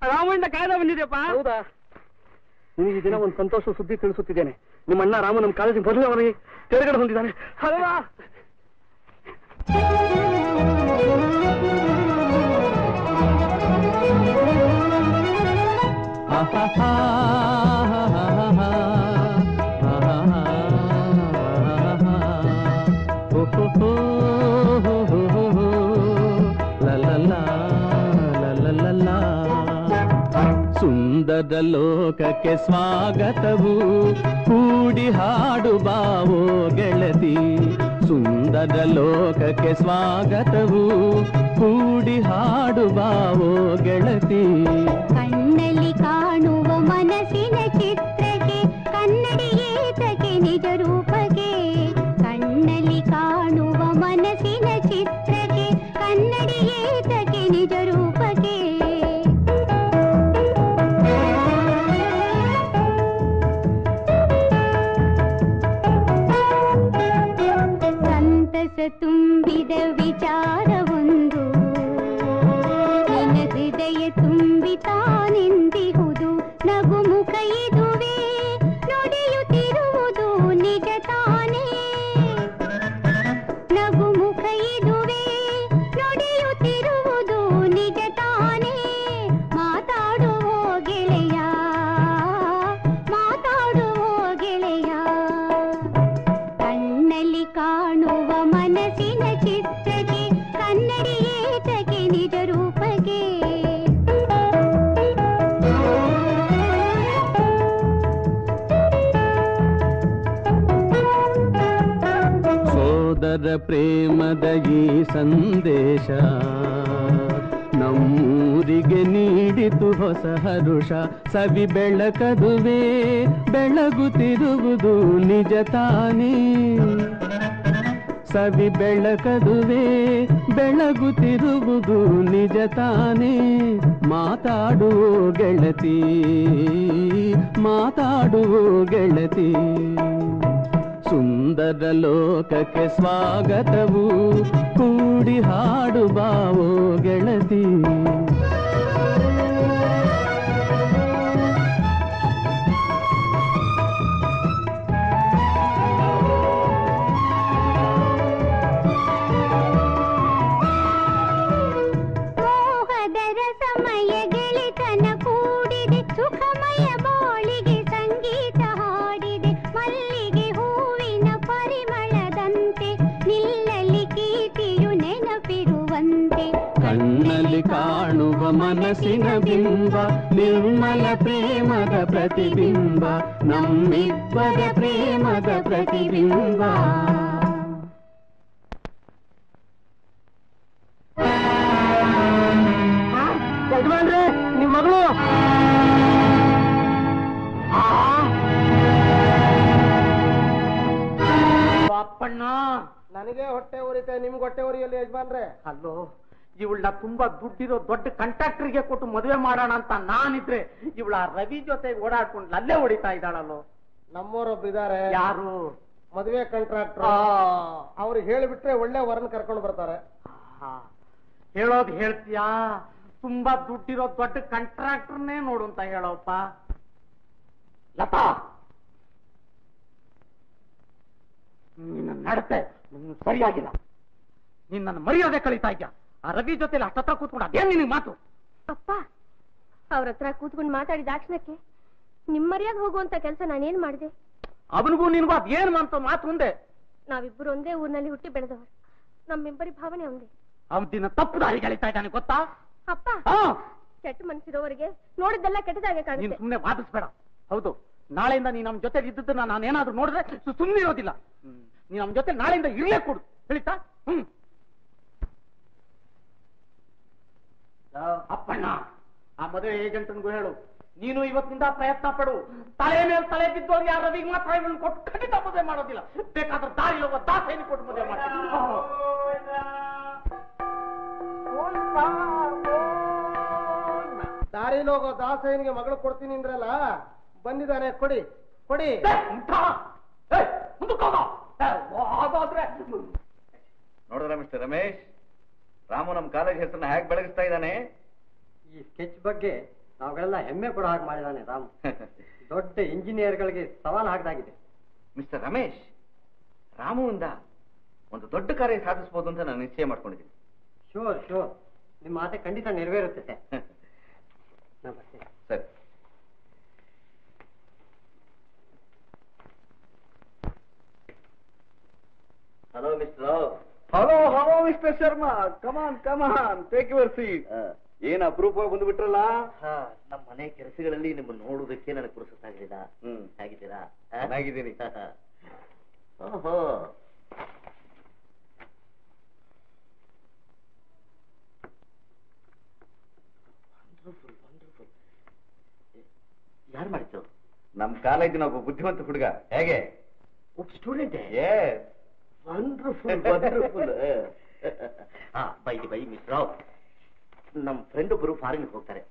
ರಾಮಣ್ಣ ಕಾಯ್ದ ಬಂದಿದ್ಯಪ್ಪ. ಹೌದಾ? ನಿಮಗೆ ದಿನ ಒಂದು ಸಂತೋಷ ಸುದ್ದಿ ತಿಳಿಸುತ್ತಿದ್ದೇನೆ. ನಿಮ್ಮ ಅಣ್ಣ ರಾಮ ನಮ್ಮ ಕಾಲೇಜಿಗೆ ಬದಲು ಅವನಿಗೆ ತೆರೆಗಡೆ ಹೊಂದಿದ್ದಾನೆ. ಅಲ್ವಾ? ಭಾರತದ ಲೋಕಕ್ಕೆ ಸ್ವಾಗತವು ಕೂಡಿ ಹಾಡು ಬಾವೋ ಗೆಳತಿ ಸುಂದರ ಲೋಕಕ್ಕೆ ಸ್ವಾಗತವು ಕೂಡಿ ಹಾಡು ಬಾವೋ ಗೆಳತಿ ಕಣ್ಣಲ್ಲಿ ಕಾಣುವ ಮನಸ್ಸಿನ ಚಿತ್ರಕ್ಕೆ ಕನ್ನಡಿ ಏತಕ್ಕೆ ನಿಜ ರೂಪಕ್ಕೆ ಕಣ್ಣಲ್ಲಿ ಕಾಣುವ ಮನಸ್ಸಿನ ಚಿತ್ರಕ್ಕೆ ಕನ್ನಡಿ ಏತಕ್ಕೆ ನಿಜ ರೂಪಕ್ಕೆ ತುಂಬಿದ ವಿಚಾರವೊಂದು ನಿನ್ನ ಹೃದಯ ತುಂಬಿತಾನೆಂದಿಹುದು ನಗು ಮುಖ ಇದುವೇ ನುಡಿಯುತ್ತಿರುವುದು ನಿಜ ತಾನೇ ನಗು ಮುಖ ಇದುವೇ ನುಡಿಯುತ್ತಿರುವುದು ನಿಜ ತಾನೇ ಮಾತಾಡುವ ಗೆಳೆಯ ಮಾತಾಡುವ ಗೆಳೆಯ ಕಣ್ಣಲ್ಲಿ ಕಾಣುವ ಮನಸ್ಸಿನ ಚಿತ್ರಕ್ಕೆ ಕನ್ನಡಿ ಏತಕ್ಕೆ ನಿಜ ರೂಪಕ್ಕೆ ಸೋದರ ಪ್ರೇಮದ ಈ ಸಂದೇಶ ನಮ್ಮೂರಿಗೆ ನೀಡಿತು ಹೊಸ ಹರುಷ ಸವಿ ಬೆಳಕದುವೆ ಬೆಳಗುತ್ತಿರುವುದು ನಿಜ ತಾನೇ ಸವಿ ಬೆಳಕದುವೆ ಬೆಳಗುತ್ತಿರುವುದು ನಿಜ ತಾನೇ ಮಾತಾಡುವ ಗೆಳತಿ ಮಾತಾಡುವ ಗೆಳತಿ ಸುಂದರ ಲೋಕಕ್ಕೆ ಸ್ವಾಗತವು ಕೂಡಿ ಹಾಡು ಬಾವೋ ಗೆಳತಿ ಕಣ್ಣಲ್ಲಿ ಕಾಣುವ ಮನಸ್ಸಿನ ಬಿಂಬ ನಿರ್ಮಲ ಪ್ರೇಮದ ಪ್ರತಿಬಿಂಬ ನಮ್ಮಿಬ್ಬರ ಪ್ರೇಮದ ಪ್ರತಿಬಿಂಬ ಯಜಮಾನ್ರೆ ನಿಮ್ಮ ಮಗಳು ಅಪ್ಪಣ್ಣ ನನಗೆ ಹೊಟ್ಟೆ ಉರಿತೆ ನಿಮ್ಗೆ ಹೊಟ್ಟೆ ಉರಿಯಲ್ಲಿ ಯಜಮಾನ್ರೆ ಅಲ್ಲೋ ಇವಳನ್ನ ತುಂಬಾ ದುಡ್ಡಿರೋ ದೊಡ್ಡ ಕಂಟ್ರಾಕ್ಟರ್ಗೆ ಕೊಟ್ಟು ಮದುವೆ ಮಾಡೋಣ ಅಂತ ನಾನಿದ್ರೆ ಇವಳ ರವಿ ಜೊತೆ ಓಡಾಡ್ಕೊಂಡು ಅಲ್ಲೇ ಹೊಡಿತಾ ಇದ್ದಾಳಲ್ಲೋ ನಮ್ಮವರೊಬ್ಬಿದ್ದಾರೆ ಯಾರು ಮದುವೆ ಕಂಟ್ರಾಕ್ಟರ್ ಅವ್ರಿಗೆ ಹೇಳಿಬಿಟ್ರೆ ಒಳ್ಳೆ ವರನ್ ಕರ್ಕೊಂಡು ಬರ್ತಾರೆ ಹೇಳೋದ್ ಹೇಳ್ತೀಯಾ ತುಂಬಾ ದುಡ್ಡಿರೋ ದೊಡ್ಡ ಕಂಟ್ರಾಕ್ಟರ್ನೇ ನೋಡು ಅಂತ ಹೇಳೋಪ್ಪ ಲತಾ ನಿನ್ನ ನಡತೆ ಸರಿಯಾಗಿಲ್ಲ ನೀನ್ ನನ್ನ ಮರ್ಯಾದೆ ಕಳೀತಾ ಇದ್ಯಾ ಆ ರವಿ ಜೊತೆ ಹತ್ರ ಕೂತ್ಕೊಂಡು ಅದೇನ್ ನಿನಗೆ ಮಾತು ಅಪ್ಪ ಅವ್ರ ಹತ್ರ ಕೂತ್ಕೊಂಡು ಮಾತಾಡಿದ ಆಕ್ಷಣಕ್ಕೆ ನಿಮ್ ಮರ್ಯಾದೆ ಹೋಗುವಂತ ಕೆಲಸ ನಾನೇನ್ ಮಾಡಿದೆ ಅವನಿಗೂ ನಿನ್ಗೂ ಅದೇನ್ ಮಾತು ಮಾತು ಒಂದೇ ನಾವಿಬ್ರು ಒಂದೇ ಊರಿನಲ್ಲಿ ಹುಟ್ಟಿ ಬೆಳೆದವರು ನಮ್ಮಿಬ್ಬರಿ ಭಾವನೆ ಒಂದೇ ಅವನ ತಪ್ಪು ದಾರಿ ಕಳೀತಾ ಇದ್ದಾನೆ ಗೊತ್ತಾ ಅಪ್ಪ ಕೆಟ್ಟ ಮನ್ಸಿರೋವರಿಗೆ ನೋಡಿದ್ದೆಲ್ಲ ಕೆಟ್ಟದಾಗೆ ಕಾಣುತ್ತೆ ಸುಮ್ನೆ ವಾದಿಸ್ಬೇಡ ಹೌದು ನಾಳೆಯಿಂದ ನೀನ್ ನಮ್ ಜೊತೆ ಇದ್ದದನ್ನ ನಾನೇನಾದ್ರೂ ನೋಡಿದ್ರೆ ಸುಮ್ಮನೆ ಇರೋದಿಲ್ಲ ನೀನ್ ನಮ್ ಜೊತೆ ನಾಳೆಯಿಂದ ಇಲ್ಲೇ ಕೊಡು ಹೇಳಿತಾ ಹ್ಮ್ ಅಪ್ಪಣ್ಣ ಆ ಮದುವೆ ಏಜೆಂಟ್ಗೂ ಹೇಳು ನೀನು ಇವತ್ತಿನಿಂದ ಪ್ರಯತ್ನ ಪಡು ತಲೆ ಮೇಲೆ ತಲೆ ಬಿದ್ದವ್ರು ಯಾರು ರವಿಗೆ ಮಾತ್ರ ಇವನು ಕೊಟ್ಟು ಖಂಡಿತ ಮದುವೆ ಮಾಡೋದಿಲ್ಲ ಬೇಕಾದ್ರೆ ದಾರಿ ಹೋಗೋ ದಾಸೇನು ಕೊಟ್ಟು ಮದುವೆ ಮಾಡ್ತೀನಿ ದಾರಿಲಿ ಹೋಗೋ ದಾಸೇನಿಗೆ ಮಗಳು ಕೊಡ್ತೀನಿ ಅಂದ್ರಲ್ಲ ಬಂದಿದ್ದಾನೆ ಕೊಡಿ ಕೊಡಿ ನೋಡಿದ್ರ ಮಿಸ್ಟರ್ ರಮೇಶ್ ರಾಮು ನಮ್ ಕಾಲೇಜ್ ಹೆಸರನ್ನ ಹೇಗೆ ಬೆಳಗಿಸ್ತಾ ಇದ್ದಾನೆ ಈ ಸ್ಕೆಚ್ ಬಗ್ಗೆ ನಾವುಗಳೆಲ್ಲ ಹೆಮ್ಮೆ ಕೂಡ ಹಾಗೆ ಮಾಡಿದಾನೆ ರಾಮು ದೊಡ್ಡ ಇಂಜಿನಿಯರ್ ಗಳಿಗೆ ಸವಾಲು ಹಾಕದಾಗಿದೆ ಮಿಸ್ಟರ್ ರಮೇಶ್ ರಾಮುವಿಂದ ಒಂದು ದೊಡ್ಡ ಕಾರ್ಯ ಸಾಧಿಸಬಹುದು ಅಂತ ನಾನು ನಿಶ್ಚಯ ಮಾಡ್ಕೊಂಡಿದ್ದೀನಿ ಶೋರ್ ಶೋರ್ ನಿಮ್ಮ ಮಾತೆ ಖಂಡಿತ ನೆರವೇರುತ್ತೆ ನಮಸ್ತೆ ಸರಿ hello mister hello hello mister Sharma come on come on take your seat ಏನ್ ಅಪರೂಪ ಬಂದು ಬಿಟ್ರಲ್ಲ ಸರ್. ನಮ್ಮ ಮನೆ ಕೆಲಸಗಳಲ್ಲಿ ನಿಮ್ಮ ನೋಡೋದಕ್ಕೆ ನನಗೆ ಪುರಸತ್ತಾಗಲಿಲ್ಲ. ಹ್ಮ್ ಆಗಿದ್ದೀರಾ? ಚೆನ್ನಾಗಿದ್ದೀನಿ. ಓಹೋ ವಂಡರ್ಫುಲ್ ವಂಡರ್ಫುಲ್. ಯಾರು ಮಾಡಿದ್ರು? ನಮ್ಮ ಕಾಲೇಜಿನ ಒಬ್ಬ ಬುದ್ಧಿವಂತ ಹುಡುಗ. ಹೇಗೆ ಒಬ್ಬ ಸ್ಟೂಡೆಂಟ್? Yes wonderful wonderful. ಹಾ ಬೈ ಬೈ ಮಿಸ್ರಾವ್, ನಮ್ಮ ಫ್ರೆಂಡ್ ಒಬ್ಬರು ಫಾರಿನ್ಗೆ ಹೋಗ್ತಾರೆ,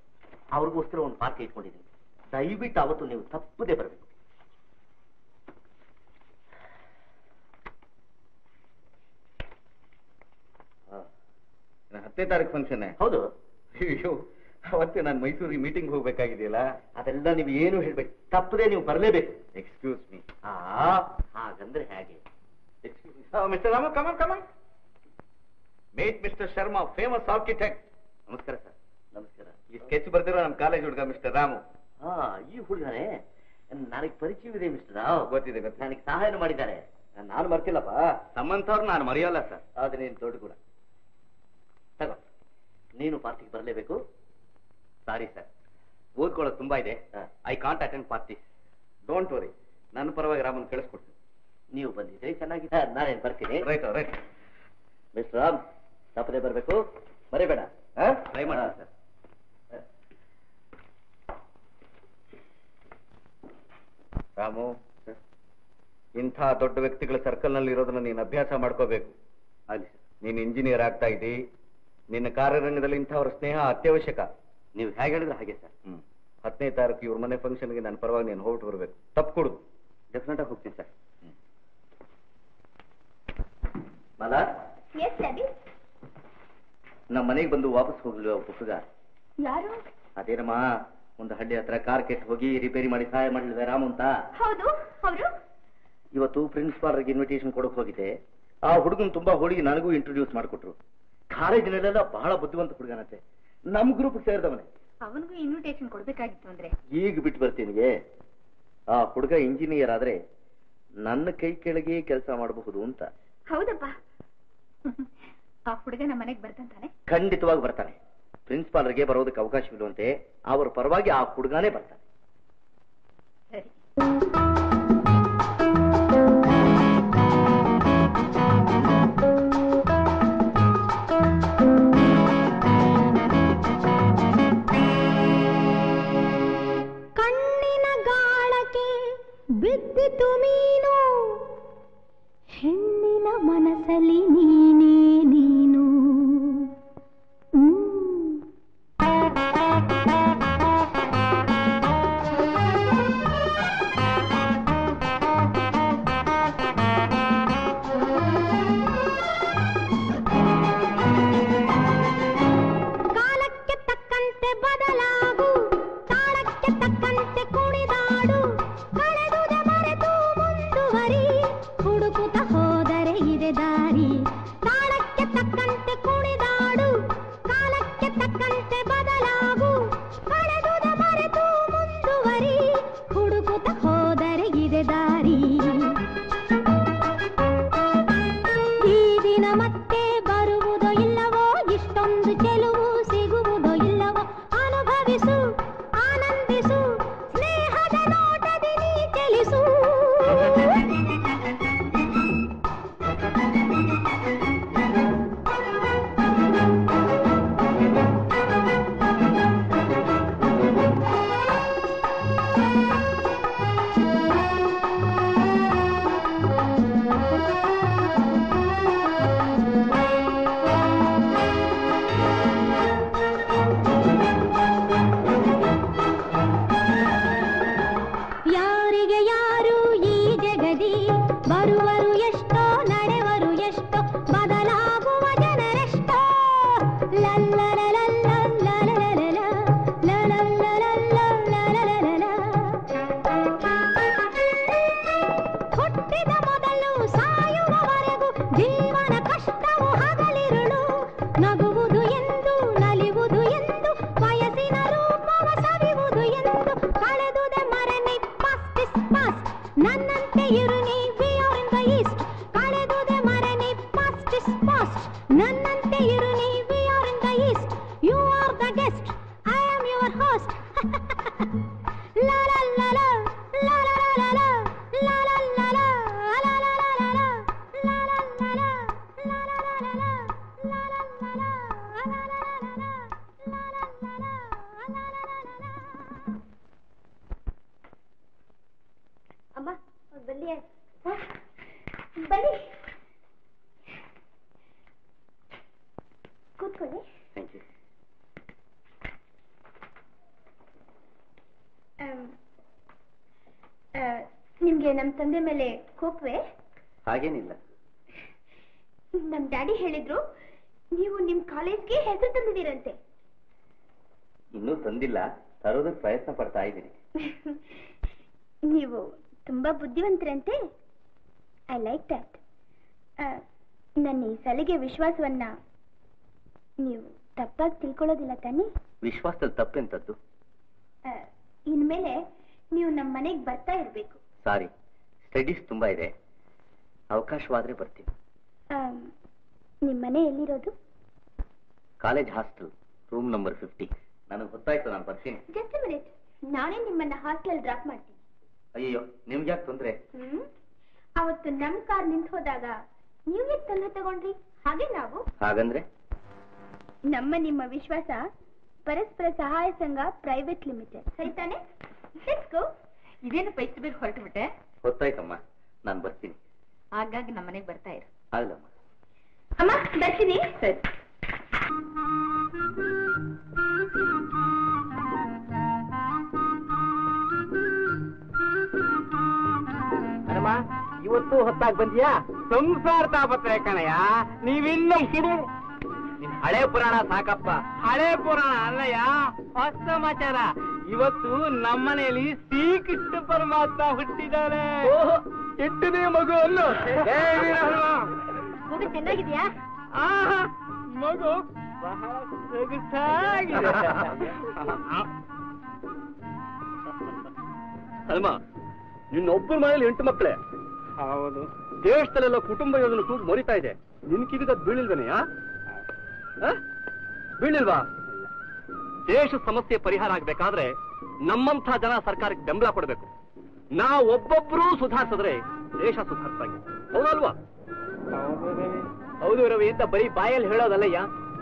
ಅವ್ರಿಗೋಸ್ಕರ ಒಂದು ಪಾರ್ಟಿ ಇಟ್ಕೊಂಡಿದ್ದೀನಿ. ದಯವಿಟ್ಟು ಅವತ್ತು ನೀವು ತಪ್ಪದೆ ಬರಬೇಕು. ಹತ್ತನೇ ತಾರೀಕು ಫಂಕ್ಷನ್? ಹೌದು. ಅಯ್ಯೋ ಅವತ್ತೆ ನಾನು ಮೈಸೂರಿಗೆ ಮೀಟಿಂಗ್ ಹೋಗ್ಬೇಕಾಗಿದೆಯಲ್ಲ, ಅದೆಲ್ಲ ನೀವು ಏನು ಹೇಳ್ಬೇಕು, ತಪ್ಪದೆ ನೀವು ಬರಲೇಬೇಕು. Excuse me. ಹಾಗಂದ್ರೆ ಹೇಗೆ? Excuse me sir. Mister Rama come on come on mate mister Sharma, famous architect. ನಮಸ್ಕಾರ ಸರ್. ನಮಸ್ಕಾರ. ಈ ಸ್ಕೆಚ್ ಬರ್ತಿರೋ ನಮ್ಮ ಕಾಲೇಜ್ ಹುಡುಗ ಮಿಸ್ಟರ್ ರಾಮು. ಹಾ ಈ ಹುಡುಗನೇ ನನಗೆ ಪರಿಚಯವಿದೆ ಮಿಸ್ಟರ್ ರಾವ್. ಗೊತ್ತಿದೆ ಗೊತ್ತಿದೆ, ನನಗೆ ಸಹಾಯನೂ ಮಾಡಿದ್ದಾರೆ. ನಾನು ಮರ್ತಿಲ್ಲಪ್ಪ, ನಮ್ಮಂಥವ್ರು ನಾನು ಮರೆಯೋಲ್ಲ ಸರ್. ಆದ್ರೆ ನೀನು ದೊಡ್ಡ ಕೂಡ ತಗೋ, ನೀನು ಪಾರ್ಟಿಗೆ ಬರಲೇಬೇಕು. ಸಾರಿ ಸರ್, ಓದ್ಕೊಳ್ಳೋದು ತುಂಬಾ ಇದೆ. I can't attend party. Don't worry, ನನ್ನ ಪರವಾಗಿ ರಾಮನ್ ಕಳಿಸ್ಕೊಡ್ತೀನಿ. ನೀವು ಬಂದಿದ್ರೆ ಚೆನ್ನಾಗಿದೆ. ನಾನೇನು ಬರ್ತೀನಿ. ರೈಟ್ ರೈಟ್ ಮಿಸ್ಟರ್ ರಾಮ್, ತಪ್ಪದೆ ಬರಬೇಕು, ಮರಿಬೇಡ. ಟ್ರೈ ಮಾಡ ಸರ್. ರಾಮು, ಇಂಥ ದೊಡ್ಡ ವ್ಯಕ್ತಿಗಳ ಸರ್ಕಲ್ ನಲ್ಲಿ ಇರೋದನ್ನ ನೀನು ಅಭ್ಯಾಸ ಮಾಡ್ಕೋಬೇಕು. ಅಲ್ಲಿ ನೀನು ಇಂಜಿನಿಯರ್ ಆಗ್ತಾ ಇದ್ದೀ, ನಿನ್ನ ಕಾರ್ಯರಂಗದಲ್ಲಿ ಇಂಥವ್ರ ಸ್ನೇಹ ಅತ್ಯವಶ್ಯಕ. ನೀವು ಹೇಗೆ ಹೇಳಿದ್ರೆ ಹಾಗೆ ಸರ್. ಹ್ಮ್ ಹತ್ತನೇ ತಾರೀಕು ಇವ್ರ ಮನೆ ಫಂಕ್ಷನ್ಗೆ ನನ್ನ ಪರವಾಗಿ ನೀನು ಹೋಗ್ಬಿಟ್ಟು ಬರಬೇಕು. ತಪ್ಪು ಕೊಡುದು, ಡೆಫಿನೆಟ್ ಆಗಿ ಹೋಗ್ತೀನಿ ಸರ್. ಮಲಾ, ನಮ್ಮ ಮನೆಗೆ ಬಂದು ವಾಪಸ್ ಹೋಗ್ಲಿಲ್ಲ ಹುಡುಗ. ಯಾರು? ಅದೇನಮ್ಮ ಒಂದು ಹಳ್ಳಿ ಹತ್ರ ಕಾರ್ ಕೆಟ್ಟು ಹೋಗಿ ರಿಪೇರಿ ಮಾಡಿ ಸಹಾಯ ಮಾಡಲಿಲ್ಲ ರಾಮು ಅಂತ. ಹೌದು ಅವರು. ಇವತ್ತು ಪ್ರಿನ್ಸಿಪಾಲ್ರಿಗೆ ಇನ್ವಿಟೇಷನ್ ಕೊಡಕ್ ಹೋಗಿದ್ದೆ. ಆ ಹುಡುಗನ್ ತುಂಬಾ ಹೋಳಿಗೆ ನನಗೂ ಇಂಟ್ರೊಡ್ಯೂಸ್ ಮಾಡಿಕೊಟ್ರು. ಕಾಲೇಜಿನಲ್ಲೆಲ್ಲ ಬಹಳ ಬುದ್ಧಿವಂತ ಹುಡುಗನಂತೆ, ನಮ್ ಗ್ರೂಪ್ ಸೇರಿದವನೇ. ಅವನಿಗೂ ಇನ್ವಿಟೇಷನ್ ಕೊಡ್ಬೇಕಾಗಿತ್ತು ಅಂದ್ರೆ ಈಗ ಬಿಟ್ಟು ಬರ್ತೀನಿ. ಆ ಹುಡುಗ ಇಂಜಿನಿಯರ್ ಆದ್ರೆ ನನ್ನ ಕೈ ಕೆಳಗೆ ಕೆಲಸ ಮಾಡಬಹುದು ಅಂತ. ಹೌದಪ್ಪ, ಆ ಹುಡುಗ ನಮ್ಮ ಮನೆಗೆ ಬರ್ತಾನೆ. ಖಂಡಿತವಾಗಿ ಬರ್ತಾನೆ. ಪ್ರಿನ್ಸಿಪಾಲರಿಗೆ ಬರೋದಕ್ಕೆ ಅವಕಾಶವಿರುವಂತೆ ಅವ್ರ ಪರವಾಗಿ ಆ ಹುಡುಗನೇ ಬರ್ತಾನೆ. ಸರಿ. ಕಣ್ಣಿನ ಗಾಳಕ್ಕೆ ಬಿದ್ದಿತು ಮೀನು, ಹೆಣ್ಣಿನ ಮನಸ್ಸಲ್ಲಿ ನೀನೇ ನೀನು. ನನ್ನಂತೆ ಇರು ನೀ, we are in the east, you are the खोले। Thank you. निम्गे नम तंदे मेले कोपवे? हागेनिल्ल। नम डैडी हेळिद्रु नीवु निम कॉलेज्गे हेसरु तंदिदीरंते। इन्नू तंदिल्ल, तरोदक्के प्रयत्न पड्ता इदीनि। नीवु तुम्बा बुद्धिवंतरंते। I like that. ನನ್ನ ಈ ಸಲಿಗೆ ವಿಶ್ವಾಸವನ್ನ ನೀವು ತಪ್ಪಾಗಿ ತಿಳ್ಕೊಳ್ಳೋದಿಲ್ಲ ತಾನೆ? ವಿಶ್ವಾಸದಲ್ಲಿ ತಪ್ಪೆಂತದ್ದು? ಇನ್ಮೇಲೆ ನೀವು ನಮ್ಮ ಮನೆಗೆ ಬರ್ತಾ ಇರಬೇಕು. ಸಾರಿ, ಸ್ಟಡೀಸ್ ತುಂಬಾ ಇದೆ, ಅವಕಾಶವಾದ್ರೆ ಬರ್ತೀವಿ. ನಿಮ್ಮ ಮನೆ ಎಲ್ಲಿರೋದು? College hostel, room number fifty. ನನಗೆ ಗೊತ್ತಾಯ್ತು, ನಾನು ಬರ್ತೀನಿ. ಜಸ್ಟ್ ಮಿನಿಟ್, ನಾನೇ ನಿಮ್ಮನ್ನ ಹಾಸ್ಟೆಲ್ ಡ್ರಾಪ್ ಮಾಡ್ತೀನಿ. ಅಯ್ಯೋ, ನಿಮ್ಗೆ ಯಾಕೆ ತೊಂದರೆ? ಅವತ್ತು ನಮ್ಮ ಕಾರ್ ನಿಂತು ಹೋದಾಗ ನೀವು ಯಾಕೆ ತೊಂದರೆ ತಗೊಂಡ್ರಿ? ಹಾಗೆ ನಾವು ಹಾಗಂದ್ರೆ ನಮ್ಮ ನಿಮ್ಮ ವಿಶ್ವಾಸ ಪರಸ್ಪರ ಸಹಾಯ ಸಂಘ ಪ್ರೈವೇಟ್ ಲಿಮಿಟೆಡ್, ಸರಿ ತಾನೆ? ಇದೇನು ಪೈಸೆ ಬೇರೆ ಹೊರಟು ಬಿಟ್ಟೆ? ಗೊತ್ತಾಯ್ತಮ್ಮ, ನಾನು ಬರ್ತೀನಿ. ಹಾಗಾಗಿ ನಮ್ಮ ಮನೆಗೆ ಬರ್ತಾ ಇರು. ಆಗಲಮ್ಮ. ಅಮ್ಮ ಬರ್ತೀನಿ. ಸರಿ. ಅಮ್ಮ ಇವತ್ತು ಹೊತ್ತಾಗಿ ಬಂದಿಯಾ? ಸಂಸಾರ ತಾಪತ್ರೆ ಕಣಯ, ನೀವಿನ್ನೂ ಸುಡು. ನಿನ್ ಹಳೆ ಪುರಾಣ ಸಾಕಪ್ಪ. ಹಳೆ ಪುರಾಣ ಅಲ್ಲಯ್ಯ, ಹೊಸ ಸಮಾಚಾರ. ಇವತ್ತು ನಮ್ಮನೆಯಲ್ಲಿ ಶ್ರೀಕೃಷ್ಣ ಪರಮಾತ್ಮ ಹುಟ್ಟಿದ್ದಾನೆ. ಎಟ್ಟನೇ ಮಗು ಅಲ್ಲೋ? ಮಗು ಚೆನ್ನಾಗಿದ್ಯಾ? ಆಹಾ, ಮಗು ಬಹಳ ಸೊಗಸಾಗಿದೆ. ಹನುಮ, ನಿನ್ನೊಬ್ಬರ ಮನೇಲಿ ಎಂಟು ಮಕ್ಕಳೇ? ಹೌದು. ದೇಶದಲ್ಲೆಲ್ಲ ಕುಟುಂಬ ಯೋಜನೆ ಕೂತು ಮರಿತಾ ಇದೆ. ನಿನ್ ಕಿವಿಗೆ ಅದು ಬೀಳಿಲ್ವನೆಯಾ? ಬೀಳಿಲ್ವಾ? ದೇಶ ಸಮಸ್ಯೆ ಪರಿಹಾರ ಆಗ್ಬೇಕಾದ್ರೆ ನಮ್ಮಂಥ ಜನ ಸರ್ಕಾರಕ್ಕೆ ಬೆಂಬಲ ಕೊಡಬೇಕು. ನಾವು ಒಬ್ಬೊಬ್ಬರೂ ಸುಧಾರಿಸಿದ್ರೆ ದೇಶ ಸುಧಾರಿಸಾಗಿದೆ. ಹೌದಲ್ವಾ? ಹೌದು ರವಿ ಅಂತ ಬರೀ ಬಾಯಲ್ಲಿ ಹೇಳೋದಲ್ಲಯ್ಯ,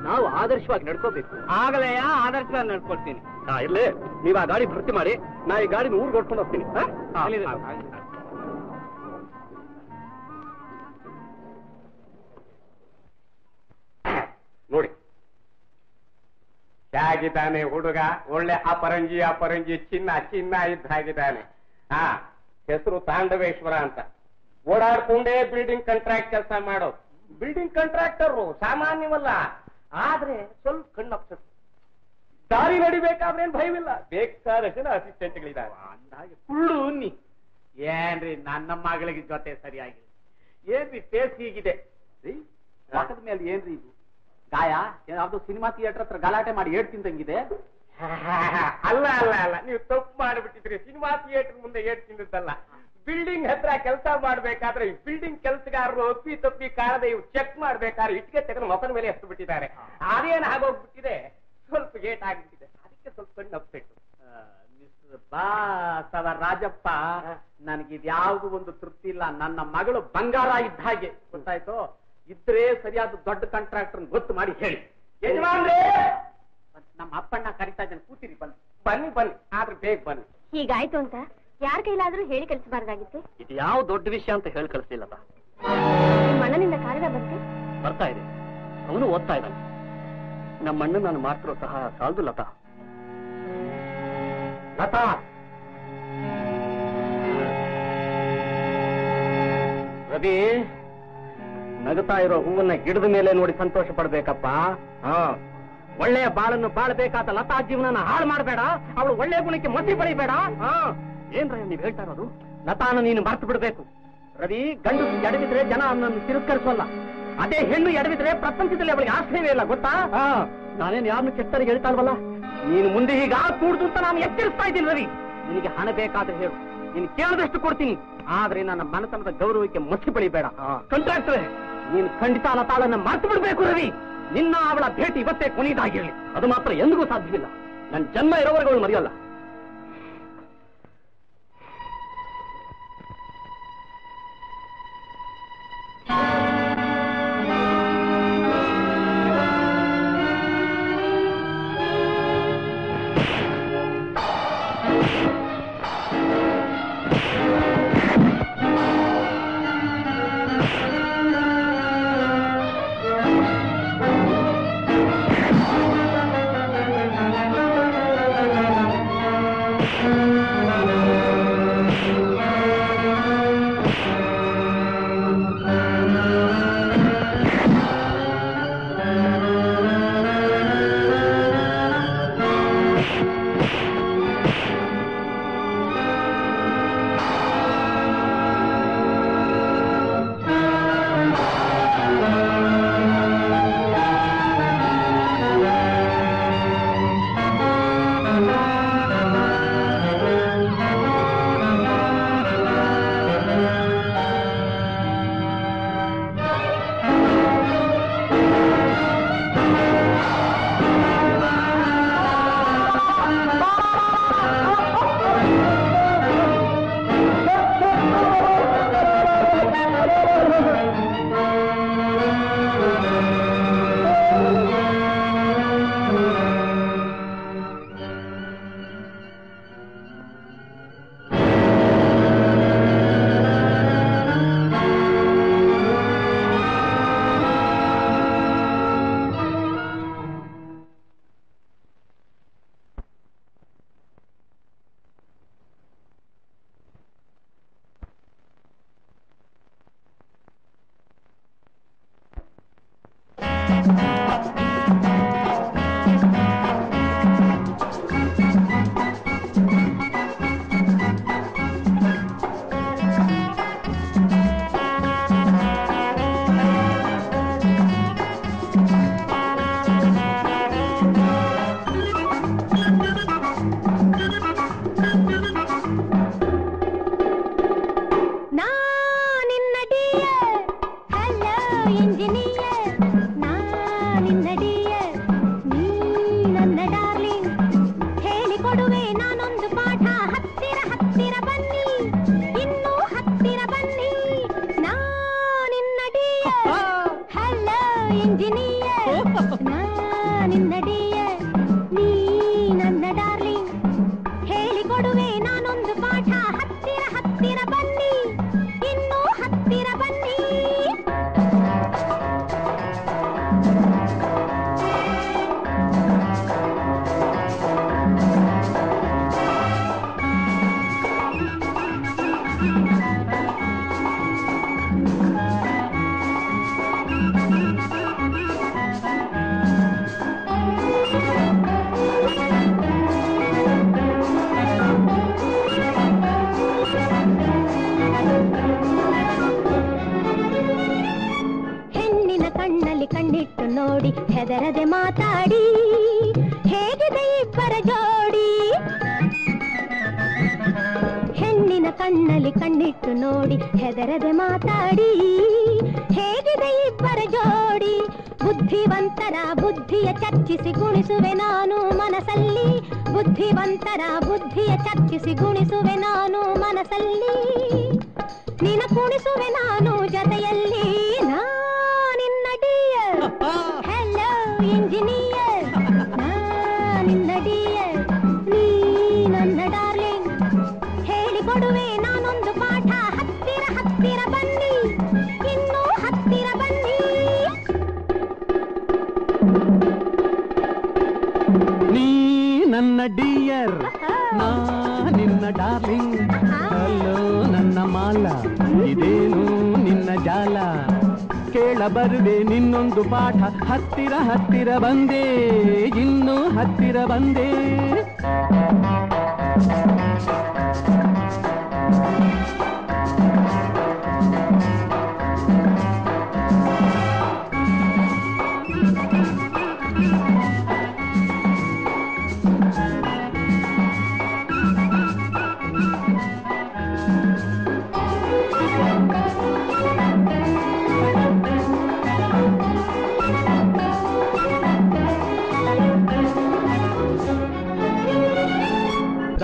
ನಾವು ಆದರ್ಶವಾಗಿ ನಡ್ಕೋಬೇಕು. ಆಗಲಯ್ಯ, ಆದರ್ಶವಾಗಿ ನಡ್ಕೊಳ್ತೀನಿ. ಹಾ, ಇರ್ಲಿ. ನೀವ್ ಆ ಗಾಡಿ ಭರ್ತಿ ಮಾಡಿ, ನಾ ಈ ಗಾಡಿನ ಊರ್ಗೆ ಹೊಡ್ಕೊಂಡು ಹೋಗ್ತೀನಿ. ನೋಡಿ, ಹೇಗಿದ್ದಾನೆ ಹುಡುಗ? ಒಳ್ಳೆ ಅಪರಂಜಿ ಅಪರಂಜಿ ಚಿನ್ನ ಚಿನ್ನ ಇದ್ದಾಗಿದ್ದಾನೆ. ಹಾ, ಹೆಸರು ತಾಂಡವೇಶ್ವರ ಅಂತ. ಓಡಾಡ್ಕೊಂಡೇ ಬಿಲ್ಡಿಂಗ್ ಕಾಂಟ್ರಾಕ್ಟ್ ಕೆಲಸ ಮಾಡೋ. ಬಿಲ್ಡಿಂಗ್ ಕಾಂಟ್ರಾಕ್ಟರು ಸಾಮಾನ್ಯವಲ್ಲ, ಆದ್ರೆ ಸ್ವಲ್ಪ ಕಣ್ಣಪ್ಪ. ದಾರಿ ನಡಿಬೇಕಾದ್ರೆ ಏನ್ ಭಯವಿಲ್ಲ, ಬೇಕಾದ ಜನ ಅಸಿಸ್ಟೆಂಟ್ಗಳಿದ್ದಾರೆ. ಸುಳ್ಳು ನೀ ಏನ್ರಿ? ನನ್ನ ಮಗಳಿಗೆ ಜೊತೆ ಸರಿಯಾಗಿಲ್ಲ. ಏನ್ರಿ ಫೇಸ್ ಹೀಗಿದೆ? ಪಕ್ಕದ ಮೇಲೆ ಏನ್ರಿ ಇದು? ಗಾಯ ಯಾವ್ದು ಸಿನಿಮಾ ಥಿಯೇಟರ್ ಹತ್ರ ಗಲಾಟೆ ಮಾಡಿ ಏಟ್ ತಿಂದಂಗಿದೆ. ಅಲ್ಲ ಅಲ್ಲ ಅಲ್ಲ, ನೀವು ತಪ್ಪು ಮಾಡಿಬಿಟ್ಟಿದ್ರಿ. ಸಿನಿಮಾ ಥಿಯೇಟರ್ ಮುಂದೆ ಏಟ್ ತಿಂದದ್ದಲ್ಲ, ಬಿಲ್ಡಿಂಗ್ ಹತ್ರ ಕೆಲಸ ಮಾಡ್ಬೇಕಾದ್ರೆ ಈ ಬಿಲ್ಡಿಂಗ್ ಕೆಲಸಗಾರರು ಒಪ್ಪಿ ತಪ್ಪಿ ಕಾರದೆ ಇವ್ ಚೆಕ್ ಮಾಡ್ಬೇಕಾದ್ರೆ ಇಟ್ಟಿಗೆ ತೆಗೆದು ಮೊಕದ ಮೇಲೆ ಎಸ್ತು ಬಿಟ್ಟಿದ್ದಾರೆ. ಅದೇನು ಆಗೋಗ್ಬಿಟ್ಟಿದೆ, ಸ್ವಲ್ಪ ಏಟ್ ಆಗಿಬಿಟ್ಟಿದೆ. ಅದಕ್ಕೆ ಸ್ವಲ್ಪ ಕಣ್ಣು ಅಪ್ಸೆಟ್ಟು. ಬಾಸ್ ಅವರ ರಾಜಪ್ಪ, ನನಗಿದ್ಯಾವುದು ಒಂದು ತೃಪ್ತಿ ಇಲ್ಲ. ನನ್ನ ಮಗಳು ಬಂಗಾರ ಇದ್ದ ಹಾಗೆ, ಗೊತ್ತಾಯ್ತು? ಇದ್ರೆ ಸರಿಯಾದ ದೊಡ್ಡ ಕಾಂಟ್ರಾಕ್ಟರ್ ಗೊತ್ತು ಮಾಡಿ ಹೇಳಿ. ನಮ್ಮ ಅಪ್ಪಣ್ಣ ಕರಿತಾ ಇದ್ದಾನೆ, ಕೂತಿರಿ. ಬನ್ನಿ ಬನ್ನಿ ಬನ್ನಿ, ಆದ್ರೆ ಬೇಗ ಬನ್ನಿ. ಹೀಗಾಯ್ತು ಅಂತ ಯಾರ ಕೈಲಾದ್ರೂ ಹೇಳಿ ಕಳಿಸಬಾರ್ದಾಗಿತ್ತು. ಇದು ಯಾವ ದೊಡ್ಡ ವಿಷಯ ಅಂತ ಹೇಳಿ ಕಳಿಸ್ಲಿಲ್ಲಪ್ಪ. ಮಣ್ಣನಿಂದ ಕಾರದ ಬಂತು ಬರ್ತಾ ಇದೆ, ಅವನು ಓದ್ತಾ ಇದ್ದಾನೆ. ನಮ್ಮಣ್ಣ ನಾನು ಮಾಡ್ತಿರೋ ಸಹ ಸಾಲದು. ಲತಾ ಲತಾ ರವಿ, ನಗುತ್ತಾ ಇರೋ ಹೂವನ್ನ ಗಿಡದ ಮೇಲೆ ನೋಡಿ ಸಂತೋಷ ಪಡ್ಬೇಕಪ್ಪ. ಹಾ, ಒಳ್ಳೆಯ ಬಾಳನ್ನು ಬಾಳ್ಬೇಕಾದ ಲತಾ ಜೀವನನ ಹಾಳು ಮಾಡಬೇಡ. ಅವಳು ಒಳ್ಳೆ ಗುಣಕ್ಕೆ ಮಸಿ ಬಳಿಬೇಡ. ಹಾ, ಏನ್ರ ನೀವ್ ಹೇಳ್ತಾ ಇರೋದು? ಲತಾನ ನೀನು ಮರ್ತು ಬಿಡ್ಬೇಕು ರವಿ. ಗಂಡು ಎಡವಿದ್ರೆ ಜನ ಅವನನ್ನು ತಿರಸ್ಕರಿಸೋಲ್ಲ, ಅದೇ ಹೆಣ್ಣು ಎಡವಿದ್ರೆ ಪ್ರಪಂಚದಲ್ಲಿ ಅವಳಿಗೆ ಆಶ್ರಯವೇ ಇಲ್ಲ, ಗೊತ್ತಾ? ಹಾ, ನಾನೇನು ಯಾರನ್ನು ಕೆಟ್ಟರಿಗೆ ಹೇಳ್ತಾ ಇಲ್ವಲ್ಲ. ನೀನು ಮುಂದೆ ಹೀಗ ಕೂಡುದು ಅಂತ ನಾನು ಎಚ್ಚರಿಸ್ತಾ ಇದ್ದೀನಿ ರವಿ. ನಿನಗೆ ಹಣ ಬೇಕಾದ್ರೆ ಹೇಳು, ನೀನು ಕೇಳಿದಷ್ಟು ಕೊಡ್ತೀನಿ. ಆದ್ರೆ ನನ್ನ ಮನತನದ ಗೌರವಕ್ಕೆ ಮಸಿ ಬಳಿಬೇಡ. ಕಂಟ್ರಾಕ್ಟ್ರೆ, ನೀನು ಖಂಡಿತ ಲತಾಳನ್ನ ಮರ್ತು ಬಿಡ್ಬೇಕು ರವಿ. ನಿನ್ನ ಅವಳ ಭೇಟಿ ಇವತ್ತೇ ಕೊನೆಯದಾಗಿರಲಿ, ಅದು ಮಾತ್ರ ಎಂದಿಗೂ ಸಾಧ್ಯವಿಲ್ಲ. ನನ್ನ ಜನ್ಮ ಇರೋವರೆಗೂ ಮರೆಯಲ್ಲ.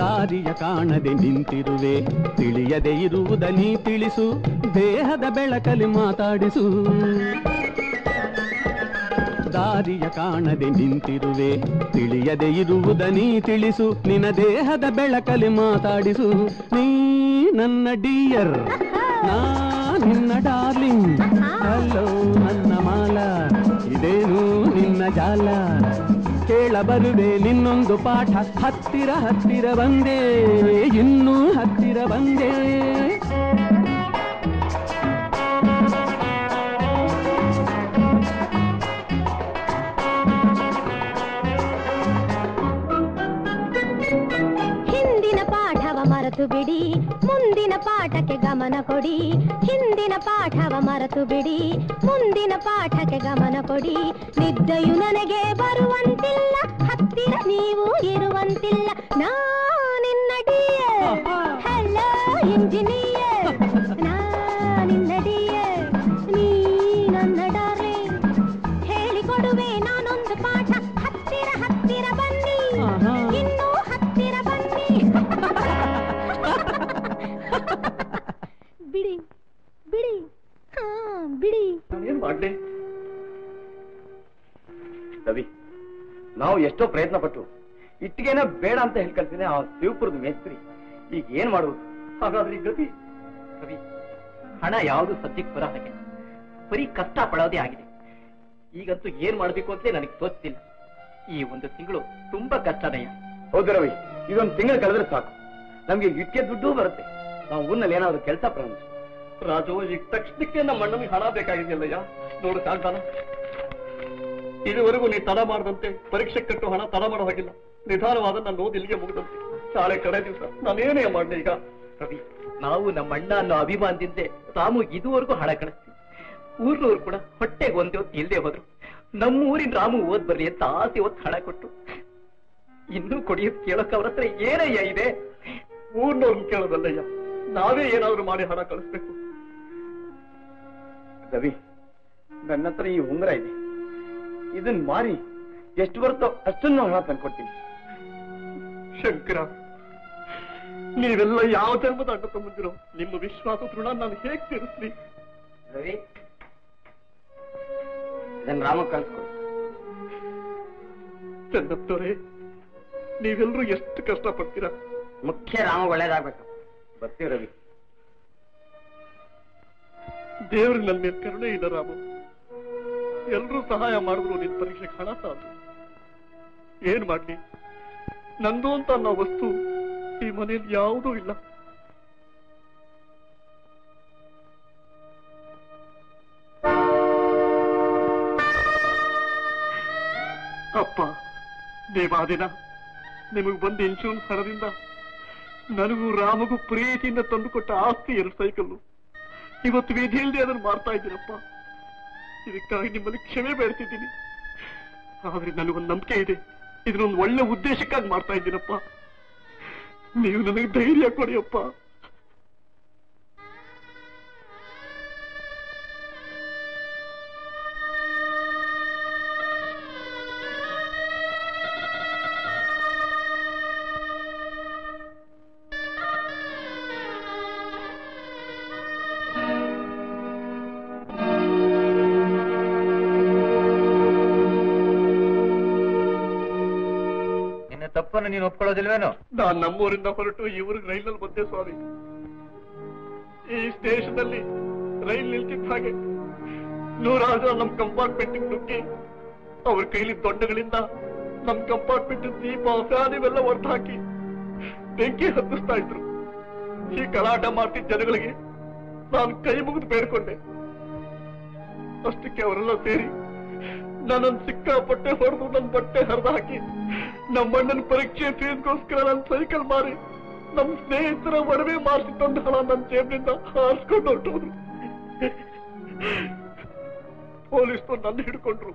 ದಾರಿಯ ಕಾಣದೆ ನಿಂತಿರುವೆ ತಿಳಿಯದೆ ಇರುವುದ ನೀ ತಿಳಿಸು ನಿನ್ನ ದೇಹದ ಬೆಳಕಲ್ಲಿ ಮಾತಾಡಿಸು ನೀ ನನ್ನ ಡಿಯರ್ ನಾ ನಿನ್ನ ಡಾರ್ಲಿಂಗ್ ಹಲೋ ನನ್ನ ಮಾಲ ಇದೇನು ನಿನ್ನ ಜಾಲ ಕೇಳಬರುವೆ ನಿನ್ನೊಂದು ಪಾಠ ಹತ್ತಿರ ಹತ್ತಿರ ಬಂದೆ ಇನ್ನೂ ಹತ್ತಿರ ಬಂದೆ ಬಿಡಿ ಮುಂದಿನ ಪಾಠಕ್ಕೆ ಗಮನ ಕೊಡಿ ಹಿಂದಿನ ಪಾಠವ ಮರೆತು ಬಿಡಿ ಮುಂದಿನ ಪಾಠಕ್ಕೆ ಗಮನ ಕೊಡಿ ನಿದ್ದೆಯು ನನಗೆ ಬರುವಂತಿಲ್ಲ ಹತ್ತಿರ ನೀವು ಇರುವಂತಿಲ್ಲ ನಾ ನಿನ್ನ ಡಿಯರ್ ಹಲೋ ಇಂಜಿನಿಯರ್ ನಾ ನಿನ್ನ ಡಿಯರ್ ನೀ ನನ್ನ ಡಾರ್ಲಿಂಗ್ ಹೇಳಿಕೊಡುವೆ ನಾನೊಂದು ಪಾಠ ಹತ್ತಿರ ಹತ್ತಿರ ಬನ್ನಿ ಇನ್ನೂ ಹತ್ತಿರ ಬನ್ನಿ ಬಿಡಿ ಬಿಡಿ ಹಾ ಬಿಡಿ ನಾನೇನ್ ಮಾಡ್ಲಿ ರವಿ ನಾವು ಎಷ್ಟೋ ಪ್ರಯತ್ನ ಪಟ್ಟು ಇಟ್ಟಿಗೆನ ಬೇಡ ಅಂತ ಹೇಳ್ಕೊಳ್ತೀನಿ ಆ ಶಿವಪುರದ ಮೇಸ್ತ್ರಿ ಈಗ ಏನ್ ಮಾಡುವುದು ಹಾಗಾದ್ರೆ ಈ ಗತಿ ರವಿ ಹಣ ಯಾವುದು ಸದ್ಯಕ್ಕೆ ಬರ ಹಾಗೆ ಬರೀ ಕಷ್ಟ ಪಡೋದೇ ಆಗಿದೆ ಈಗಂತೂ ಏನ್ ಮಾಡ್ಬೇಕು ಅಂತಲೇ ನನಗೆ ತೋಚ್ತಿಲ್ಲ ಈ ಒಂದು ತಿಂಗಳು ತುಂಬಾ ಕಷ್ಟನಯ್ಯ ಹೌದು ರವಿ ಇದೊಂದು ತಿಂಗಳು ಕಳೆದ್ರೆ ಸಾಕು ನಮ್ಗೆ ಇಟ್ಟಿಗೆ ದುಡ್ಡು ಬರುತ್ತೆ ನಾವು ಊರ್ನಲ್ಲಿ ಏನಾದ್ರು ಕೆಲಸ ಪ್ರಾರಂಭಿಸ ರಾಜು ಈಗ ತಕ್ಷಣಕ್ಕೆ ನಮ್ಮ ಅಣ್ಣನಿಗೆ ಹಣ ಬೇಕಾಗಿದೆಯಲ್ಲಯ್ಯ ನೋಡು ಕಾಣ್ತಾನ ಇದುವರೆಗೂ ನೀ ತಡ ಮಾಡದಂತೆ ಪರೀಕ್ಷೆ ಕಟ್ಟು ಹಣ ತಡ ಮಾಡೋ ಹಾಗಿಲ್ಲ. ನಿಧಾನವಾದ ನನ್ನ ಓದು ಇಲ್ಲಿಗೆ ಮುಗಿದಂತೆ. ನಾಳೆ ಕಡೆ ದಿವಸ ನಾನೇನೇ ಮಾಡಲಿ ಈಗ? ರವಿ, ನಾವು ನಮ್ಮ ಅಣ್ಣ ಅನ್ನೋ ಅಭಿಮಾನದಿಂದ ತಾವು ಇದುವರೆಗೂ ಹಣ ಕಳಿಸ್ತೀವಿ. ಊರ್ನವ್ರು ಕೂಡ ಹೊಟ್ಟೆಗೆ ಒಂದೇ ಹೊತ್ತು ಇಲ್ಲದೆ ಹೋದ್ರು. ನಮ್ಮ ಊರಿನ ರಾಮು ಓದ್ ಬರ್ಲಿ ಅಂತ ಆಸೆ ಹೊತ್ತು ಹಣ ಕೊಟ್ಟು ಇನ್ನೂ ಕೊಡಿಯೋದು ಕೇಳೋಕೆ ಅವ್ರ ಹತ್ರ ಏನಯ್ಯ ಇದೆ? ಊರ್ನವ್ರು ಕೇಳೋದಲ್ಲಯ್ಯ, ನಾವೇ ಏನಾದ್ರು ಮಾಡಿ ಹಣ ಕಳಿಸ್ಬೇಕು. ರವಿ, ನನ್ನ ಹತ್ರ ಈ ಉಂಗುರ ಇದೆ. ಇದನ್ನ ಮಾರಿ ಎಷ್ಟು ಬರುತ್ತೋ ಅಷ್ಟನ್ನು ಹಣ ತಂದ್ಕೊಡ್ತೀನಿ. ಶಂಕರ, ನೀವೆಲ್ಲ ಯಾವ ಧರ್ಮದ ಅಡ್ಡ ತಗೊಂಡಿರೋ? ನಿಮ್ಮ ವಿಶ್ವಾಸ ದೃಢ ನಾನು ಹೇಗೆ ತಿಳಿಸ್ಲಿ? ರವಿ, ಇದನ್ನ ರಾಮ ಕಳಿಸ್ಕೊಡಿ. ಚಂದಪ್ಪನವರೇ, ನೀವೆಲ್ಲರೂ ಎಷ್ಟು ಕಷ್ಟ ಪಡ್ತೀರಾ. ಮುಖ್ಯ ರಾಮ ಒಳ್ಳೇದಾಗಬೇಕು. ಬರ್ತೀವಿ ರವಿ. ದೇವ್ರಿಗೆ ನನ್ನ ಮೇಲೆ ಕರುಣೆ ಇಲ್ಲ ರಾಮು. ಎಲ್ರೂ ಸಹಾಯ ಮಾಡಿದ್ರು ನಿನ್ ಪರೀಕ್ಷೆಗೆ ಹಣ ಸಾಕು. ಏನ್ ಮಾಡ್ಲಿ, ನಂದು ಅಂತ ಅನ್ನೋ ವಸ್ತು ಈ ಮನೆಯಲ್ಲಿ ಯಾವುದೂ ಇಲ್ಲ. ಅಪ್ಪ ದೇವಾದಿನ, ನಿಮಗ್ ಬಂದ ಇನ್ಶೂರೆನ್ಸ್ ಹಣದಿಂದ ನನಗೂ ರಾಮಗೂ ಪ್ರೀತಿಯಿಂದ ತಂದುಕೊಟ್ಟ ಆಸ್ತಿ ಎರಡು ಸೈಕಲ್ಲು ಇವತ್ತು ವಿಧಿಯಲ್ಲದೆ ಅದನ್ನು ಮಾಡ್ತಾ ಇದ್ದೀರಪ್ಪ. ಇದಕ್ಕಾಗಿ ನಿಮ್ಮಲ್ಲಿ ಕ್ಷಮೆ ಬೇಡ್ತಿದ್ದೀನಿ. ಆದ್ರೆ ನನಗೊಂದು ನಂಬಿಕೆ ಇದೆ, ಇದನ್ನೊಂದು ಒಳ್ಳೆ ಉದ್ದೇಶಕ್ಕಾಗಿ ಮಾಡ್ತಾ ಇದ್ದೀನಪ್ಪ. ನೀವು ನನಗೆ ಧೈರ್ಯ ಕೊಡಿಯಪ್ಪ. ನೀನು ಒಪ್ಕೊಳ್ಳೋದಿಲ್ವೇನು? ನಾನ್ ನಮ್ಮೂರಿಂದ ಹೊರಟು ಇವ್ರಿಗೆ ರೈಲಲ್ಲಿ ಬಂದೆ ಸ್ವಾಮಿ. ಈ ಸ್ಟೇಷನ್ನಲ್ಲಿ ರೈಲ್ ನಿಲ್ತಿದ್ದ ಹಾಗೆ ನೂರಾರು ಜನ ನಮ್ ಕಂಪಾರ್ಟ್ಮೆಂಟ್ ನುಗ್ಗಿ ಅವ್ರ ಕೈಲಿ ದೊಡ್ಡಗಳಿಂದ ನಮ್ ಕಂಪಾರ್ಟ್ಮೆಂಟ್ ದೀಪ ಇವೆಲ್ಲ ಹೊರತು ಹಾಕಿ ಬೆಂಕಿ ಹತ್ತಿಸ್ತಾ ಇದ್ರು. ಈ ಕಲಾಟ ಮಾಡ್ತಿದ್ದ ಜನಗಳಿಗೆ ನಾನು ಕೈ ಮುಗಿದು ಬೇಡ್ಕೊಂಡೆ. ಅಷ್ಟಕ್ಕೆ ಅವರೆಲ್ಲ ಸೇರಿ ನಾನೊಂದು ಸಿಕ್ಕಾಪಟ್ಟೆ ಹೊಡೆದು ನನ್ನ ಬಟ್ಟೆ ಹರಿದು ಹಾಕಿ ನಮ್ಮಣ್ಣನ ಪರೀಕ್ಷೆ ಫೀಸ್ಗೋಸ್ಕರ ನನ್ನ ಸೈಕಲ್ ಮಾರಿ ನಮ್ಮ ಸ್ನೇಹಿತರ ಒಡವೆ ಮಾರಿಸಿ ತಂದ ಹಣ ನನ್ನ ಜೇಬಿನಿಂದ ಹಾರಿಸ್ಕೊಂಡು ಹೊರಟೋದ್ರು. ಪೊಲೀಸರು ನನ್ನ ಹಿಡ್ಕೊಂಡ್ರು.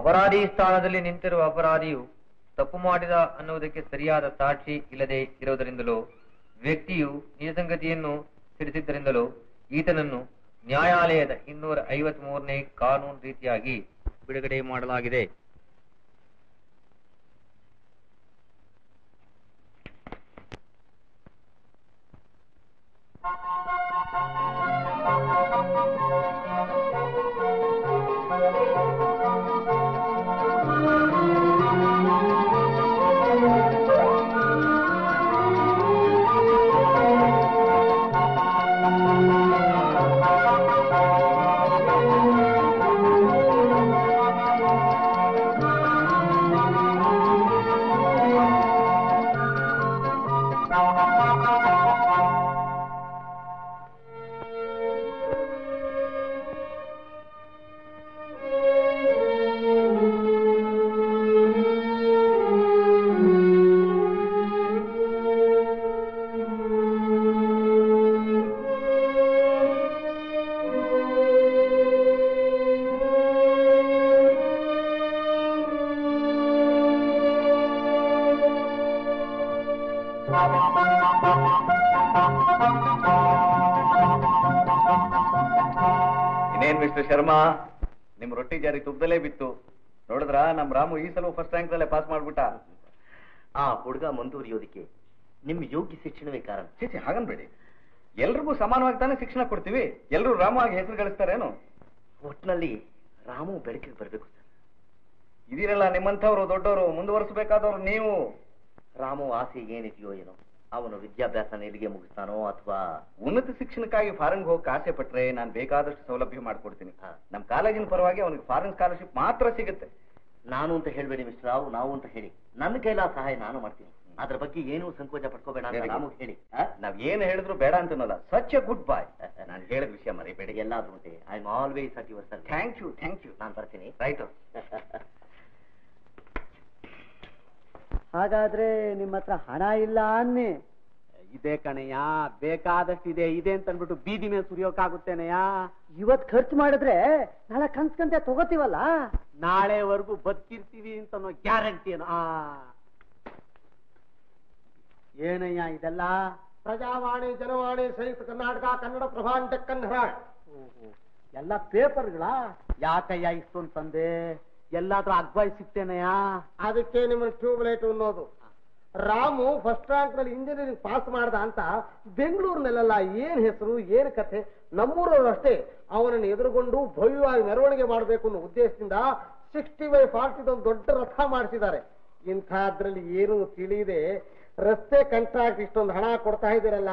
ಅಪರಾಧಿ ಸ್ಥಾನದಲ್ಲಿ ನಿಂತಿರುವ ಅಪರಾಧಿಯು ತಪ್ಪು ಮಾಡಿದ ಅನ್ನುವುದಕ್ಕೆ ಸರಿಯಾದ ಸಾಕ್ಷಿ ಇಲ್ಲದೆ ಇರುವುದರಿಂದಲೋ ವ್ಯಕ್ತಿಯು ನಿಜಸಂಗತಿಯನ್ನು ತಿಳಿಸಿದ್ದರಿಂದಲೋ ಈತನನ್ನು ನ್ಯಾಯಾಲಯದ ಇನ್ನೂರ ಐವತ್ ಮೂರನೇ ಕಾನೂನು ರೀತಿಯಾಗಿ ಬಿಡುಗಡೆ ಮಾಡಲಾಗಿದೆ. ಶರ್ಮಾ, ನಿಮ್ ರೊಟ್ಟಿ ಜಾರಿ ತುಪ್ಪದಲ್ಲೇ ಬಿತ್ತು. ನೋಡಿದ್ರ ನಮ್ ರಾಮು ಈ ಸಲ ಫಸ್ಟ್ ರ್ಯಾಂಕ್ ದಲ್ಲೇ ಪಾಸ್ ಮಾಡ್ಬಿಟ್ಟ. ಆ ಹುಡುಗ ಮುಂದುವರಿಯೋದಕ್ಕೆ ನಿಮ್ ಯೋಗ್ಯ ಶಿಕ್ಷಣವೇ ಕಾರಣ. ಚೇಚಿ ಹಾಗನ್ಬೇಡಿ, ಎಲ್ರಿಗೂ ಸಮಾನವಾಗಿ ತಾನೇ ಶಿಕ್ಷಣ ಕೊಡ್ತೀವಿ. ಎಲ್ರು ರಾಮು ಆಗಿ ಹೆಸರು ಗಳಿಸ್ತಾರೇನು? ಒಟ್ನಲ್ಲಿ ರಾಮು ಬೆಳಕಿಗೆ ಬರ್ಬೇಕು. ಇದೀರಲ್ಲ ನಿಮ್ಮಂಥವ್ರು ದೊಡ್ಡವರು, ಮುಂದುವರಿಸಬೇಕಾದವ್ರು ನೀವು. ರಾಮು ಆಸೆ ಏನಿದೆಯೋ ಏನೋ, ಅವನು ವಿದ್ಯಾಭ್ಯಾಸನ ಇಲ್ಲಿಗೆ ಮುಗಿಸ್ತಾನೋ ಅಥವಾ ಉನ್ನತ ಶಿಕ್ಷಣಕ್ಕಾಗಿ ಫಾರಿನ್ಗೆ ಹೋಗಿ ಆಸೆ ಪಟ್ರೆ ನಾನು ಬೇಕಾದಷ್ಟು ಸೌಲಭ್ಯ ಮಾಡ್ಕೊಡ್ತೀನಿ. ನಮ್ಮ ಕಾಲೇಜಿನ ಪರವಾಗಿ ಅವನಿಗೆ ಫಾರಿನ್ ಸ್ಕಾಲರ್ಶಿಪ್ ಮಾತ್ರ ಸಿಗುತ್ತೆ. ನಾನು ಅಂತ ಹೇಳ್ಬೇಡಿ ಮಿಸ್ಟರ್ ರಾವ್, ನಾವು ಅಂತ ಹೇಳಿ. ನನ್ನ ಕೈಲ ಸಹಾಯ ನಾನು ಮಾಡ್ತೀನಿ. अदर बग्गे ಏನೂ ಸಂಕೋಚ ಪಡ್ಕೋಬೇಡ ಅಂತ ನಾನು ಹೇಳಿ ನಾವು ಏನು ಹೇಳಿದ್ರು ಬೇಡ ಅಂತನಲ್ಲ ಸಚ್ ಎ ಗುಡ್ ಬಾಯ್ ನಾನು ಹೇಳಿದ ವಿಷಯ ಮರಿಬೇಡ ಎಲ್ಲಾದರೂ ಅಂತೆ I am always at your service thank you thank you ನಾನು ಬರ್ತೀನಿ ರೈಟ್ ಹಾಗಾದ್ರೆ ನಿಮ್ಮ ಹತ್ರ ಹಣ ಇಲ್ಲ ಅನ್ನಿ ಇದೆ ಕಣಯ್ಯಾ ಬೇಕಾದಷ್ಟು ಇದೆ ಇದೆ ಅಂತ ಅಂದ್ಬಿಟ್ಟು ಬೀದಿ ಮೇಲೆ ಸುರಿಯೋಕಾಗುತ್ತೇನೆಯಾ ಇವತ್ತು ಖರ್ಚು ಮಾಡಿದ್ರೆ ನಾಳೆ ಕನ್ಸ್ಕಂತೆ ತಗೋತೀವಲ್ಲ ನಾಳೆವರೆಗೂ ಬದುಕಿರ್ತೀವಿ ಅಂತ ಅನ್ನೋ ಗ್ಯಾರಂಟಿ ಏನೋ ಏನಯ್ಯ ಇದೆಲ್ಲ ಪ್ರಜಾವಾಣಿ ಜನವಾಣಿ ಸಂಯುಕ್ತ ಕರ್ನಾಟಕ ಕನ್ನಡ ಪ್ರಭಾಂಡ ಕನ್ನಡ ಎಲ್ಲ ಪೇಪರ್ಗಳ ಯಾಕಯ್ಯ ಇಷ್ಟೊಂದು ತಂದೆ ಎಲ್ಲಾದ್ರೂ ಅಡ್ವೈಸ್ ಸಿಗ್ತೇನೆಯ ಅದಕ್ಕೆ ನಿಮ್ಮ ಟ್ಯೂಬ್ ಲೈಟ್ ಅನ್ನೋದು ರಾಮು ಫಸ್ಟ್ ರ್ಯಾಂಕ್ ನಲ್ಲಿ ಇಂಜಿನಿಯರಿಂಗ್ ಪಾಸ್ ಮಾಡ್ದ ಅಂತ ಬೆಂಗಳೂರಿನಲ್ಲೆಲ್ಲ ಏನ್ ಹೆಸರು ಏನ್ ಕಥೆ ನಮ್ಮೂರವ್ರು ಅಷ್ಟೇ ಅವನನ್ನು ಎದುರುಗೊಂಡು ಭವ್ಯವಾಗಿ ಮೆರವಣಿಗೆ ಮಾಡಬೇಕು ಅನ್ನೋ ಉದ್ದೇಶದಿಂದ ಸಿಕ್ಸ್ಟಿ ಬೈ ಫಾರ್ಟಿ ಒಂದು ದೊಡ್ಡ ರಥ ಮಾಡಿಸಿದ್ದಾರೆ ಇಂಥದ್ರಲ್ಲಿ ಏನು ತಿಳಿಯಿದೆ ರಸ್ತೆ ಕಂಟ್ರಾಕ್ಟ್ ಇಷ್ಟೊಂದು ಹಣ ಕೊಡ್ತಾ ಇದ್ದೀರಲ್ಲ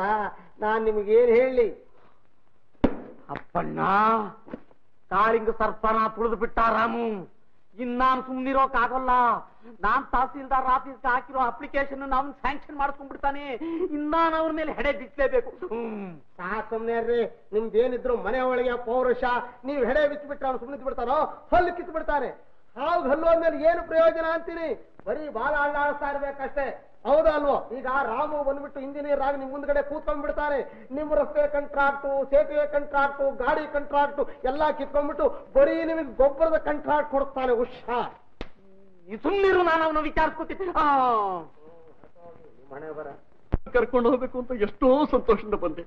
ನಾನ್ ನಿಮ್ಗೆ ಏನ್ ಹೇಳಿ ಅಪ್ಪಣ್ಣ ಕಾಳಿಂಗ ಸರ್ಪನ ತುಳಿದು ಬಿಟ್ಟ ರಾಮು ಇನ್ ನಾನ್ ಸುಮ್ನಿರೋಕಾಗಲ್ಲ ನಾನ್ ತಹಸೀಲ್ದಾರ್ ಆಫೀಸ್ಗೆ ಹಾಕಿರೋ ಅಪ್ಲಿಕೇಶನ್ ನಾನು ಸ್ಯಾಂಕ್ಷನ್ ಮಾಡಿಸ್ಕೊಂಡ್ಬಿಡ್ತಾನೆ ಇನ್ನಾನ್ ಅವ್ರ ಮೇಲೆ ಹೆಡೆ ಬಿಚ್ಚಲೇಬೇಕು ಸಾ ಸುಮ್ನೆ ನಿಮ್ದೇನಿದ್ರು ಮನೆ ಒಳಗೆ ಪೌರುಷ ನೀವ್ ಹೆಡೆ ಬಿಚ್ಚಿಬಿಟ್ರೆ ಅವ್ನು ಸುಮ್ನಿದ್ ಬಿಡ್ತಾರೋ ಹಲ್ಲು ಕಿತ್ ಬಿಡ್ತಾನೆ ಹಾವು ಹಲ್ಲು ಮೇಲೆ ಏನು ಪ್ರಯೋಜನ ಅಂತೀನಿ ಬರೀ ಬಾಲ ಅಳ್ಳಾಡಿಸ್ತಾ ಇರ್ಬೇಕಷ್ಟೇ ಹೌದಾ ಅಲ್ವೋ ಈಗ ರಾಮು ಬಂದ್ಬಿಟ್ಟು ಇಂಜಿನಿಯರ್ ಆಗಿ ನಿಮ್ ಮುಂದ್ಗಡೆ ಕೂತ್ಕೊಂಡ್ಬಿಡ್ತಾರೆ ನಿಮ್ ರಸ್ತೆ ಕಂಟ್ರಾಕ್ಟು ಸೇತುವೆ ಕಂಟ್ರಾಕ್ಟು ಗಾಡಿ ಕಂಟ್ರಾಕ್ಟು ಎಲ್ಲಾ ಕಿತ್ಕೊಂಡ್ಬಿಟ್ಟು ಬರೀ ನಿಮಗೆ ಗೊಬ್ಬರದ ಕಂಟ್ರಾಕ್ಟ್ ಕೊಡ್ತಾನೆ ಹುಷಾ ಸುಮ್ನಿರು ನಾನು ಅವನ ವಿಚಾರಿಸ್ಕೊತೀನಿ ಮನೆ ಬರ ಕರ್ಕೊಂಡು ಹೋಗ್ಬೇಕು ಅಂತ ಎಷ್ಟೋ ಸಂತೋಷದಿಂದ ಬಂದೆ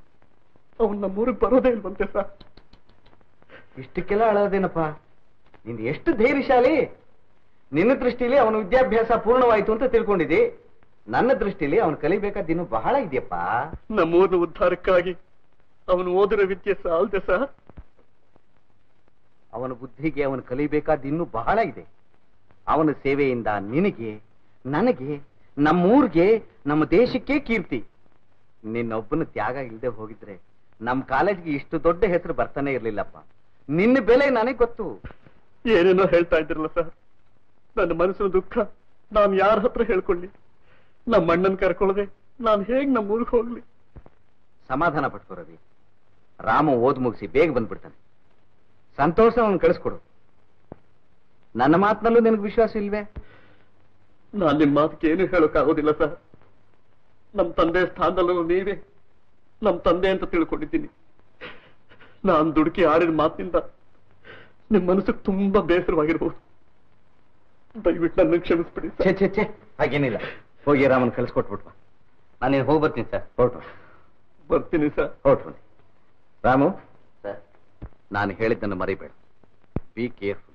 ಅವ್ನು ನಮ್ಮೂರಿಗೆ ಬರೋದೇ ಇಲ್ವಂತೆ ಸರ್ ಇಷ್ಟಕ್ಕೆಲ್ಲ ಅಳೋದೇನಪ್ಪ ನಿನ್ ಎಷ್ಟು ಧೈರ್ಯಶಾಲಿ ನಿನ್ನ ದೃಷ್ಟಿಲಿ ಅವನ ವಿದ್ಯಾಭ್ಯಾಸ ಪೂರ್ಣವಾಯಿತು ಅಂತ ತಿಳ್ಕೊಂಡಿದ್ದಿ ನನ್ನ ದೃಷ್ಟಿಲಿ ಅವನು ಕಲಿಬೇಕಾದ ದಿನ ಬಹಳ ಇದೆಯಪ್ಪ ನಮ್ಮೂರಿನ ಉದ್ಧಾರಕ್ಕಾಗಿ ಅವನು ಓದಿರೋ ವಿದ್ಯೆ ಸಾಲದೆ ಸರ್ ಅವನ ಬುದ್ಧಿಗೆ ಅವನು ಕಲಿಬೇಕಾದ ಇನ್ನೂ ಬಹಳ ಇದೆ ಅವನ ಸೇವೆಯಿಂದ ನಿನಗೆ ನನಗೆ ನಮ್ಮೂರ್ಗೆ ನಮ್ಮ ದೇಶಕ್ಕೆ ಕೀರ್ತಿ ನಿನ್ನೊಬ್ಬನ ತ್ಯಾಗ ಇಲ್ಲದೆ ಹೋಗಿದ್ರೆ ನಮ್ಮ ಕಾಲೇಜ್ಗೆ ಇಷ್ಟು ದೊಡ್ಡ ಹೆಸರು ಬರ್ತಾನೆ ಇರ್ಲಿಲ್ಲಪ್ಪ ನಿನ್ನ ಬೆಲೆ ನನಗೆ ಗೊತ್ತು ಏನೇನೋ ಹೇಳ್ತಾ ಇದ್ರಲ್ಲ ಸರ್ ನನ್ನ ಮನಸ್ಸಿನ ದುಃಖ ನಾನು ಯಾರ ಹತ್ರ ಹೇಳ್ಕೊಳ್ಳಿ ನಮ್ಮ ಅಣ್ಣನ್ ಕರ್ಕೊಳ್ಳದೆ ನಾನ್ ಹೇಗ್ ನಮ್ಮ ಊರಿಗೆ ಹೋಗ್ಲಿ ಸಮಾಧಾನ ಪಡ್ಕೋ ರವಿ ರಾಮು ಓದ್ ಮುಗಿಸಿ ಬೇಗ ಬಂದ್ಬಿಡ್ತಾನೆ ಸಂತೋಷ ಅವನು ಕಳಿಸ್ಕೊಡು ನನ್ನ ಮಾತಿನಲ್ಲೂ ನಿನಗೆ ವಿಶ್ವಾಸ ಇಲ್ವೇ ನಾನ್ ನಿಮ್ ಮಾತಿಗೆ ಏನು ಹೇಳೋಕ್ಕಾಗೋದಿಲ್ಲ ಸರ್ ನಮ್ ತಂದೆ ಸ್ಥಾನದಲ್ಲೂ ನೀವೇ ನಮ್ ತಂದೆ ಅಂತ ತಿಳ್ಕೊಂಡಿದ್ದೀನಿ ನಾನ್ ದುಡುಕಿ ಆಡಿದ ಮಾತಿನಿಂದ ನಿಮ್ ಮನಸ್ಸಿಗೆ ತುಂಬಾ ಬೇಸರವಾಗಿರ್ಬೋದು ದಯವಿಟ್ಟು ನನ್ನ ಕ್ಷಮಿಸ್ಬಿಡಿ ಛೇ ಛೇ ಛೇ ಹಾಗೇನಿಲ್ಲ ಹೋಗಿ ರಾಮನ್ ಕಳ್ಸಿಕೊಟ್ಬಿಟ್ವ ನಾನೇನು ಹೋಗಿ ಬರ್ತೀನಿ ಸರ್ ಹೊರಟು ಬರ್ತೀನಿ ಸರ್ ಹೊರಟು ಬನ್ನಿ ರಾಮು ಸರ್ ನಾನು ಹೇಳಿದ್ದನ್ನು ಮರಿಬೇಡ ಬಿ ಕೇರ್ಫುಲ್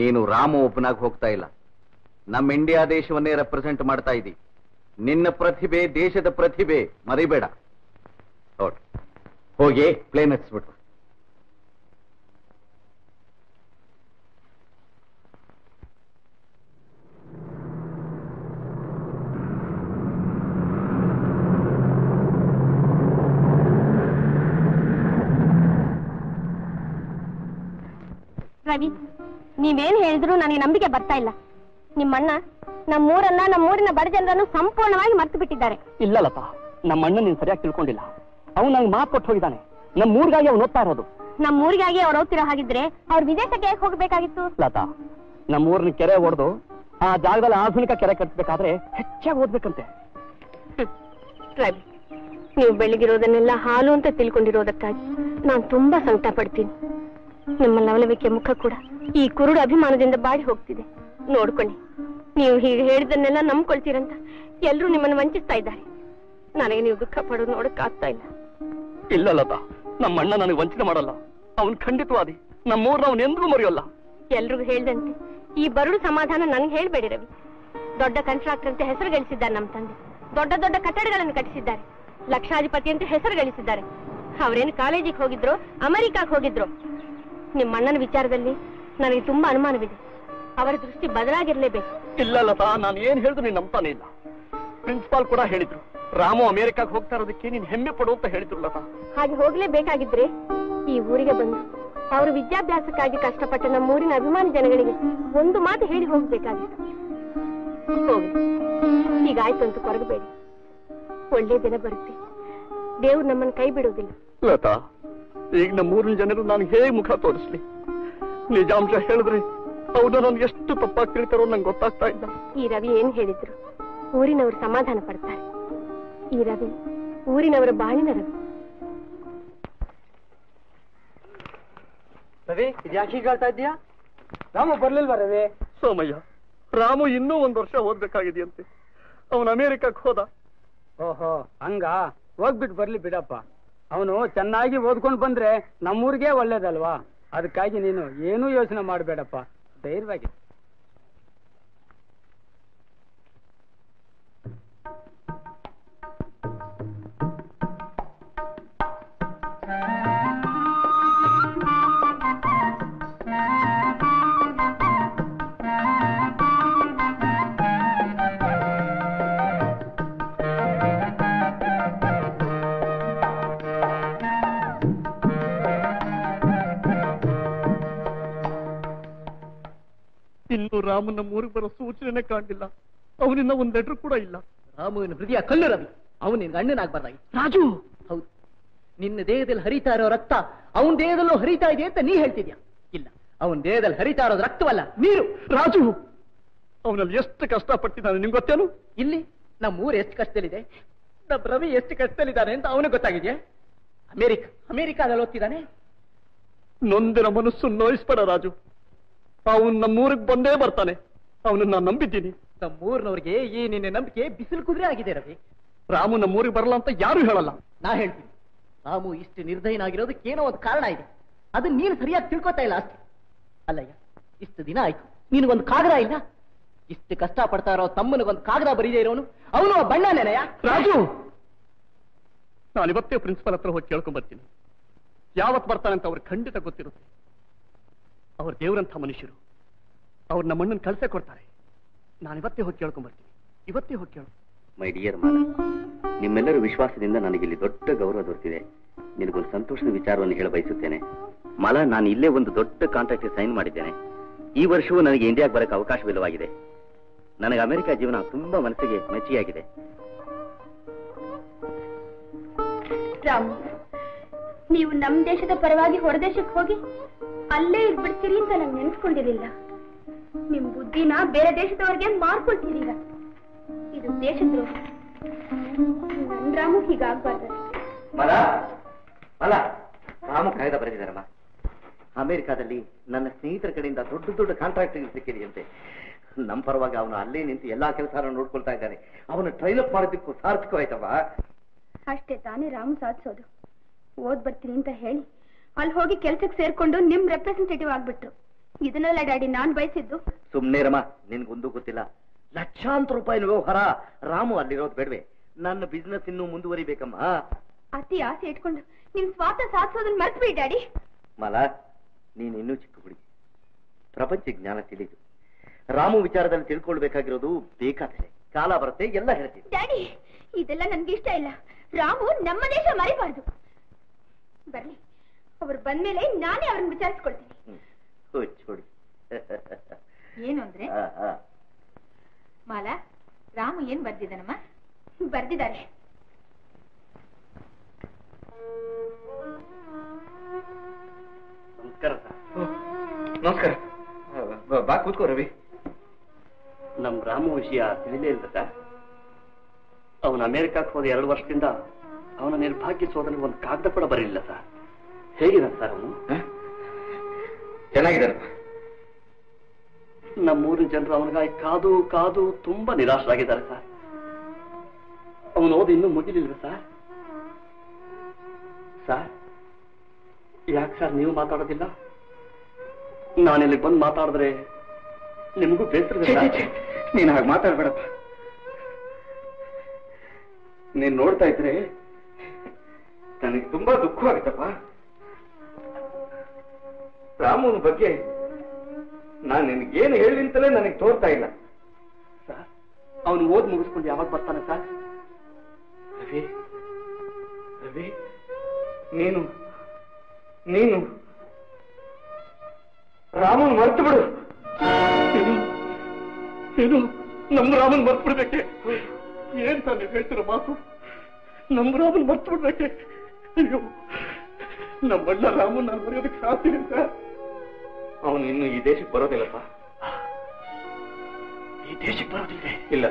ನೀನು ರಾಮು ಒಬ್ಬನಾಗಿ ಹೋಗ್ತಾ ಇಲ್ಲ ನಮ್ಮ ಇಂಡಿಯಾ ದೇಶವನ್ನೇ ರೆಪ್ರೆಸೆಂಟ್ ಮಾಡ್ತಾ ಇದ್ದೀ ನಿನ್ನ ಪ್ರತಿಭೆ ದೇಶದ ಪ್ರತಿಭೆ ಮರಿಬೇಡ ಹೊರಟು ಹೋಗಿ ಪ್ಲೇನ್ ಹಚ್ಚಿಬಿಟ್ವ ರವಿ ನೀವೇನ್ ಹೇಳಿದ್ರು ನನಗೆ ನಂಬಿಕೆ ಬರ್ತಾ ಇಲ್ಲ ನಿಮ್ಮಣ್ಣ ನಮ್ಮೂರನ್ನ ನಮ್ಮೂರಿನ ಬಡ ಜನರನ್ನು ಸಂಪೂರ್ಣವಾಗಿ ಮರ್ತು ಬಿಟ್ಟಿದ್ದಾರೆ ಇಲ್ಲಲ್ಲಪ್ಪ ನಮ್ಮಣ್ಣ ನೀನ್ ಸರಿಯಾಗಿ ತಿಳ್ಕೊಂಡಿಲ್ಲ ಅವ್ನು ನಂಗೆ ಮಾತು ಕೊಟ್ಟು ಹೋಗಿದ್ದಾನೆ ನಮ್ಮೂರಿಗಾಗಿ ಅವ್ನು ಓದ್ತಾ ಇರೋದು ನಮ್ಮೂರಿಗಾಗಿ ಅವ್ರು ಓದ್ತಿರೋ ಹಾಗಿದ್ರೆ ಅವ್ರು ವಿದೇಶಕ್ಕೆ ಹೇಗೆ ಹೋಗ್ಬೇಕಾಗಿತ್ತು ಲತಾ ನಮ್ಮೂರಿನ ಕೆರೆ ಹೊಡೆದು ಆ ಜಾಗದಲ್ಲಿ ಆಧುನಿಕ ಕೆರೆ ಕಟ್ಟಬೇಕಾದ್ರೆ ಹೆಚ್ಚಾಗಿ ಓದ್ಬೇಕಂತೆ ರವಿ ನೀವು ಬೆಳಗಿರೋದನ್ನೆಲ್ಲ ಹಾಲು ಅಂತ ತಿಳ್ಕೊಂಡಿರೋದಕ್ಕಾಗಿ ನಾನು ತುಂಬಾ ಸಂಕಟ ಪಡ್ತೀನಿ ನಿಮ್ಮ ಲವಲವಿಕೆ ಮುಖ ಕೂಡ ಈ ಕುರುಡು ಅಭಿಮಾನದಿಂದ ಬಾಡಿ ಹೋಗ್ತಿದೆ ನೋಡ್ಕೊಳ್ಳಿ ನೀವು ಹೀಗೆ ಹೇಳಿದನ್ನೆಲ್ಲ ನಂಬ್ಕೊಳ್ತೀರಂತ ಎಲ್ರು ನಿಮ್ಮನ್ನು ವಂಚಿಸ್ತಾ ಇದ್ದಾರೆ ನನಗೆ ನೀವು ದುಃಖ ಪಡೋದು ನೋಡಕ್ ಆಗ್ತಾ ಇಲ್ಲ ಇಲ್ಲ ಲತಾ ನಮ್ಮ ಅಣ್ಣ ನನಗೆ ವಂಚನೆ ಮಾಡಲ್ಲ ಅವ್ನು ಖಂಡಿತವಾದಿ ನಮ್ಮೂರ್ನ ಅವ್ನು ಎಂದಿಗೂ ಮರೆಯೋಲ್ಲ ಎಲ್ರಿಗೂ ಹೇಳ್ದಂತೆ ಈ ಬರುಡು ಸಮಾಧಾನ ನನಗೆ ಹೇಳ್ಬೇಡಿ ರವಿ ದೊಡ್ಡ ಕಂಟ್ರಾಕ್ಟರ್ ಅಂತ ಹೆಸರು ಗಳಿಸಿದ್ದಾರೆ ನಮ್ಮ ತಂದೆ ದೊಡ್ಡ ದೊಡ್ಡ ಕಟ್ಟಡಗಳನ್ನು ಕಟ್ಟಿಸಿದ್ದಾರೆ ಲಕ್ಷಾಧಿಪತಿ ಅಂತ ಹೆಸರು ಗಳಿಸಿದ್ದಾರೆ ಅವ್ರೇನು ಕಾಲೇಜಿಗೆ ಹೋಗಿದ್ರು ಅಮೆರಿಕಾಗ್ ಹೋಗಿದ್ರು ನಿಮ್ಮ ಅಣ್ಣನ ವಿಚಾರದಲ್ಲಿ ನನಗೆ ತುಂಬಾ ಅನುಮಾನವಿದೆ ಅವರ ದೃಷ್ಟಿ ಬದಲಾಗಿರ್ಲೇಬೇಕು ಇಲ್ಲ ಲತಾ ನಾನು ಏನ್ ಹೇಳಿದ್ರು ನೀನ್ ನಂಬ್ತಾನೆ ಇಲ್ಲ ಪ್ರಿನ್ಸಿಪಾಲ್ ಕೂಡ ಹೇಳಿದ್ರು ರಾಮು ಅಮೆರಿಕಾಗ್ ಹೋಗ್ತಾ ಇರೋದಕ್ಕೆ ನೀನ್ ಹೆಮ್ಮೆ ಪಡು ಅಂತ ಹೇಳಿದ್ರು ಲತಾ ಹಾಗೆ ಹೋಗ್ಲೇಬೇಕಾಗಿದ್ರೆ ಈ ಊರಿಗೆ ಬಂದು ಅವರು ವಿದ್ಯಾಭ್ಯಾಸಕ್ಕಾಗಿ ಕಷ್ಟಪಟ್ಟ ನಮ್ಮ ಊರಿನ ಅಭಿಮಾನಿ ಜನಗಳಿಗೆ ಒಂದು ಮಾತು ಹೇಳಿ ಹೋಗ್ಬೇಕಾಗಿತ್ತು ಹೋಗಿ ಈಗ ಆಯ್ತಂತ ಕೊರಗಬೇಡಿ ಒಳ್ಳೆ ದಿನ ಬರುತ್ತೆ ದೇವರು ನಮ್ಮನ್ನ ಕೈ ಬಿಡೋದಿಲ್ಲ ಲತಾ ಈಗ ನಮ್ಮೂರಿನ ಜನರು ನಾನು ಹೇಗೆ ಮುಖ ತೋರಿಸಲಿ ನಿಜಾಂಶ ಹೇಳಿದ್ರೆ ಅವರು ನಾನು ಎಷ್ಟು ತಪ್ಪಾಗಿ ತಿಳ್ತಾರೋ ನನಗೆ ಗೊತ್ತಾಗ್ತಾ ಇಲ್ಲ ಈ ರವಿ ಏನು ಹೇಳಿದ್ರು ಊರಿನವರು ಸಮಾಧಾನ ಪಡ್ತಾರೆ ಈ ರವಿ ಊರಿನವರ ಬಾಳಿನ ರವಿ ರವಿ ಇದ್ಯಾಕೆ ಹೇಳ್ತಾ ಇದ್ದೀಯಾ ರಾಮು ಬರಲಿಲ್ವಾ ರವಿ ಸೋಮಯ್ಯ ರಾಮು ಇನ್ನೂ ಒಂದು ವರ್ಷ ಓದಬೇಕಾಗಿದೆಯಂತೆ ಅವನು ಅಮೆರಿಕಕ್ಕೆ ಹೋದ ಓಹೋ ಹಂಗ ಹೋಗ್ಬಿಟ್ಟು ಬರ್ಲಿ ಬಿಡಪ್ಪ ಅವನು ಚೆನ್ನಾಗಿ ಓದ್ಕೊಂಡು ಬಂದ್ರೆ ನಮ್ಮೂರಿಗೆ ಒಳ್ಳೇದಲ್ವಾ ಅದಕ್ಕಾಗಿ ನೀನು ಏನೂ ಯೋಚನೆ ಮಾಡಬೇಡಪ್ಪ ಧೈರ್ಯವಾಗಿ ಇನ್ನು ರಾಮನ ಊರಿಗೆ ಬರೋ ಸೂಚನೆ ಕಾಣಲಿಲ್ಲ ಅವನಿಂದ ಒಂದು ಲೆಟರ್ ಕೂಡ ಇಲ್ಲ ರಾಮನ ಹೃದಯ ಕಲ್ಲು ರವಿ ಅವನಿಂದ ಅಣ್ಣನಾಗಬಾರ್ದಾಗಿತ್ತು ರಾಜು ಹೌದು ನಿನ್ನ ದೇಹದಲ್ಲಿ ಹರಿತಾ ಇರೋ ರಕ್ತ ಅವನ ದೇಹದಲ್ಲೂ ಹರಿತಾ ಇದೆ ಅಂತ ನೀ ಹೇಳ್ತಿದ್ಯಾ ಇಲ್ಲ ಅವನ ದೇಹದಲ್ಲಿ ಹರಿತಾ ಇರೋದು ರಕ್ತವಲ್ಲ ನೀರು ರಾಜು ಅವನಲ್ಲಿ ಎಷ್ಟು ಕಷ್ಟಪಟ್ಟಿದ್ದಾನೆ ನಿಮ್ಗೆ ಗೊತ್ತೇನು ಇಲ್ಲಿ ನಮ್ಮ ಊರು ಎಷ್ಟು ಕಷ್ಟದಲ್ಲಿದೆ ನಮ್ಮ ರವಿ ಎಷ್ಟು ಕಷ್ಟದಲ್ಲಿದ್ದಾನೆ ಅಂತ ಅವನಿಗೆ ಗೊತ್ತಾಗಿದೆಯಾ ಅಮೆರಿಕ ಅಮೆರಿಕಾದಲ್ಲಿ ಓದ್ತಿದ್ದಾನೆ ನೊಂದಿನ ಮನಸ್ಸು ನೋಯಿಸ್ಬೇಡ ರಾಜು ಅವನು ನಮ್ಮೂರಿಗೆ ಬಂದೇ ಬರ್ತಾನೆ ಅವನು ನಾನು ನಂಬಿದ್ದೀನಿ ನಮ್ಮೂರಿನವ್ರಿಗೆ ಈ ನಿನ್ನೆ ನಂಬಿಕೆ ಬಿಸಿಲು ಕುದುರೆ ಆಗಿದೆ ರವಿ ರಾಮು ನಮ್ಮೂರಿಗೆ ಬರಲ್ಲ ಅಂತ ಯಾರು ಹೇಳಲ್ಲ ನಾ ಹೇಳ್ತೀನಿ ರಾಮು ಇಷ್ಟು ನಿರ್ದಯನಾಗಿರೋದಕ್ಕೆ ಏನೋ ಒಂದು ಕಾರಣ ಇದೆ ಅದನ್ನ ನೀನು ಸರಿಯಾಗಿ ತಿಳ್ಕೊತಾ ಇಲ್ಲ ಅಷ್ಟೇ ಅಲ್ಲಯ್ಯ ಇಷ್ಟು ದಿನ ಆಯ್ತು ನಿನಗೊಂದು ಕಾಗದ ಇಲ್ಲ ಇಷ್ಟು ಕಷ್ಟ ಪಡ್ತಾ ಇರೋ ತಮ್ಮನಿಗೊಂದು ಕಾಗದ ಬರೀದೇ ಇರೋನು ಅವನು ಬಣ್ಣನೇನಯ್ಯ ರಾಜು ನಾನು ಇವತ್ತೇ ಪ್ರಿನ್ಸಿಪಲ್ ಹತ್ರ ಹೋಗಿ ಕೇಳ್ಕೊಂಡ್ ಬರ್ತೀನಿ ಯಾವತ್ತು ಬರ್ತಾನೆ ಅಂತ ಅವ್ರಿಗೆ ಖಂಡಿತ ಗೊತ್ತಿರುತ್ತೆ ಅವ್ರ ದೇವರಂಥ ಮನುಷ್ಯರು ಅವ್ರು ನಮ್ಮ ಅಣ್ಣನ ಕಳ್ಸೆ ಕೊಡ್ತಾರೆ ನಾನು ಇವತ್ತೇ ಹೋಗಿ ಕೇಳ್ಕೊಂಡ್ಬರ್ತೀನಿ ಇವತ್ತೇ ಹೋಗಿ ಕೇಳು ಮೈ ಡಿಯರ್ ಮಾನ ನಿಮ್ಮೆಲ್ಲರ ವಿಶ್ವಾಸದಿಂದ ನನಗಿಲ್ಲಿ ದೊಡ್ಡ ಗೌರವ ದೊರೆತಿದೆ ನಿನಗೊಂದು ಸಂತೋಷದ ವಿಚಾರವನ್ನು ಹೇಳ ಬಯಸುತ್ತೇನೆ ಮಾಲ ನಾನು ಇಲ್ಲೇ ಒಂದು ದೊಡ್ಡ ಕಾಂಟ್ರಾಕ್ಟ್ಗೆ ಸೈನ್ ಮಾಡಿದ್ದೇನೆ ಈ ವರ್ಷವೂ ನನಗೆ ಇಂಡಿಯಾಗೆ ಬರೋಕ್ಕೆ ಅವಕಾಶವಿಲ್ಲವಾಗಿದೆ ನನಗೆ ಅಮೆರಿಕ ಜೀವನ ತುಂಬಾ ಮನಸ್ಸಿಗೆ ಮೆಚ್ಚಿಯಾಗಿದೆ ನೀವು ನಮ್ಮ ದೇಶದ ಪರವಾಗಿ ಹೊರದೇಶಕ್ಕೆ ಹೋಗಿ ಅಲ್ಲೇ ಇದ್ಬಿಡ್ತೀರಿ ಅಂತ ನಾನು ನೆನೆಸ್ಕೊಂಡಿರಲಿಲ್ಲ ನಿಮ್ ಬುದ್ಧಿನ ಬೇರೆ ದೇಶದವ್ರಿಗೆ ಮಾರ್ಕೊಳ್ತಿರಲಿಲ್ಲ ಇದು ದೇಶದ್ರೋಹ ನನ್ನ ರಾಮು ಹೀಗಾಗಬಾರ್ದು ರಾಮು ಕಾಯ್ದ ಬರೆದಿದ್ದಾರಮ್ಮ ಅಮೆರಿಕಾದಲ್ಲಿ ನನ್ನ ಸ್ನೇಹಿತರ ಕಡೆಯಿಂದ ದೊಡ್ಡ ದೊಡ್ಡ ಕಾಂಟ್ರಾಕ್ಟ್ ಸಿಕ್ಕಿದೆಯಂತೆ ನಮ್ಮ ಪರವಾಗಿ ಅವನು ಅಲ್ಲೇ ನಿಂತು ಎಲ್ಲಾ ಕೆಲಸ ನೋಡ್ಕೊಳ್ತಾ ಇದ್ದಾನೆ ಅವನು ಟ್ರೈಲಪ್ ಮಾಡೋದಕ್ಕೂ ಸಾರ್ಥಕವಾಯ್ತವ ಅಷ್ಟೇ ತಾನೇ ರಾಮು ಸಾಧಿಸೋದು ಓದ್ ಬರ್ತೀನಿ ಅಂತ ಹೇಳಿ ಅಲ್ಲಿ ಹೋಗಿ ಕೆಲ್ಸಕ್ಕೆ ಸೇರ್ಕೊಂಡು ನಿಮ್ ರೆಪ್ರೆಸೆಂಟೇಟಿವ್ ಆಗ್ಬಿಟ್ರು ಇದನ್ನೆಲ್ಲ ಡ್ಯಾಡಿ ನಾನ್ ಬಯಸಿದ್ದು ಸುಮ್ನೆ ರಮ್ಮ ನಿನ್ಗೊಂದು ಗೊತ್ತಿಲ್ಲ ಲಕ್ಷಾಂತರ ರೂಪಾಯಿ ವ್ಯವಹಾರ ರಾಮು ಅಲ್ಲಿರೋದು ಬೇಡವೆ ನನ್ನ ಬಿಸ್ನೆಸ್ ಇನ್ನೂ ಮುಂದುವರಿಬೇಕಮ್ಮ ಅತಿ ಆಸೆ ಇಟ್ಕೊಂಡು ನಿಮ್ ಸ್ವಾರ್ಥ ಸಾಧಿಸೋದನ್ನ ಮರ್ತ್ಬಿಡಿ ಡ್ಯಾಡಿ ಮಾಲಾ ನೀನ್ ಇನ್ನೂ ಚಿಕ್ಕ ಹುಡುಗಿ ಪ್ರಪಂಚ ಜ್ಞಾನ ತಿಳಿದು ರಾಮು ವಿಚಾರದಲ್ಲಿ ತಿಳ್ಕೊಳ್ಬೇಕಾಗಿರೋದು ಬೇಕಾದ್ರೆ ಕಾಲ ಬರುತ್ತೆ ಎಲ್ಲ ಹೇಳ್ತೀವಿ ಡ್ಯಾಡಿ ಇದೆಲ್ಲ ನನ್ಗೆ ಇಷ್ಟ ಇಲ್ಲ ರಾಮು ನಮ್ಮ ದೇಶ ಮರಿಬಾರ್ದು ಬರ್ಲಿ ಅವ್ರು ಬಂದ್ಮೇಲೆ ನಾನೇ ಅವ್ರನ್ನ ವಿಚಾರಿಸ್ಕೊಳ್ತೀನಿ ಏನು ಅಂದ್ರೆ ಮಾಲಾ ರಾಮು ಏನ್ ಬರ್ದಿದ್ದಾನಮ್ಮ ಬರ್ದಿದ್ದಾರೆ ನಮಸ್ಕಾರ ನಮಸ್ಕಾರ ಬಾ ಕೂತ್ಕೋ ರವಿ ನಮ್ ರಾಮು ವಿಷಯ ತಿಳಿದೇ ಇಲ್ದಾ ಅವನು ಅಮೆರಿಕಕ್ಕೆ ಹೋದ ಎರಡು ವರ್ಷದಿಂದ ಅವನ ನಿರ್ಭಾಗ್ಯ ಸೋದನಿಗೆ ಒಂದು ಕಾಗದ ಕೂಡ ಬರೀಲಿಲ್ಲ ಸರ್ ಹೇಗಿದ್ದಾರೆ ಸರ್ ಅವನು ಚೆನ್ನಾಗಿದ್ದಾರೆ ನಮ್ಮೂರಿನ ಜನರು ಅವನಿಗಾಗಿ ಕಾದು ಕಾದು ತುಂಬಾ ನಿರಾಶರಾಗಿದ್ದಾರೆ ಸರ್ ಅವನು ಓದಿ ಇನ್ನೂ ಮುಗಿಲಿಲ್ಲ ಸರ್ ಸರ್ ಯಾಕೆ ಸರ್ ನೀವು ಮಾತಾಡೋದಿಲ್ಲ ನಾನಿಲ್ಲಿ ಬಂದು ಮಾತಾಡಿದ್ರೆ ನಿಮಗೂ ಬೇಸರ ನೀನು ಹಾಗೆ ಮಾತಾಡ್ಬೇಡಪ್ಪ ನೀನ್ ನೋಡ್ತಾ ಇದ್ರೆ ನನಗೆ ತುಂಬಾ ದುಃಖವಾಗುತ್ತಪ್ಪ ರಾಮನ ಬಗ್ಗೆ ನಾನು ನಿನಗೇನು ಹೇಳಿ ಅಂತಲೇ ನನಗೆ ತೋರ್ತಾ ಇಲ್ಲ ಸರ್ ಅವನು ಓದ್ ಮುಗಿಸ್ಕೊಂಡು ಯಾವಾಗ ಬರ್ತಾನೆ ಸರ್ ರವಿ ರವಿ ನೀನು ನೀನು ರಾಮನ್ ಮರ್ತು ಬಿಡು नम रामन मर्तुबिडबेके ऐन तान नीवु हेळ्तिरो मातु नम रामन मर्तुबिडबेके अय्यो नम्मल्ल रामन नानु मरेयोदक्के साध्य अंत ಅವನು ಇನ್ನು ಈ ದೇಶಕ್ಕೆ ಬರೋದಿಲ್ಲಪ್ಪ ಈ ದೇಶಕ್ಕೆ ಬರೋದಿಲ್ಲ ಇಲ್ಲ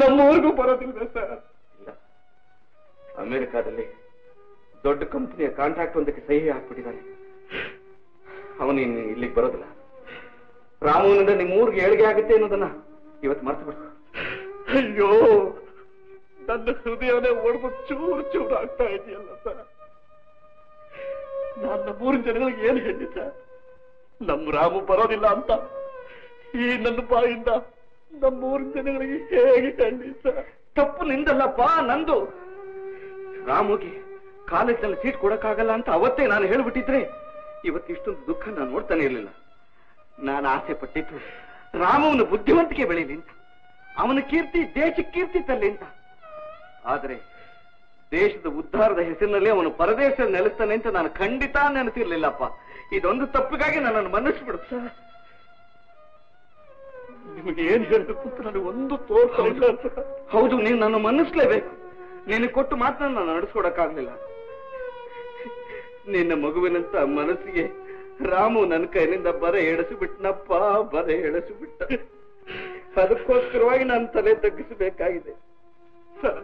ನಮ್ಮೂರಿಗೂ ಬರೋದಿಲ್ಲ ಸರ್ ಇಲ್ಲ ಅಮೆರಿಕಾದಲ್ಲಿ ದೊಡ್ಡ ಕಂಪನಿಯ ಕಾಂಟ್ರಾಕ್ಟ್ ಒಂದಕ್ಕೆ ಸಹಿ ಹಾಕಿಬಿಟ್ಟಿದ್ದಾನೆ ಅವನು ಇನ್ನು ಇಲ್ಲಿಗೆ ಬರೋದಿಲ್ಲ ರಾಮೂನಿಂದ ನಿಮ್ಮ ಊರಿಗೆ ಏಳಿಗೆ ಆಗುತ್ತೆ ಅನ್ನೋದನ್ನ ಇವತ್ತು ಮರೆತು ಬಿಡು ಅಯ್ಯೋ ನನ್ನ ಹೃದಯನೇ ಓಡ್ಬಿಟ್ಟು ಚೂರು ಚೂರು ಆಗ್ತಾ ಇದೆಯಲ್ಲ ಸರ್ ನಾನು ನಮ್ಮೂರಿನ ಜನಗಳಿಗೆ ಏನು ಹೇಳಿ ಸರ್ ನಮ್ಮ ರಾಮು ಬರೋದಿಲ್ಲ ಅಂತ ಈ ನನ್ನ ಬಾಯಿಂದ ನಮ್ಮೂರಿನ ಜನಗಳಿಗೆ ಹೇಗೆ ಹೇಳಿ ಸರ್ ತಪ್ಪು ನಿಂದಲ್ಲಪ್ಪ ನಂದು ರಾಮುಗೆ ಕಾಲೇಜಲ್ಲಿ ಸೀಟ್ ಕೊಡಕ್ಕಾಗಲ್ಲ ಅಂತ ಅವತ್ತೇ ನಾನು ಹೇಳಿಬಿಟ್ಟಿದ್ರೆ ಇವತ್ತಿಷ್ಟೊಂದು ದುಃಖ ನಾನು ನೋಡ್ತಾನೆ ಇರಲಿಲ್ಲ ನಾನು ಆಸೆ ಪಟ್ಟಿದ್ದು ರಾಮುವನ ಬುದ್ಧಿವಂತಿಕೆ ಬೆಳೀಲಿ ಅಂತ ಅವನ ಕೀರ್ತಿ ದೇಶಕ್ಕೆ ಕೀರ್ತಿ ತರಲಿ ಅಂತ ಆದರೆ ದೇಶದ ಉದ್ಧಾರದ ಹೆಸರಿನಲ್ಲಿ ಅವನು ಪರದೇಶ ನೆಲೆಸ್ತಾನೆ ಅಂತ ನಾನು ಖಂಡಿತ ನೆನಪಿರ್ಲಿಲ್ಲಪ್ಪ ಇದೊಂದು ತಪ್ಪಿಗಾಗಿ ನನ್ನನ್ನು ಮನ್ನಿಸ್ಬಿಡು ಸರ್ ನಿಮಗೆ ಏನ್ ಹೇಳಬೇಕು ಅಂತ ನನಗೆ ಒಂದು ತೋರ್ಸಲಿಲ್ಲ ಸರ್ ಹೌದು ನೀನು ನನ್ನ ಮನ್ನಿಸ್ಲೇಬೇಕು ನೀನು ಕೊಟ್ಟು ಮಾತ್ರ ನಾನು ನಡೆಸ್ಕೊಡಕ್ಕಾಗ್ಲಿಲ್ಲ ನಿನ್ನ ಮಗುವಿನಂತ ಮನಸ್ಸಿಗೆ ರಾಮು ನನ್ನ ಕೈಲಿಂದ ಬರೆ ಎಳಿಸಿಬಿಟ್ನಪ್ಪ ಬರೆ ಎಳಿಸಿಬಿಟ್ಟ ಅದಕ್ಕೋಸ್ಕರವಾಗಿ ನಾನು ತಲೆ ತಗ್ಗಿಸಬೇಕಾಗಿದೆ ಸರ್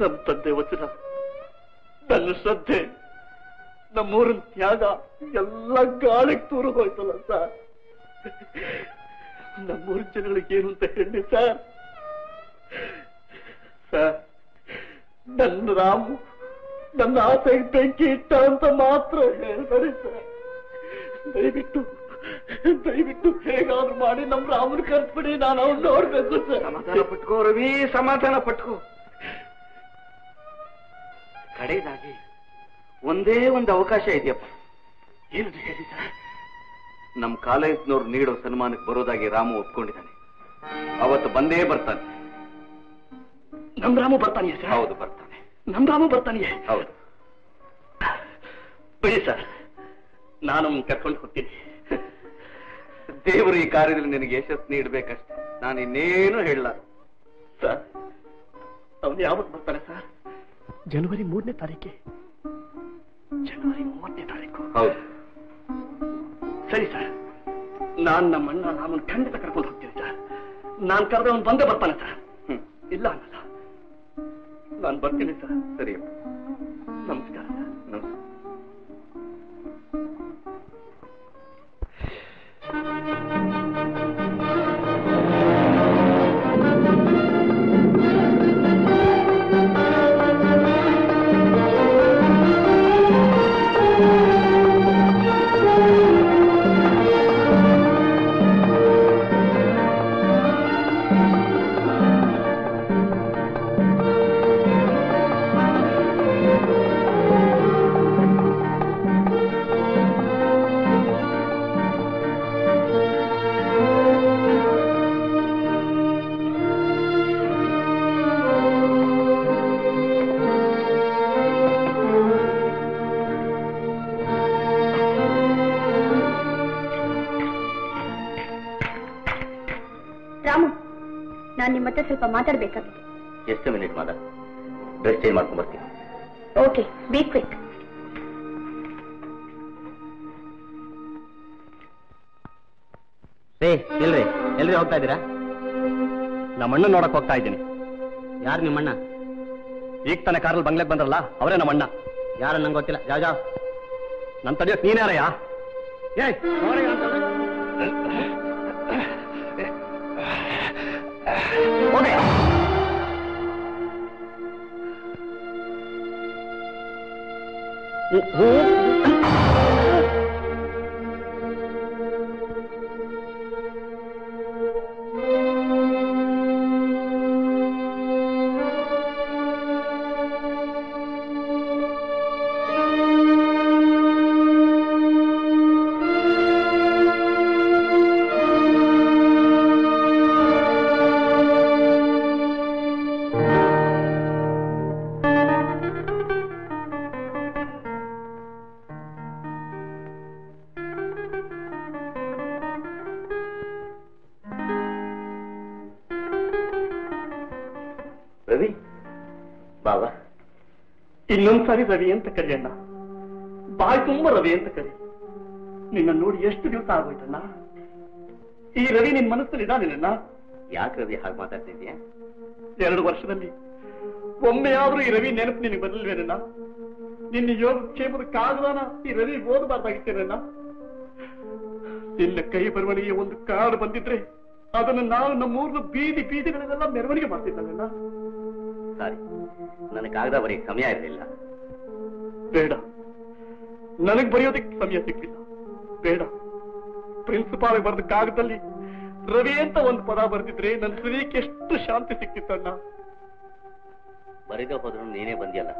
ನಮ್ಮ ತಂದೆ ವಚನ ನನ್ನ ಶ್ರದ್ಧೆ ನಮ್ಮೂರಿನ ತ್ಯಾಗ ಎಲ್ಲ ಗಾಳಿಗೆ ತೂರು ಹೋಯ್ತಲ್ಲ ಸರ್ ನಮ್ಮೂರಿನ ಜನಗಳಿಗೆ ಏನು ಅಂತ ಹೇಳಿ ಸರ್ ಸರ್ ನನ್ನ ರಾಮು ನನ್ನ ಆಸೆಗೆ ಬೆಂಕಿ ಇಟ್ಟ ಅಂತ ಮಾತ್ರ ಹೇಳ್ತಾರೆ ಸರ್ ದಯವಿಟ್ಟು ದಯವಿಟ್ಟು ಹೇಗಾದ್ರೂ ಮಾಡಿ ನಮ್ಮ ರಾಮನ ಕರ್ಸ್ಬಿಡಿ ನಾನು ಅವ್ರು ನೋಡ್ಬೇಕು ಸರ್ ಸಮಾಧಾನ ಪಟ್ಕೋ ರವಿ ಸಮಾಧಾನ ಪಟ್ಕೋ ಕಡೆಯದಾಗಿ ಒಂದೇ ಒಂದು ಅವಕಾಶ ಇದೆಯಪ್ಪ ಏನು ಹೇಳಿ ಸರ್ ನಮ್ಮ ಕಾಲೇಜಿನವ್ರು ನೀಡೋ ಸನ್ಮಾನಕ್ಕೆ ಬರೋದಾಗಿ ರಾಮು ಒಪ್ಕೊಂಡಿದ್ದಾನೆ ಅವತ್ತು ಬಂದೇ ಬರ್ತಾನೆ ನಮ್ಮ ರಾಮು ಬರ್ತಾನೆಯೇ ಸರ್ ಹೌದು ಬರ್ತಾನೆ ನಮ್ಮ ರಾಮು ಬರ್ತಾನೆಯೇ ಹೌದು ಬಿಡಿ ಸರ್ ನಾನು ಕರ್ಕೊಂಡು ಹೋಗ್ತೀನಿ ದೇವರು ಈ ಕಾರ್ಯದಲ್ಲಿ ನಿನಗೆ ಯಶಸ್ಸು ನೀಡಬೇಕಷ್ಟೆ ನಾನು ಇನ್ನೇನು ಹೇಳಲ್ಲ ಸರ್ ಅವನು ಯಾವತ್ತು ಬರ್ತಾನೆ ಸರ್ जनवरी मूरने तारीखे जनवरी मूवत्तने तारीखु सरी सर नान नम राम खंडित कर्कोंड होग्तीनि सर नान कर्दवनु बंदे बर्ताने सर इल्ल अन्नल्ल नान बर्तीनि सर सरी नमस्कार ಸ್ವಲ್ಪ ಮಾತಾಡಬೇಕಾಗಿದೆ ಎಷ್ಟು ಮಿನಿಟ್ ಮಾತ್ರ ಡ್ರೆಸ್ ಚೇಂಜ್ ಮಾಡ್ಕೊಂಡು ಬರ್ತೀನಿ ಓಕೆ ಬಿ ಕ್ವಿಕ್ ಸೇ ಎಲ್ಲರೇ ಎಲ್ಲರೇ ಹೋಗ್ತಾ ಇದ್ದೀರಾ ನಮ್ಮ ಅಣ್ಣ ನೋಡಕ್ ಹೋಗ್ತಾ ಇದ್ದೀನಿ ಯಾರು ನಿಮ್ಮ ಅಣ್ಣ ಈಗ ತಾನೇ ಕಾರಲ್ಲಿ ಬಂಗ್ಲೆಗೆ ಬಂದ್ರಲ್ಲ ಅವರೇ ನಮ್ಮ ಅಣ್ಣ ಯಾರು ನಂಗೆ ಗೊತ್ತಿಲ್ಲ ಯಾವ ಯಾವ ನನ್ನ ತಡಿಯೋಕ್ ನೀನ್ಯಾರಯ್ಯ ಏಯ್ ಇನ್ನೊಂದು ಸಾರಿ ರವಿ ಅಂತ ಕರೆಯಣ್ಣ, ಬಾಯಿ ತುಂಬ ರವಿ ಅಂತ ಕರಿ. ನಿನ್ನ ನೋಡಿ ಎಷ್ಟು ದಿವಸ ಆಗೋಯ್ತಣ್ಣ. ಈ ರವಿ ನಿನ್ ಮನಸ್ಸಲ್ಲಿ ಇದ್ದಾನೇನಣ್ಣ? ಯಾಕೆ ರವಿ ಹಾಗೆ ಮಾತಾಡ್ತಿದ್ಯಾ? ಎರಡು ವರ್ಷದಲ್ಲಿ ಒಮ್ಮೆಯಾದ್ರೂ ಈ ರವಿ ನೆನಪು ನಿನಗೆ ಬರಲ್ವೇನಣ್ಣ? ನಿನ್ನ ಯೋಗಕ್ಷೇಮದ ಕಾಗದಾನ ಈ ರವಿ ಓದಬಾರ್ದಾಗಿತ್ತೇನಣ್ಣ? ನಿನ್ನ ಕೈ ಬರವಣಿಗೆ ಒಂದು ಕಾರ್ಡ್ ಬಂದಿದ್ರೆ ಅದನ್ನು ನಾನು ನಮ್ಮೂರಿನ ಬೀದಿ ಬೀದಿಗಳನ್ನೆಲ್ಲ ಮೆರವಣಿಗೆ ಮಾಡ್ತಿದ್ದಾನಣ್ಣ. ಸಾರಿ, ನನಗೆ ಕಾಗದ ಬರೆಯ ಸಮಯ ಇರಲಿಲ್ಲ. ಬೇಡ, ನನಗೆ ಬರೆಯೋದಕ್ಕೆ ಸಮಯ ಸಿಕ್ಕಿಲ್ಲ. ಬೇಡ, ಪ್ರಿನ್ಸಿಪಾಲ್ ಬರೆದ ಕಾಗದಲ್ಲಿ ರವಿ ಅಂತ ಒಂದು ಪದ ಬರೆದಿದ್ರೆ ನನ್ನ ಹೃದಯಕ್ಕೆ ಎಷ್ಟು ಶಾಂತಿ ಸಿಕ್ಕಿತ್ತಣ್ಣ. ಬರೆದ ಹೋದ್ರು ನೀನೇ ಬಂದಿಯಲ್ಲ,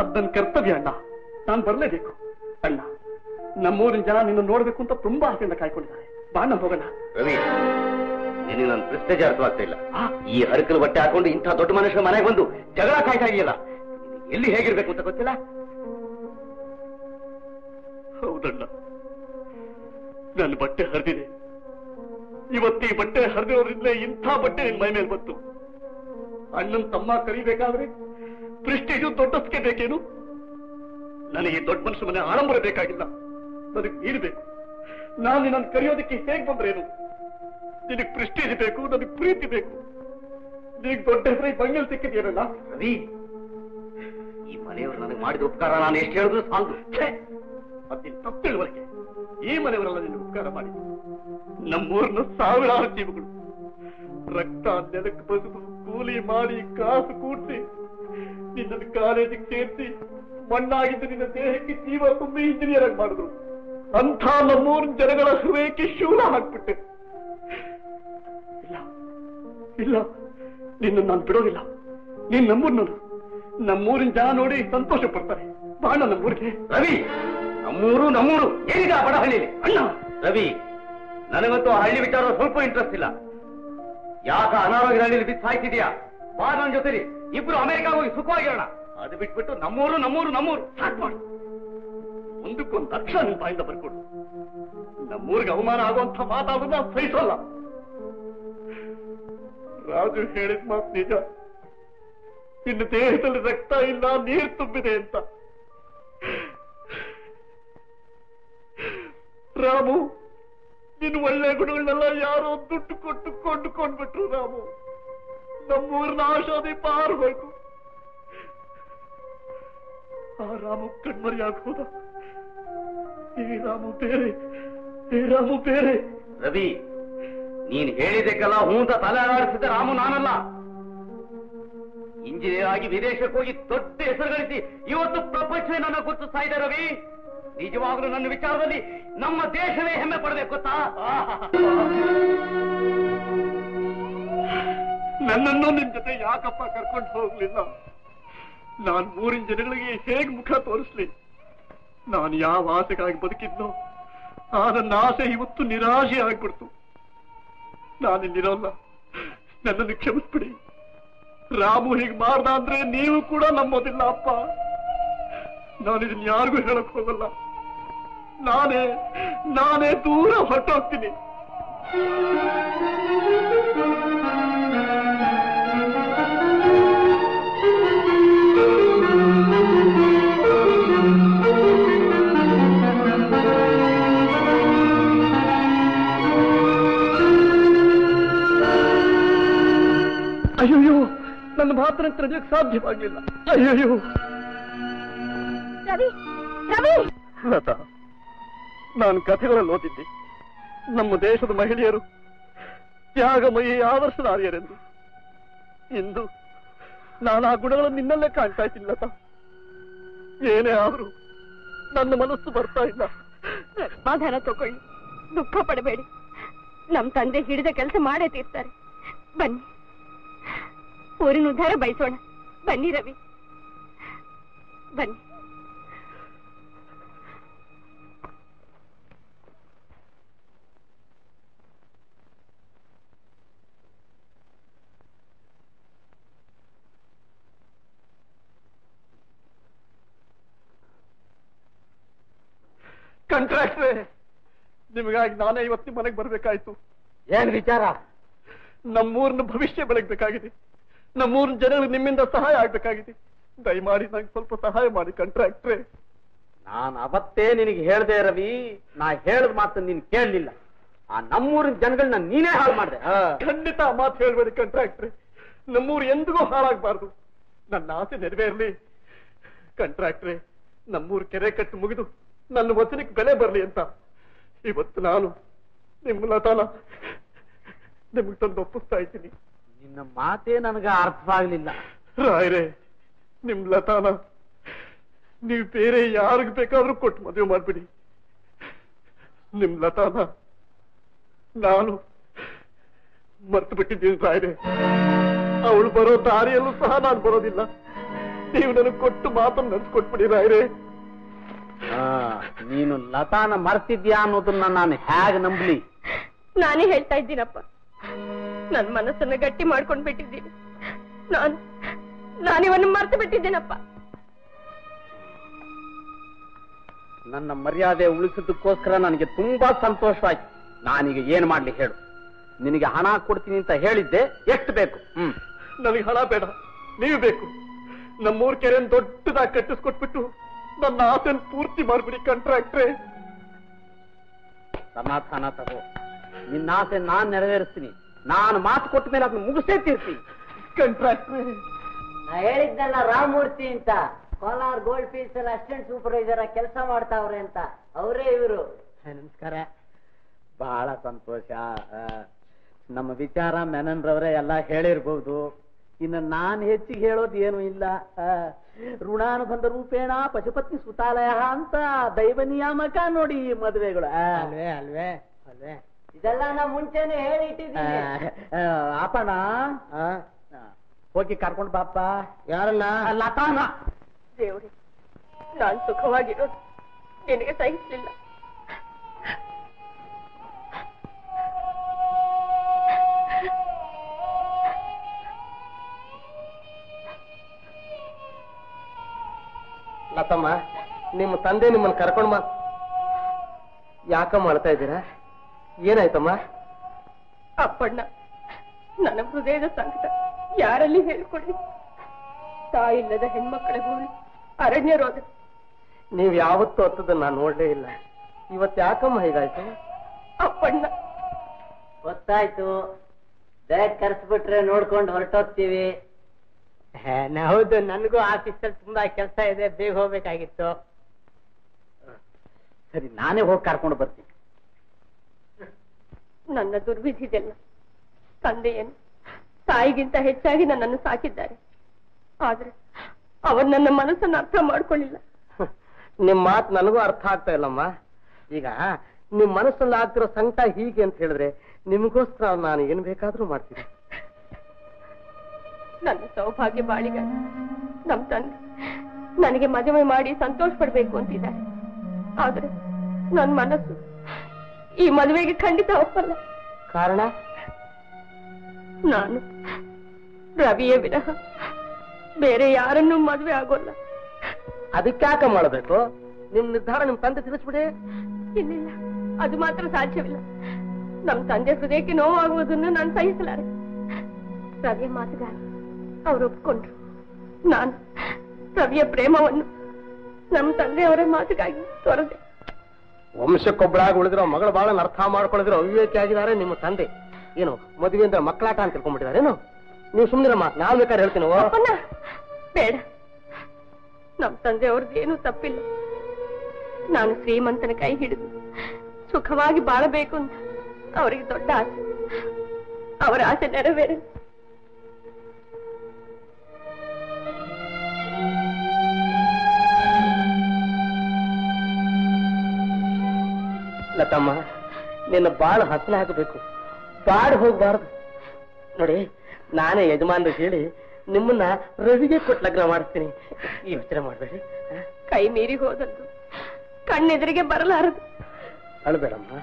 ಅದ್ ನನ್ನ ಕರ್ತವ್ಯ ಅಣ್ಣ, ನಾನು ಬರಲೇಬೇಕು. ಅಣ್ಣ, ನಮ್ಮೂರಿನ ಜನ ನಿನ್ನ ನೋಡ್ಬೇಕು ಅಂತ ತುಂಬಾ ಆಸೆಯಿಂದ ಕಾಯ್ಕೊಂಡಿದ್ದಾರೆ. ಬಾಣ ಹೋಗೋಣ. ರವಿ, ನೀನು ನನ್ನ ಪ್ರೆಸ್ಟೇಜ್ ಅರ್ಥವಾಗ್ತಾ ಇಲ್ಲ. ಈ ಹರಕಲು ಬಟ್ಟೆ ಹಾಕೊಂಡು ಇಂಥ ದೊಡ್ಡ ಮನುಷ್ಯನ ಮನೆಗೆ ಬಂದು ಜಗಳ ಕಾಯ್ತಾ ಇದೆಯಲ್ಲ, ಎಲ್ಲಿ ಹೇಗಿರ್ಬೇಕು ಅಂತ ಗೊತ್ತಿಲ್ಲ. ಹೌದಣ್ಣ, ನನ್ನ ಬಟ್ಟೆ ಹರಿದಿದೆ. ಇವತ್ತಿ ಬಟ್ಟೆ ಹರಿದಿರೋದ್ರಿಂದ ಇಂಥ ಬಟ್ಟೆ ನಿನ್ ಮೈ ಮೇಲೆ ಬಂತು. ಅಣ್ಣನ ತಮ್ಮ ಕರಿಬೇಕಾದ್ರೆ ಪ್ರೆಸ್ಟೇಜು ದೊಡ್ಡದಕ್ಕೆ ಬೇಕೇನು? ನನಗೆ ದೊಡ್ಡ ಮನುಷ್ಯ ಮನೆ ಆಡಂಬರ ಬೇಕಾಗಿಲ್ಲ, ನನಗೆ ಇರಬೇಕು. ನಾನು ನಿನ್ನನ್ನು ಕರೆಯೋದಕ್ಕೆ ಹೇಗೆ ಬಂದ್ರೇನು? ನಿನಗೆ ಪ್ರೆಸ್ಟೇಜ್ ಬೇಕು, ನನಗೆ ಪ್ರೀತಿ ಬೇಕು. ನಿನಗೆ ದೊಡ್ಡ ಹೆಸರೇ ಬಂಗಲ್ ಸಿಕ್ಕಿದೆಯಲ್ಲ. ರವಿ, ಈ ಮನೆಯವರು ನನಗೆ ಮಾಡಿದ ಉಪಕಾರ ನಾನು ಎಷ್ಟು ಹೇಳಿದ್ರು ಸಾಲದು. ಅದಿನ ತಪ್ಪು ತಿಳುವಳಿಕೆ. ಈ ಮನೆಯವರೆಲ್ಲ ನಿನ್ನ ಉಪಕಾರ ಮಾಡಿ ನಮ್ಮೂರಿನ ಸಾವಿರಾರು ಜೀವಗಳು ರಕ್ತ ನೆಲಕ್ಕೆ ಬಸಿದು ಕೂಲಿ ಮಾಡಿ ಕಾಸು ಕೂಡಿಸಿ ನಿನ್ನ ಕಾಲೇಜಿಗೆ ಸೇರಿಸಿ ಮಣ್ಣಾಗಿದ್ದು ನಿನ್ನ ದೇಹಕ್ಕೆ ಜೀವ ತುಂಬಿ ಇಂಜಿನಿಯರ್ ಆಗಿ ಮಾಡಿದ್ರು. ಅಂಥ ನಮ್ಮೂರಿನ ಜನಗಳ ಹೃದಯಕ್ಕೆ ಶೂಲ ಹಾಕ್ಬಿಟ್ಟೆ. ಇಲ್ಲ ಇಲ್ಲ, ನಿನ್ನ ನಾನು ಬಿಡೋದಿಲ್ಲ. ನೀನ್ ನಮ್ಮೂರ್ನವ್ರು, ನಮ್ಮೂರಿನ ಜನ ನೋಡಿ ಸಂತೋಷ ಪಡ್ತಾರೆ. ಬಾಣ ನಮ್ಮೂರಿಗೆ. ರವಿ, ನಮ್ಮೂರು ನಮ್ಮೂರು ಏನೀಗ ಬಡ ಹಳ್ಳಿಲಿ ಅಣ್ಣ. ರವಿ, ನನಗಂತೂ ಆ ಹಳ್ಳಿ ವಿಚಾರ ಸ್ವಲ್ಪ ಇಂಟ್ರೆಸ್ಟ್ ಇಲ್ಲ. ಯಾಕ ಅನಾರೋಗ್ಯ ಹಳ್ಳಿಲಿ ಬಿದ್ದು ಸಾಯ್ತಿದ್ಯಾ? ಬಾ ನನ್ನ ಜೊತೆಲಿ, ಇಬ್ರು ಅಮೆರಿಕಾ ಹೋಗಿ ಸುಖವಾಗಿರೋಣ. ಅದು ಬಿಟ್ಬಿಟ್ಟು ನಮ್ಮೂರು ನಮ್ಮೂರು ನಮ್ಮೂರು ಸಾಕು ಮಾಡು. ಮುಂದಕ್ಕೊಂದು ಅಕ್ಷರ ನಿನ್ ಬಾಯಿಂದ ಬರ್ಕೊಡು. ನಮ್ಮೂರಿಗೆ ಅವಮಾನ ಆಗುವಂತ ಮಾತಾಡೋದು ನಾವು ಸಹಿಸಲ್ಲ. ರಾಜು ಹೇಳಿದ ಮಾತು ನಿಜ. ಇನ್ನು ದೇಹದಲ್ಲಿ ರಕ್ತ ಇಲ್ಲ, ನೀರು ತುಂಬಿದೆ ಅಂತ. ರಾಮು, ನಿನ್ನ ಒಳ್ಳೆ ಗುಣಗಳನ್ನೆಲ್ಲ ಯಾರೋ ದುಡ್ಡು ಕೊಟ್ಟು ಕೊಂಡುಕೊಂಡ್ಬಿಟ್ರು. ರಾಮು, ನಮ್ಮೂರಿನ ಆಶಾದಿ ಪಾರಬೇಕು. ಆ ರಾಮು ಕಣ್ಮರಿ ಆಗ್ಬೋದ? ಈ ರಾಮು ಬೇರೆ, ಈ ರಾಮು ಬೇರೆ. ರವಿ, ನೀನ್ ಹೇಳಿದಕ್ಕೆಲ್ಲ ಹೂಂತ ತಲೆ ಆಡಿಸಿದ ರಾಮು ನಾನಲ್ಲ. ಇಂಜಿನಿಯರ್ ಆಗಿ ವಿದೇಶಕ್ಕೆ ಹೋಗಿ ದೊಡ್ಡ ಹೆಸರು ಗಳಿಸಿ ಇವತ್ತು ಪ್ರಪಂಚವೇ ನನ್ನ ಕುರಿತು ಸಾಯಿದೆ. ರವಿ, ನಿಜವಾಗ್ಲೂ ನನ್ನ ವಿಚಾರದಲ್ಲಿ ನಮ್ಮ ದೇಶವೇ ಹೆಮ್ಮೆ ಪಡಬೇಕು ಗೊತ್ತಾ? ನನ್ನನ್ನು ನಿಮ್ ಜೊತೆ ಯಾಕಪ್ಪ ಕರ್ಕೊಂಡು ಹೋಗ್ಲಿಲ್ಲ? ನಾನ್ ಊರಿನ ಜನಗಳಿಗೆ ಹೇಗ್ ಮುಖ ತೋರಿಸ್ಲಿ? ನಾನು ಯಾವ ಆಸೆಗಾಗಿ ಬದುಕಿದ್ನೋ ಆ ನನ್ನ ಆಸೆ ಇವತ್ತು ನಿರಾಶೆ ಆಗ್ಬಿಡ್ತು. ನಾನಿಲ್ಲಿರೋಲ್ಲ, ನನ್ನನ್ನು ಕ್ಷಮಿಸ್ಬಿಡಿ. ರಾಮು ಹೀಗೆ ಮಾಡ್ದ ಅಂದ್ರೆ ನೀವು ಕೂಡ ನಂಬೋದಿಲ್ಲ ಅಪ್ಪ. ನಾನಿದನ್ ಯಾರಿಗೂ ಹೇಳಕ್ ಹೋಗಲ್ಲ. ನಾನೇ ನಾನೇ ದೂರ ಹೊರಟೋಗ್ತೀನಿ. ಅಯ್ಯೋ, ನನ್ನ ಮಾತ್ರ ತರಲಿಕ್ಕೆ ಸಾಧ್ಯವಾಗಲಿಲ್ಲ. ಅಯ್ಯೋ ರವಿ, ರವಿ ಲತಾ, ನಾನು ಕಥೆಗಳಲ್ಲಿ ಓದಿದ್ದೆ ನಮ್ಮ ದೇಶದ ಮಹಿಳೆಯರು ತ್ಯಾಗಮಯಿ ಆದರ್ಶದ ಆರ್ಯರೆಂದು. ಇಂದು ನಾನು ಆ ಗುಣಗಳನ್ನು ನಿನ್ನಲ್ಲೇ ಕಾಣ್ತಾ ಇದ್ದೀನಿ ಲತಾ. ಏನೇ ಆದ್ರೂ ನನ್ನ ಮನಸ್ಸು ಬರ್ತಾ ಇಲ್ಲ. ಸಮಾಧಾನ ತಗೊಳ್ಳಿ, ದುಃಖ ಪಡಬೇಡಿ. ನಮ್ಮ ತಂದೆ ಹಿಡಿದ ಕೆಲಸ ಮಾಡೇ ತೀರ್ತಾರೆ. ಬನ್ನಿ, ಊರಿನ ಉದ್ಧಾರ ಬಯಸೋಣ. ಬನ್ನಿ ರವಿ, ಬನ್ನಿ. ಕಂಟ್ರಾಕ್ಟ್ರೆ, ನಿಮಗಾಗಿ ನಾನೇ ಇವತ್ತಿನ ಮನೆಗೆ ಬರ್ಬೇಕಾಯ್ತು. ಏನ್ ವಿಚಾರ? ನಮ್ಮೂರಿನ ಭವಿಷ್ಯ ಬೆಳಗ್ಬೇಕಾಗಿದೆ, ನಮ್ಮೂರಿನ ಜನರಿಗೆ ನಿಮ್ಮಿಂದ ಸಹಾಯ ಆಗ್ಬೇಕಾಗಿದೆ. दयमी नंगे स्वल्प सहाय मारी कंट्राक्ट्रे नान आवत्ते निनगे हेळिदे रवि ना हेळिद मातु नीनु केळलिल्ल आ नम्मूरिन जनगळन्न नीने हाळु माड्रे खंडित आ मातु हेळबेडि कंट्राक्ट्रे नम्मूरु एंदिगू हाळागबारदु नन्न आसे नेरवेरलि कंट्राक्ट्रे नम्मूरु केरे कट्टु मुगिदु नन्न वचनक्के बेले बरलि अंत इवत्तु नानु निम्मन्न ताला निमगे तंदु ओप्पिस्ता इद्दीनि निन्न माते ನನಗೆ ಅರ್ಥವಾಗಲಿಲ್ಲ ರಾಯರೇ निम लतान नहीं बेरे यार बेरू को मद्वे मारबिड़ी निम लतान नानु मर्तुबिट्टिद्दीनि रायरे अवळु बरो दारियल्लू सह नानु बरोदिल्ल नीवु ननगे कोट्ट मातन्न नडेसिकोट्बिड़ी रायरे आ नीनु लतान मर्तिद्दीया अन्नोदन्न नानु हेगे नंबली नाने हेळ्ता इद्दीनप्प नन्न मनस्सन्न गट्टि माड्कोंडु बिट्टिद्दीनि नानु नानीवन्न मर्त बिट्टिद्देनप्प ನನ್ನ ಮರ್ಯಾದೆ ಉಳಿಸಿದ್ದಕ್ಕೋಸ್ಕರ ನನಗೆ ತುಂಬಾ ಸಂತೋಷವಾಯಿತು ನಾನೀಗ ಏನು ಮಾಡಲಿ ಹೇಳು ನಿನಗೆ ಹಣ ಕೊಡ್ತೀನಿ ಅಂತ ಹೇಳಿದ್ದೆ ಎಷ್ಟು ಬೇಕು ನನಗೆ ಹಣ ಬೇಡ ನೀವು ಬೇಕು ನಮ್ಮೂರ ಕೆರೆಯನ್ನು ದೊಡ್ಡದಾಗಿ ಕಟ್ಟಿಸ್ಕೊಟ್ಬಿಟ್ಟು ನನ್ನ ಆಸೆನ ಪೂರ್ತಿ ಮಾಡಿಬಿಡಿ ಕಾಂಟ್ರಾಕ್ಟರ್ ಸಮಾಧಾನ ತಗೋ ನಿನ್ನ ಆಸೆ ನಾನು ನೆರವೇರಿಸ್ತೀನಿ ನಾನು ಮಾತು ಕೊಟ್ಟ ಮೇಲೆ ಅದನ್ನ ಮುಗಿಸೇ ತೀರ್ತೀನಿ ಕಾಂಟ್ರಾಕ್ಟರ್ ನಾನು ಹೇಳಿದ್ದಲ್ಲ ರಾಮಮೂರ್ತಿ ಅಂತ ಕೋಲಾರ್ ಗೋಲ್ಡ್ ಫೀಲ್ಸ್ ಅಲ್ಲಿ ಅಸಿಸ್ಟೆಂಟ್ ಸೂಪರ್ವೈಸರ್ ಆಗಿ ಕೆಲಸ ಮಾಡ್ತಾವ್ರೆ ಅಂತ ಅವರೇ ಇವರು ನಮಸ್ಕಾರ ಬಹಳ ಸಂತೋಷ ನಮ್ಮ ವಿಚಾರ ಮೆನನ್ ರವರೇ ಎಲ್ಲ ಹೇಳಿರಬಹುದು ಇನ್ನು ನಾನು ಹೆಚ್ಚಿಗೆ ಹೇಳೋದು ಏನು ಇಲ್ಲ ಋಣಾನುಬಂಧ ರೂಪೇಣ ಪಶುಪತ್ನಿ ಸುತಾಲಯ ಅಂತ ದೈವ ನಿಯಾಮಕ ನೋಡಿ ಈ ಮದುವೆಗಳು ಅಲ್ವೇ ಅಲ್ವೇ ಅಲ್ವೇ ಇದೆಲ್ಲ ನಾವು ಮುಂಚೆನೆ ಹೇಳಿ ಇಟ್ಟಿದ್ದೀನಿ ಅಪ್ಪಣ್ಣ ಹೋಗಿ ಕರ್ಕೊಂಡು ಬಾಪ್ಪ ಯಾರಲ್ಲ ಲತಾನ ದೇವರೇ ನಾನು ಸುಖವಾಗಿರೋದು ನಿನಗೆ ಸಹಿಸಲಿಲ್ಲ ಲತಮ್ಮ ನಿಮ್ಮ ತಂದೆ ನಿಮ್ಮನ್ನು ಕರ್ಕೊಂಡ್ಮ ಯಾಕ ಮಾಡ್ತಾ ಇದ್ದೀರಾ ಏನಾಯ್ತಮ್ಮ ಅಪ್ಪಣ್ಣ ನನ್ನ ಹೃದಯದ ಸಂಕಟ ಯಾರಲ್ಲಿ ಹೇಳ್ಕೊಡಿ ತಾಯಿಲ್ಲದ ಹೆಣ್ಮಕ್ಕಳಿಗೂ ಅರಣ್ಯ ರೋಗ ನೀವು ಯಾವತ್ತೂ ಹತ್ತದನ್ನ ನೋಡಲೇ ಇಲ್ಲ ಇವತ್ತು ಯಾಕಮ್ಮ ಹೀಗಾಯ್ತು ಅಪ್ಪಣ್ಣ ಗೊತ್ತಾಯ್ತು ಬ್ಯಾಗ್ ಕರೆಸ್ಬಿಟ್ರೆ ನೋಡ್ಕೊಂಡು ಹೊರಟೋಗ್ತೀವಿ ಹೌದು ನನಗೂ ಆಫೀಸಲ್ಲಿ ತುಂಬಾ ಕೆಲಸ ಇದೆ ಬೇಗ ಹೋಗ್ಬೇಕಾಗಿತ್ತು ಸರಿ ನಾನೇ ಹೋಗಿ ಕರ್ಕೊಂಡು ಬರ್ತೀನಿ ನನ್ನ ದುರ್ವಿಧಿ ಇದೆಲ್ಲ ತಂದೆಯೇನು ತಾಯಿಗಿಂತ ಹೆಚ್ಚಾಗಿ ನನ್ನನ್ನು ಸಾಕಿದ್ದಾರೆ ಆದ್ರೆ ಅವರು ನನ್ನ ಮನಸ್ಸನ್ನು ಅರ್ಥ ಮಾಡ್ಕೊಳ್ಳಿಲ್ಲ ನಿಮ್ಮ ಮಾತು ನನಗೂ ಅರ್ಥ ಆಗ್ತಾ ಇಲ್ಲಮ್ಮ ಈಗ ನಿಮ್ಮ ಮನಸ್ಸಲ್ಲಿ ಆಗ್ತಿರೋ ಸಂಕಟ ಹೀಗೆ ಅಂತ ಹೇಳಿದ್ರೆ ನಿಮಗೋಸ್ಕರ ನಾನು ಏನು ಬೇಕಾದರೂ ಮಾಡ್ತೀನಿ ನನ್ನ ಸೌಭಾಗ್ಯ ಬಾಳಿಗ ನಮ್ಮ ತಂದೆ ನನಗೆ ಮದುವೆ ಮಾಡಿ ಸಂತೋಷ ಪಡಬೇಕು ಅಂತಿದ್ದಾರೆ ಆದ್ರೆ ನನ್ನ ಮನಸ್ಸು ಈ ಮದುವೆಗೆ ಖಂಡಿತ ಒಪ್ಪಲ್ಲ ಕಾರಣ ನಾನು ರವಿಯ ವಿರಹ ಬೇರೆ ಯಾರನ್ನು ಮದುವೆ ಆಗೋಲ್ಲ ಅದಕ್ಕೆ ಯಾಕೆ ಮಾಡಬೇಕು ನಿಮ್ಮ ನಿರ್ಧಾರ ನಿಮ್ಮ ತಂದೆ ತಿಳಿಸ್ಬಿಡಿ ಇಲ್ಲ ಅದು ಮಾತ್ರ ಸಾಧ್ಯವಿಲ್ಲ ನಮ್ಮ ತಂದೆ ಹೃದಯಕ್ಕೆ ನೋವಾಗುವುದನ್ನು ನಾನು ಸಹಿಸಲಾರೆ ರವಿಯ ಮಾತುಗಾರ ಅವರು ಒಪ್ಪಿಕೊಂಡ್ರು ನಾನು ರವಿಯ ಪ್ರೇಮವನ್ನು ನಮ್ಮ ತಂದೆಯವರ ಮಾತಿಗಾಗಿ ತೊರೆದೆ ವಂಶಕ್ಕೊಬ್ಬಳಾಗಿ ಉಳಿದಿರೋ ಮಗಳು ಬಹಳ ಅರ್ಥ ಮಾಡ್ಕೊಳ್ಳದಿರೋ ಅವಿವೇಕಿಯಾಗಿದ್ದಾರೆ ನಿಮ್ಮ ತಂದೆ ಏನು ಮದುವೆಯಿಂದ ಮಕ್ಕಳಾಟ ಅಂತ ತಿಳ್ಕೊಂಡ್ಬಿಟ್ಟಿದ್ದಾರೇನು ನೀವು ಸುಮ್ಮನಿರಮ್ಮ ನಾವು ಬೇಕಾದ್ರೆ ಹೇಳ್ತೀನಿ ಬೇಡ ನಮ್ಮ ತಂದೆಯವ್ರದ್ದೇನು ತಪ್ಪಿಲ್ಲ ನಾನು ಶ್ರೀಮಂತನ ಕೈ ಹಿಡಿದು ಸುಖವಾಗಿ ಬಾಳಬೇಕು ಅಂತ ಅವರಿಗೆ ದೊಡ್ಡ ಆಸೆ ಅವರ ಆಸೆ ನೆರವೇರ ಲತಮ್ಮ ನಿನ್ನ ಬಾಳು ಹಸನ ಹಾಕಬೇಕು ಬಾಡು ಹೋಗ್ಬಾರ್ದು ನೋಡಿ ನಾನೇ ಯಜಮಾನರು ಹೇಳಿ ನಿಮ್ಮನ್ನ ರವಿಗೆ ಕೊಟ್ಟು ಲಗ್ನ ಮಾಡ್ತೀನಿ ಯೋಚನೆ ಮಾಡಬೇಡಿ ಕೈ ಮೀರಿ ಹೋದದ್ದು ಕಣ್ಣೆದುರಿಗೆ ಬರಲಾರದು ಅಳಬೇಡಮ್ಮ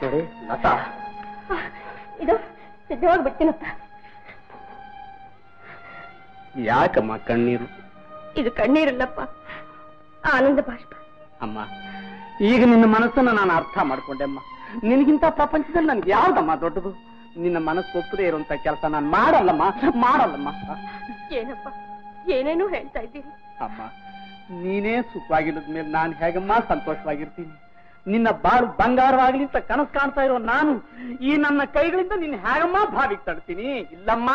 ನೋಡಿ ಲತಾ ಇದು ಸಿದ್ಧವಾಗಿ ಬಿಡ್ತೀನಪ್ಪ ಯಾಕಮ್ಮ ಕಣ್ಣೀರು ಇದು ಕಣ್ಣೀರಿಲ್ಲಪ್ಪ ಆನಂದ ಬಾಷ್ಪ ಅಮ್ಮ ಈಗ ನಿನ್ನ ಮನಸ್ಸನ್ನ ನಾನು ಅರ್ಥ ಮಾಡ್ಕೊಂಡೆಮ್ಮ ನಿನಗಿಂತ ಪ್ರಪಂಚದಲ್ಲಿ ನನ್ಗೆ ಯಾವ್ದಮ್ಮ ದೊಡ್ಡದು ನಿನ್ನ ಮನಸ್ಸು ಒಪ್ಪದೇ ಇರುವಂತ ಕೆಲಸ ನಾನು ಮಾಡಲ್ಲಮ್ಮ ಮಾಡಲ್ಲಮ್ಮ ಏನಪ್ಪ ಏನೇನೋ ಹೇಳ್ತಾ ಇದ್ದೀರಿ ಅಮ್ಮ. ನೀನೇ ಸುಖವಾಗಿಲ್ಲದ ಮೇಲೆ ನಾನು ಹೇಗಮ್ಮ ಸಂತೋಷವಾಗಿರ್ತೀನಿ? ನಿನ್ನ ಬಾಳು ಬಂಗಾರವಾಗಲಿ ಅಂತ ಕನಸು ಕಾಣ್ತಾ ಇರೋ ನಾನು ಈ ನನ್ನ ಕೈಗಳಿಂದ ನಿನ್ನ ಹೇಗಮ್ಮ ಭಾವಿಗೆ ತಡ್ತೀನಿ? ಇಲ್ಲಮ್ಮ,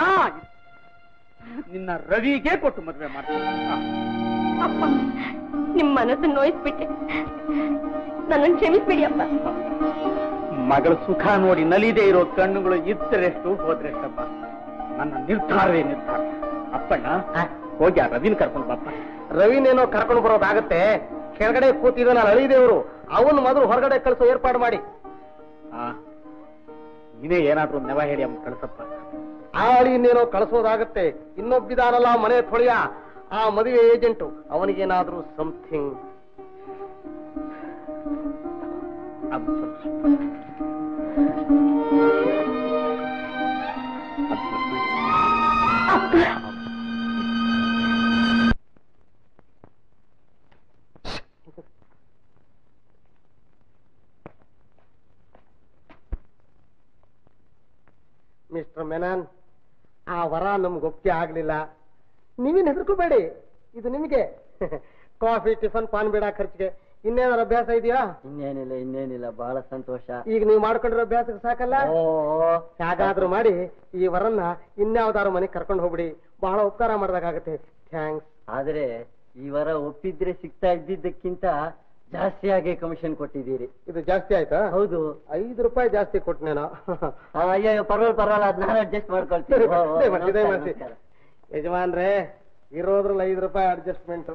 ನಿನ್ನ ರವಿಗೆ ಕೊಟ್ಟು ಮದುವೆ ಮಾಡ್ತೀನಿ. ಅಪ್ಪ, ನಿಮ್ಮ ಮನಸ್ಸು ನೋಯಿಸ್ಬಿಟ್ಟೆ, ನನ್ನನ್ನು ಕ್ಷಮಿಸ್ಬಿಡಿ ಅಪ್ಪ. ಮಗಳ ಸುಖ ನೋಡಿ ನಲಿದೇ ಇರೋ ಕಣ್ಣುಗಳು ಇದ್ದರೆಷ್ಟು ಹೋದ್ರೆಷ್ಟಪ್ಪ. ನನ್ನ ನಿರ್ಧಾರವೇ ನಿರ್ಧಾರ. ಅಪ್ಪಣ್ಣ, ಹೋಗಿ ಆ ರವಿನ ಕರ್ಕೊಂಡು ಬಾಪ್ಪ. ರವಿನೇನೋ ಕರ್ಕೊಂಡು ಬರೋದಾಗತ್ತೆ, ಕೆಳಗಡೆ ಕೂತಿದ ನಾನು ಅಳಿದೇವರು ಅವನು ಮೊದಲು ಹೊರಗಡೆ ಕಳಿಸೋ ಏರ್ಪಾಡು ಮಾಡಿ. ಹಾ, ನೀನೇ ಏನಾದ್ರೂ ನೆವ ಹೇಳಿ ಅವ್ನು ಕಳಿಸಪ್ಪ. ಆ ಅಳಿಯನ್ನೇನೋ ಕಳಿಸೋದಾಗತ್ತೆ. ಇನ್ನೊಬ್ಬಿದಾರಲ್ಲ ಮನೆ ತೊಳೆಯ, ಆ ಮದುವೆ ಏಜೆಂಟು, ಅವನಿಗೇನಾದ್ರೂ ಸಮಥಿಂಗ್. ಮಿಸ್ಟರ್ ಮೆನನ್, ಆ ವರ ನಮ್ಗೆ ಒಪ್ಪಿಗೆ ಆಗ್ಲಿಲ್ಲ. ನೀವೇನು ಹೆದರ್ಕೋಬೇಡಿ, ಇದು ನಿಮಗೆ ಕಾಫಿ ಟಿಫನ್ ಪಾನ್ ಬೇಡ ಖರ್ಚಿಗೆ. ಇನ್ನೇನಾರ ಅಭ್ಯಾಸ ಇದೆಯಾ? ಇನ್ನೇನಿಲ್ಲ ಇನ್ನೇನಿಲ್ಲ, ಬಹಳ ಸಂತೋಷ. ಈಗ ನೀವು ಮಾಡ್ಕೊಂಡಿರೋ ಅಭ್ಯಾಸಕ್ಕೆ ಸಾಕಲ್ಲ, ಹಾಗಾದ್ರೂ ಮಾಡಿ ಈ ವರನ್ನ ಇನ್ಯಾವ್ದಾರು ಮನೆಗೆ ಕರ್ಕೊಂಡು ಹೋಗ್ಬಿಡಿ, ಬಹಳ ಉಪಕಾರ ಮಾಡ್ದಾಗತ್ತೆ. ಥ್ಯಾಂಕ್ಸ್. ಆದ್ರೆ ಈ ವರ ಒಪ್ಪಿದ್ರೆ ಸಿಗ್ತಾ ಇದ್ದಿದ್ದಕ್ಕಿಂತ ಜಾಸ್ತಿ ಆಗಿ ಕಮಿಷನ್ ಕೊಟ್ಟಿದ್ದೀರಿ. ಇದು ಜಾಸ್ತಿ ಆಯ್ತಾ? ಹೌದು, ಐದು ರೂಪಾಯಿ ಜಾಸ್ತಿ ಕೊಟ್ಟನೇನೋ. ಅಯ್ಯೋ ಪರವಾಗಿಲ್ಲ ಪರವಾಗಿಲ್ಲ, ಅದನ್ನ ಅಡ್ಜಸ್ಟ್ ಮಾಡ್ಕೊಳ್ತೀನಿ. ಯಜಮಾನ್ರೇ, ಇರೋದ್ರಲ್ಲ ಐದು ರೂಪಾಯಿ ಅಡ್ಜಸ್ಟ್ಮೆಂಟ್.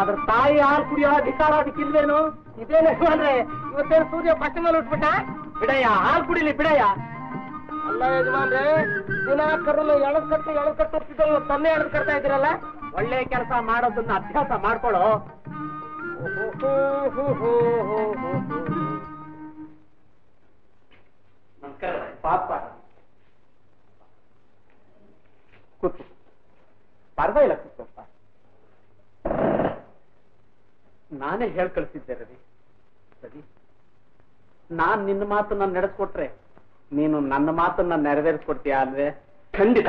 ಅದ್ರ ತಾಯಿ ಯಾರು ಕುಡಿಯೋ ಧಿಕಾರ ಅದಕ್ಕಿಲ್ವೇನು? ಇದೇನು ಯಜಮಾನ್ರೆ, ಇವತ್ತೇನು ಸೂರ್ಯ ಪಶ್ಚಿಮಲ್ಲಿ ಉಟ್ಬಿಟ್ಟ? ಬಿಡಯ್ಯ, ಹಾಲು ಕುಡಿಲಿ ಬಿಡಯ್ಯ. ಅಲ್ಲ ಯಜಮಾನ್ರೆ, ದಿನ ಕರಲು ಎಳದ್ ಕಟ್ಟು ಎಳದ್ ಕಟ್ಟು ಹೋಗ್ತಿದ್ರು, ತನ್ನೇ ಎಳದ್ ಕಟ್ತಾ ಇದ್ದೀರಲ್ಲ. ಒಳ್ಳೆ ಕೆಲಸ ಮಾಡೋದನ್ನ ಅಭ್ಯಾಸ ಮಾಡ್ಕೊಳ್ಳೋ. ನಮಸ್ಕಾರ. ಪಾಪ ಕೂತು ಪರವಾಗಿಲ್ಲ, ಕೂತಪ್ಪ. ನಾನೇ ಹೇಳಿ ಕಳಿಸಿದ್ದೆ ರವಿ, ಸರಿ, ನಾನ್ ನಿನ್ನ ಮಾತನ್ನ ನಡೆಸ್ಕೊಟ್ರೆ ನೀನು ನನ್ನ ಮಾತನ್ನ ನೆರವೇರಿಸ್ಕೊಡ್ತೀಯ ಅಲ್ವೇ? ಖಂಡಿತ.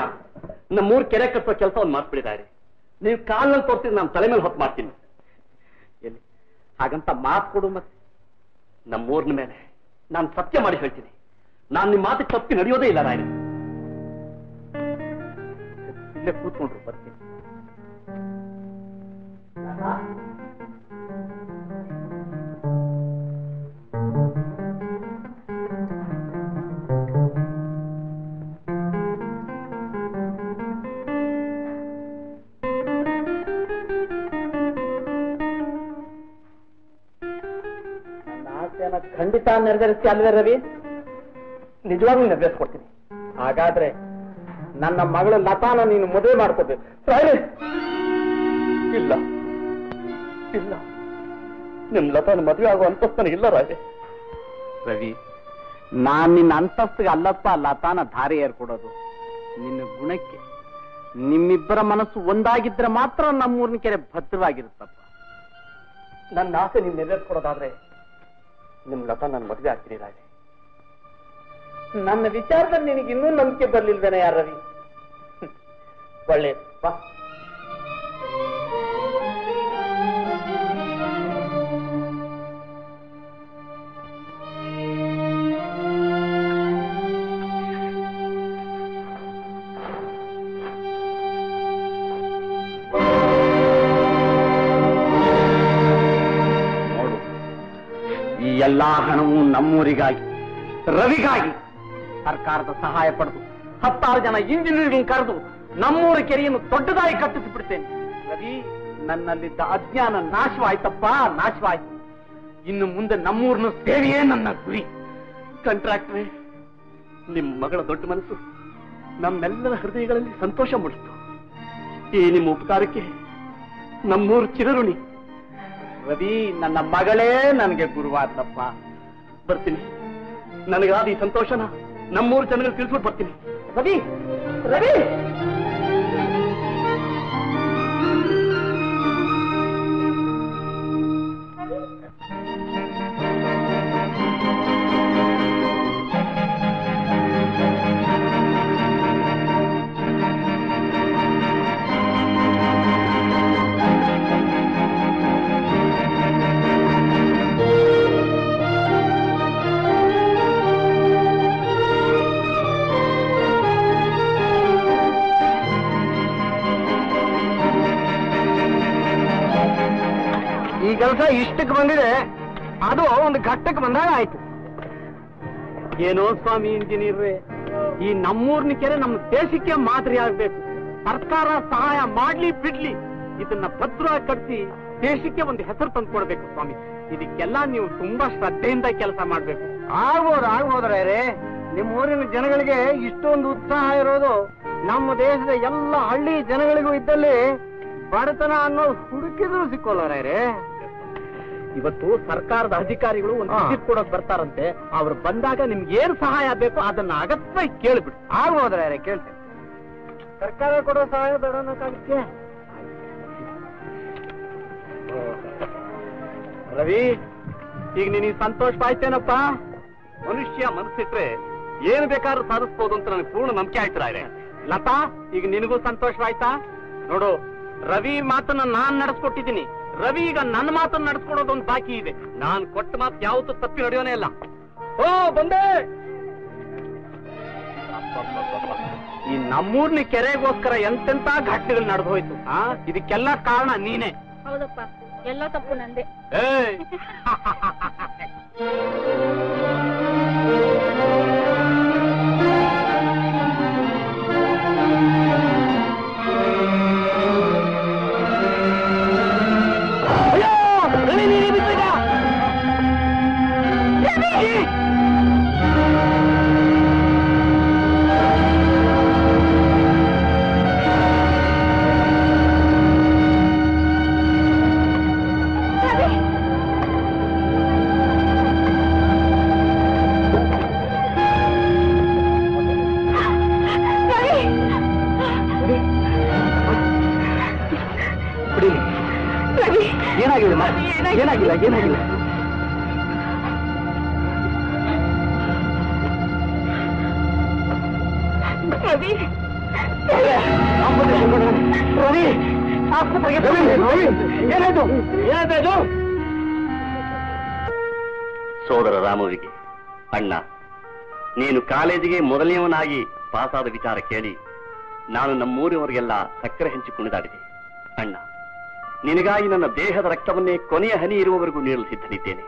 ನಮ್ಮೂರ್ ಕೆರೆ ಕಟ್ಟೋ ಕೆಲಸವನ್ನು ಮಾಡ್ಬಿಟ್ಟಿದ್ದಾರೆ. ನೀವು ಕಾಲಲ್ಲಿ ತೋರ್ತಿದ್ ನಾನು ತಲೆ ಮೇಲೆ ಹೊತ್ತು ಮಾಡ್ತೀನಿ. ಎಲ್ಲಿ ಹಾಗಂತ ಮಾತು ಕೊಡು. ಮತ್ತೆ ನಮ್ಮೂರ್ನ ಮೇಲೆ ನಾನು ಸತ್ಯ ಮಾಡಿ ಹೇಳ್ತೀನಿ, ನಾನು ನಿಮ್ಮ ಮಾತಿಗೆ ತಪ್ಪಿ ನಡೆಯೋದೇ ಇಲ್ಲ. ನಾನು ಇಲ್ಲೇ ಕೂತ್ಕೊಂಡ್ರು ಬರ್ತೀನಿ. ಖಂಡಿತ ನೆರವೇರಿಸಿ ಅಲ್ವೇ ರವಿ? ನಿಜವಾಗ್ಲೂ ನೆರವೇರಿಸ್ಕೊಡ್ತೀನಿ. ಹಾಗಾದ್ರೆ ನನ್ನ ಮಗಳು ಲತಾನ ನೀನು ಮದುವೆ ಮಾಡ್ಕೋಬೇಕು. ಇಲ್ಲ ಇಲ್ಲ, ನಿಮ್ ಲತಾನ ಮದುವೆ ಆಗೋ ಅಂತಸ್ತಾನೆ ಇಲ್ಲ ರಾಜೇಶ್. ರವಿ, ನಾನ್ ನಿನ್ನ ಅಂತಸ್ತಿಗೆ ಅಲ್ಲಪ್ಪ ಲತಾನ ಧಾರೆ ಏರ್ಕೊಡೋದು. ನಿನ್ನ ಗುಣಕ್ಕೆ ನಿಮ್ಮಿಬ್ಬರ ಮನಸ್ಸು ಒಂದಾಗಿದ್ರೆ ಮಾತ್ರ ನಮ್ಮೂರಿನ ಕೆರೆ ಭದ್ರವಾಗಿರುತ್ತಪ್ಪ. ನನ್ನ ಆಸೆ ನೀನ್ ನೆರವೇರಿಸ್ಕೊಡೋದಾದ್ರೆ ನಿಮ್ ಲತಾ ನಾನು ಮದುವೆ ಆಗ್ತೀನಿ ರಾಜೇ. ನನ್ನ ವಿಚಾರದಲ್ಲಿ ನಿನಗೆ ಇನ್ನೂ ನಂಬಿಕೆ ಬರ್ಲಿಲ್ವೇನ ಯಾರ ರವಿ? ಒಳ್ಳೇದು, ಬಾ. ನೋಡು, ಈ ಎಲ್ಲಾ ಹಣವು ನಮ್ಮೂರಿಗಾಗಿ, ರವಿಗಾಗಿ. ಸರ್ಕಾರದ ಸಹಾಯ ಪಡೆದು ಹತ್ತಾರು ಜನ ಇಂಜಿನಿಯರ್ಗಳನ್ನ ಕರೆದು ನಮ್ಮೂರ ಕೆರೆಯನ್ನು ದೊಡ್ಡದಾಗಿ ಕಟ್ಟಿಸಿಬಿಡ್ತೇನೆ. ರವಿ, ನನ್ನಲ್ಲಿದ್ದ ಅಜ್ಞಾನ ನಾಶವಾಯ್ತಪ್ಪ, ನಾಶವಾಯ್ತು. ಇನ್ನು ಮುಂದೆ ನಮ್ಮೂರಿನ ಸೇವೆಯೇ ನನ್ನ ಗುರಿ. ಕಾಂಟ್ರಾಕ್ಟ್ರೇ, ನಿಮ್ಮ ಮಗಳ ದೊಡ್ಡ ಮನಸ್ಸು ನಮ್ಮೆಲ್ಲರ ಹೃದಯಗಳಲ್ಲಿ ಸಂತೋಷ ಮೂಡಿಸ್ತು. ಈ ನಿಮ್ಮ ಉಪಕಾರಕ್ಕೆ ನಮ್ಮೂರು ಚಿರಋಣಿ. ರವಿ, ನನ್ನ ಮಗಳೇ ನನಗೆ ಗುರುವಾದಪ್ಪ. ಬರ್ತೀನಿ, ನನಗಾದ ಈ ಸಂತೋಷನ ನಮ್ಮೂರು ಜನಗಳು ತಿಳಿಸ್ಬಿಟ್ಟು ಬರ್ತೀನಿ. ರವಿ ರವಿ केस इष्टक्के बंदिदे अदू ओंदु घट्टक्के बंदाग आयितु येनो स्वामी इंजिनियरे ಈ ನಮ್ಮೂರಿನ ಕೆರೆ ನಮ್ಮ ದೇಶಕ್ಕೆ ಮಾದರಿ ಆಗಬೇಕು ಸರ್ಕಾರ ಸಹಾಯ ಮಾಡಲಿ ಬಿಡ್ಲಿ ಇದನ್ನ ಭದ್ರವಾಗಿ ಕಟ್ಟಿ ದೇಶಕ್ಕೆ ಒಂದು ಹೆಸರು ತಂದು ಕೊಡಬೇಕು ಸ್ವಾಮಿ ಇದಕ್ಕೆಲ್ಲ ನೀವು ತುಂಬಾ ಶ್ರದ್ಧೆಯಿಂದ ಕೆಲಸ ಮಾಡಬೇಕು ಆಗೋರು ಆಗೋದ್ರೆ ನಿಮ್ಮ ಊರಿನ ಜನಗಳಿಗೆ ಇಷ್ಟೊಂದು ಉತ್ಸಾಹ ಇರೋದು ನಮ್ಮ ದೇಶದ ಎಲ್ಲ ಹಳ್ಳಿ ಜನಗಳಿಗೂ ಇದ್ದಲ್ಲಿ ಬಡತನ ಅನ್ನೋ ಹುಡುಕಿದ್ರು ಸಿಕ್ಕೋಲರೇ ಇವತ್ತು ಸರ್ಕಾರದ ಅಧಿಕಾರಿಗಳು ಒಂದು ವಿಸಿಟ್ ಕೊಡೋಕೆ ಬರ್ತಾರಂತೆ ಅವರು ಬಂದಾಗ ನಿಮಗೆ ಏನು ಸಹಾಯ ಬೇಕು ಅದನ್ನ ಅಗತ್ಯ ಕೇಳಿಬಿಡಿ ಆಗೋದ್ರೆ ಯಾರೆ ಕೇಳ್ತೀನಿ ಸರ್ಕಾರ ಕೊಡೋ ಸಹಾಯ ಬೇಡನ ಕಾಲಕ್ಕೆ ರವಿ ಈಗ ನಿನಗೆ ಸಂತೋಷವಾಯ್ತೇನಪ್ಪ ಮನುಷ್ಯ ಮನಸ್ಸಿಟ್ರೆ ಏನು ಬೇಕಾದರೂ ಸಾಧಿಸಬಹುದು ಅಂತ ನನಗೆ ಪೂರ್ಣ ನಂಬಿಕೆ ಆಯ್ತರಾರೆ ಲತಾ ಈಗ ನಿನಗೂ ಸಂತೋಷವಾಯ್ತಾ ನೋಡು ರವಿ ಮಾತನ್ನ ನಾನು ನಡೆಸಿಕೊಟ್ಟಿದ್ದೀನಿ रवि ಈಗ ನನ್ನ ಮಾತನ್ನ ನಡೆಸಿಕೊಳ್ಳೋದು ಬಾಕಿ ಇದೆ ನಾನು ಕೊಟ್ಟ ಮಾತು ಯಾವತ್ತೂ ತಪ್ಪಿ ನಡೆಯೋನೇ ಇಲ್ಲ ಓ ಬಂದೆ ಈ ನಮ್ಮೂರಿನ ಕೆರೆಗೋಸ್ಕರ ಎಂತೆಂತ ಘಟನೆಗಳು ನಡೆದು ಹೋಯಿತು ಆ ಇದಕ್ಕೆಲ್ಲ ಕಾರಣ ನೀನೇ ಹೌದಪ್ಪ ಎಲ್ಲ ತಪ್ಪು ನಂದೆ ಏ ಸೋದರ ರಾಮುವಿಗೆ ಅಣ್ಣ ನೀನು ಕಾಲೇಜಿಗೆ ಮೊದಲನೆಯವನಾಗಿ ಪಾಸಾದ ವಿಚಾರ ಕೇಳಿ ನಾನು ನಮ್ಮೂರಿನವರಿಗೆಲ್ಲ ಸಕ್ಕರೆ ಹಂಚಿ ಕುಣಿದಾಡಿದೆ ಅಣ್ಣ ನಿನಗಾಗಿ ನನ್ನ ದೇಹದ ರಕ್ತವನ್ನೇ ಕೊನೆಯ ಹನಿ ಇರುವವರೆಗೂ ನೀಡಲು ಸಿದ್ಧನಿದ್ದೇನೆ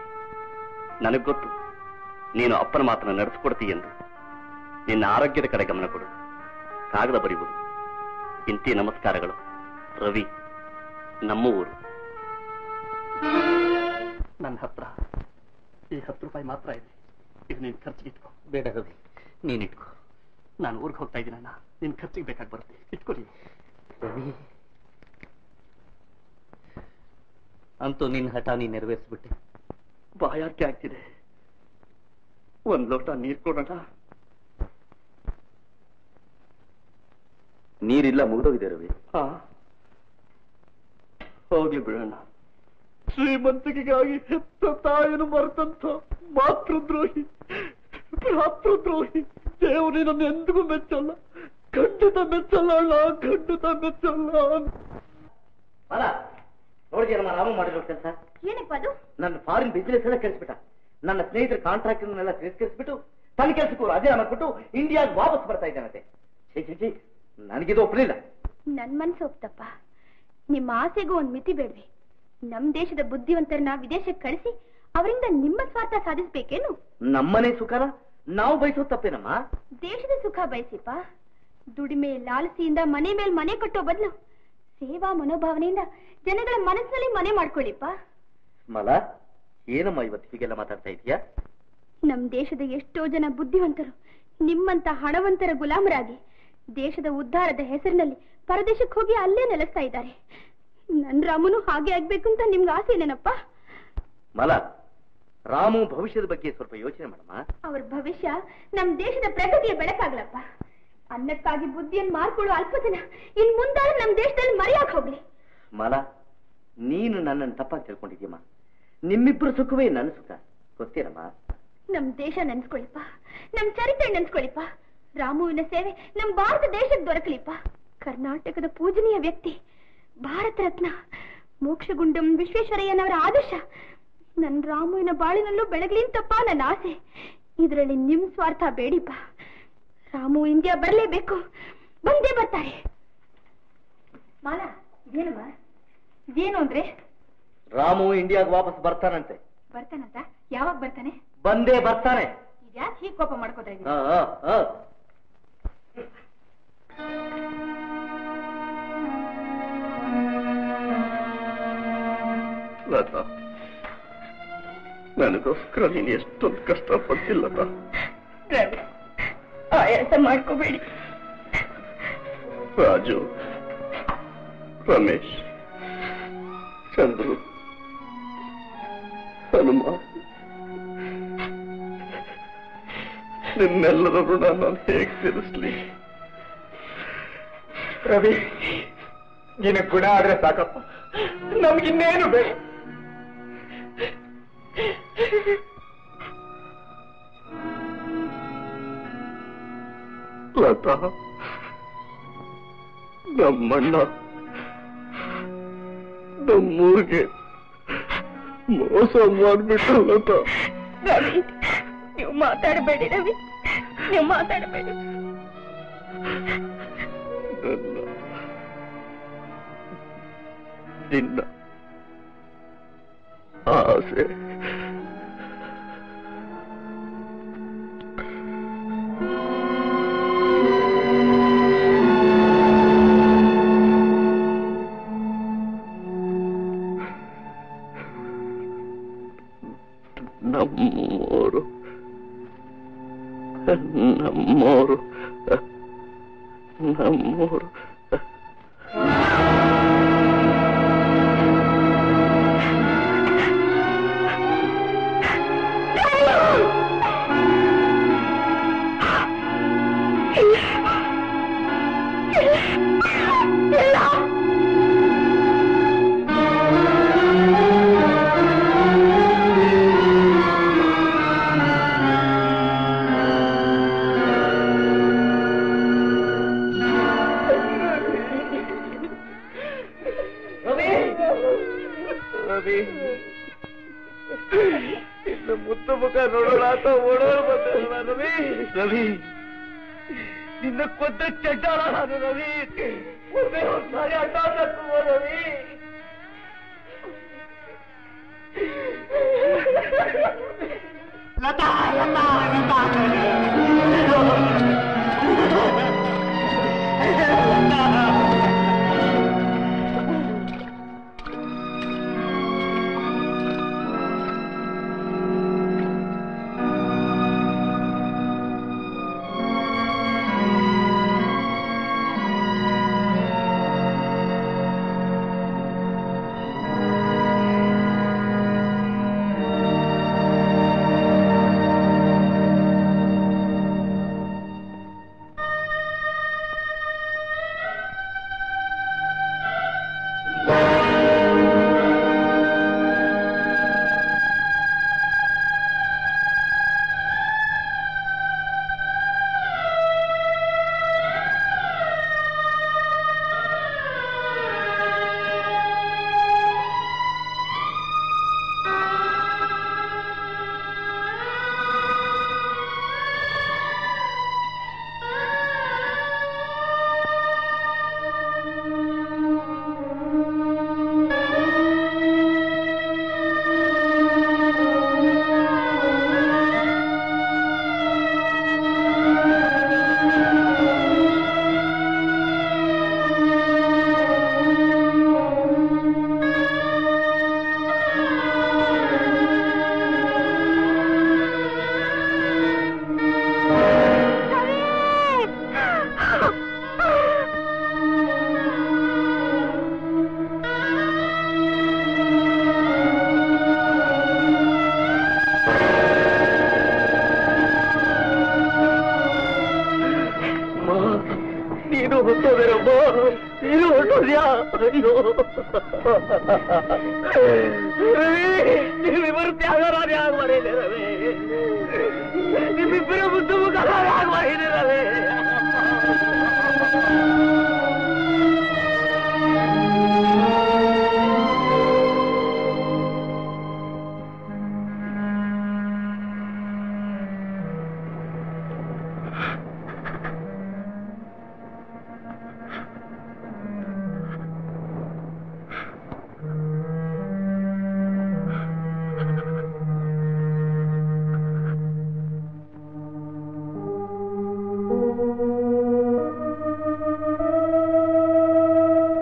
ನನಗೆ ಗೊತ್ತು ನೀನು ಅಪ್ಪನ ಮಾತನ್ನು ನಡೆಸಿಕೊಡ್ತೀಯೆಂದು ನಿನ್ನ ಆರೋಗ್ಯದ ಕಡೆ ಗಮನ ಕೊಡು ಕಾಗದ ಬರಿಬೋದು ಇಂತಿ ನಮಸ್ಕಾರಗಳು ರವಿ ನಮ್ಮ ಊರು ನನ್ನ ಹತ್ರ ಈ ಹತ್ತು ರೂಪಾಯಿ ಮಾತ್ರ ಇದೆ ಇದು ನಿನ್ನ ಖರ್ಚಿಗೆ ಇಟ್ಕೋ ಬೇಡ ರವಿ ನೀನು ಇಟ್ಕೋ ನಾನು ಊರಿಗೆ ಹೋಗ್ತಾ ಇದ್ದೀನಣ್ಣ ನಿನ್ನ ಖರ್ಚಿಗೆ ಬೇಕಾಗಿ ಬರುತ್ತೆ ಇಟ್ಕೊಳ್ಳಿ ರವಿ ಅಂತೂ ನಿನ್ನ ಹಠ ನೀ ನೆರವೇರಿಸ್ಬಿಟ್ಟೆ ಬಾಯಾಕೆ ಆಗ್ತಿದೆ ಒಂದು ಲೋಟ ನೀರು ಕೊಡೋಣ ನೀರಿಲ್ಲ ಮುಗಿದೋಗಿದೆ ರವಿ ಹಾ ಹೋಗ್ಲಿ ಬಿಡೋಣ ಶ್ರೀಮಂತಿಕೆಗಾಗಿ ಹೆತ್ತ ತಾಯಿಯನ್ನು ಮರೆತಂತ ಮಾತೃದ್ರೋಹಿ ಭ್ರಾತೃದ್ರೋಹಿ ದೇವರು ನನ್ನನ್ನು ಎಂದಿಗೂ ಮೆಚ್ಚಲ್ಲ ಖಂಡಿತ ಮೆಚ್ಚಲ್ಲ ಅಣ್ಣ ಖಂಡಿತ ಮೆಚ್ಚಲ್ಲ ನೋಡಿದ್ಯಾ ನಮ್ಮ ರಾಮ ಮಾಡಿರೋ ಕೆಲಸ ಏನಪ್ಪ ಅದು ನನ್ನ ಫಾರಿನ್ ಬಿಸ್ನೆಸ್ ಎಲ್ಲ ಕಳಿಸ್ಬಿಟ್ಟ ನನ್ನ ಸ್ನೇಹಿತರ ಕಾಂಟ್ರಾಕ್ಟ್ಗಳನ್ನೆಲ್ಲ ತಿರಸ್ಕರಿಸ್ಬಿಟ್ಟು ತನ್ನ ಕೆಲಸಕ್ಕೂ ರಾಜೀನಾಮೆ ಕೊಟ್ಟು ಇಂಡಿಯಾಗೆ ವಾಪಸ್ ಬರ್ತಾ ಇದ್ದಾನಂತೆ ಛೇ ಛೇ ಛೇ ನನಗಿದು ಒಪ್ಪಲಿಲ್ಲ ನನ್ನ ಮನಸ್ಸು ಒಪ್ತಪ್ಪ ನಿಮ್ಮ ಆಸೆಗೂ ಒಂದು ಮಿತಿ ಬೇಡವೆ ನಮ್ಮ ದೇಶದ ಬುದ್ಧಿವಂತರನ್ನ ವಿದೇಶಕ್ಕೆ ಕಳಿಸಿ ಅವರಿಂದ ನಿಮ್ಮ ಸ್ವಾರ್ಥ ಸಾಧಿಸಬೇಕೇನು ನಮ್ಮನೇ ಸುಖರ ನಾವು ಬಯಸೋ ತಪ್ಪೇನಮ್ಮ ದೇಶದ ಸುಖ ಬಯಸಿಪ್ಪ ದುಡಿಮೆ ಲಾಲಸಿಯಿಂದ ಮನೆ ಮೇಲೆ ಮನೆ ಕಟ್ಟೋ ಬದಲು ಸೇವಾ ಮನೋಭಾವನೆಯಿಂದ ಜನಗಳ ಮನಸ್ಸಲ್ಲಿ ಮನೆ ಮಾಡ್ಕೊಳ್ಳಿಪ್ಪ ಮಲಾ ಏನಮ್ಮ ಇವತ್ತು ಹೀಗೆಲ್ಲ ಮಾತಾಡ್ತಾ ಇದೀಯಾ ನಮ್ಮ ದೇಶದ ಎಷ್ಟೋ ಜನ ಬುದ್ಧಿವಂತರು ನಿಮ್ಮಂತ ಹಣವಂತರ ಗುಲಾಮರಾಗಿ ದೇಶದ ಉದ್ಧಾರದ ಹೆಸರಿನಲ್ಲಿ ಪರದೇಶಕ್ಕೆ ಹೋಗಿ ಅಲ್ಲೇ ನೆಲೆಸ್ತಾ ಇದ್ದಾರೆ ನನ್ನ ರಾಮನು ಹಾಗೆ ಆಗ್ಬೇಕು ಅಂತ ನಿಮ್ಗೆ ಆಸೆ ಇದೇನಪ್ಪ ಮಲಾ ರಾಮು ಭವಿಷ್ಯದ ಬಗ್ಗೆ ಸ್ವಲ್ಪ ಯೋಚನೆ ಮಾಡಮ್ಮ ಅವ್ರ ಭವಿಷ್ಯ ನಮ್ಮ ದೇಶದ ಪ್ರಗತಿಯ ಬೆಳಕಾಗ್ಲಪ್ಪ ಅನ್ನಕ್ಕಾಗಿ ಬುದ್ಧಿಯನ್ನು ಮಾರ್ಕೊಳ್ಳೋ ಅಲ್ಪ ಜನ ಇನ್ ಮುಂದಾದ ನಮ್ಮ ದೇಶದಲ್ಲಿ ಮರೆಯಾಕ್ ಹೋಗ್ಲಿ ಮಲಾ ನೀನು ನನ್ನನ್ನು ತಪ್ಪಾಗಿ ತಿಳ್ಕೊಂಡಿದ್ದೀಯಮ್ಮ ನಿಮ್ಮಿಬ್ರು ಸುಖವೇ ನನ್ನ ಸುಖ ಗೊತ್ತಿರಮ್ಮ ನಮ್ ದೇಶ ನೆನ್ಸ್ಕೊಳ್ಳಿಪ್ಪ ನಮ್ ಚರಿತ್ರೆ ನೆನ್ಸ್ಕೊಳ್ಳಿಪ್ಪ ರಾಮುವಿನ ಸೇವೆ ನಮ್ ಭಾರತ ದೇಶಕ್ಕೆ ದೊರಕಲಿಪ್ಪ ಕರ್ನಾಟಕದ ಪೂಜನೀಯ ವ್ಯಕ್ತಿ ಭಾರತ ರತ್ನ ಮೋಕ್ಷಗುಂಡಂ ವಿಶ್ವೇಶ್ವರಯ್ಯನವರ ಆದರ್ಶ ನನ್ನ ರಾಮುವಿನ ಬಾಳಿನಲ್ಲೂ ಬೆಳಗ್ಲಿ ಅಂತಪ್ಪ ನನ್ನ ಆಸೆ ಇದರಲ್ಲಿ ನಿಮ್ ಸ್ವಾರ್ಥ ಬೇಡಿಪ್ಪ ರಾಮು ಇಂಡಿಯಾ ಬರಲೇಬೇಕು ಬಂದೇ ಬರ್ತಾರೆ ಮಾಲಾ ಇದೇನಮ್ಮ ಇದೇನು ಅಂದ್ರೆ ರಾಮು ಇಂಡಿಯಾಗೆ ವಾಪಸ್ ಬರ್ತಾನಂತೆ. ಬರ್ತಾನಂತ? ಯಾವಾಗ ಬರ್ತಾನೆ? ಬಂದೇ ಬರ್ತಾನೆ. ಇದ್ಯಾಕೆ ಹೀಗೆ ಕೋಪ ಮಾಡ್ಕೋತಾರೆ? ಹಾ ಹಾ ಲತಾ, ನನಗೋಸ್ಕರ ನೀನು ಎಷ್ಟೊಂದು ಕಷ್ಟಪಡ್ತಿಲ್ಲ ರವಿ, ಆಯಾಸ ಮಾಡ್ಕೋಬೇಡಿ. ರಾಜು, ರಮೇಶ್, ಚಂದ್ರು, ಹನುಮ, ನಿನ್ನೆಲ್ಲರ ಋಣ ನಾನು ಹೇಗೆ ತಿಳಿಸ್ಲಿ? ರವಿ, ನಿನ್ನ ಗುಣ ಆದ್ರೆ ಸಾಕಪ್ಪ, ನಮಗಿನ್ನೇನು ಬೇಕು? ಲತಾ, ನಮ್ಮಣ್ಣ ನಮ್ಮೂರಿಗೆ ಮೋಸ ಮಾಡ್ಬಿಟ್ಟು. ಲತಾ, ರವಿ, ನೀವು ಮಾತಾಡಬೇಡಿ. ರವಿ, ನೀವು ಮಾತಾಡಬೇಡಿ. ನಿನ್ನ ಆಸೆ ನಮ್ಮೂರು ನಮ್ಮೂರು ನಮ್ಮೂರು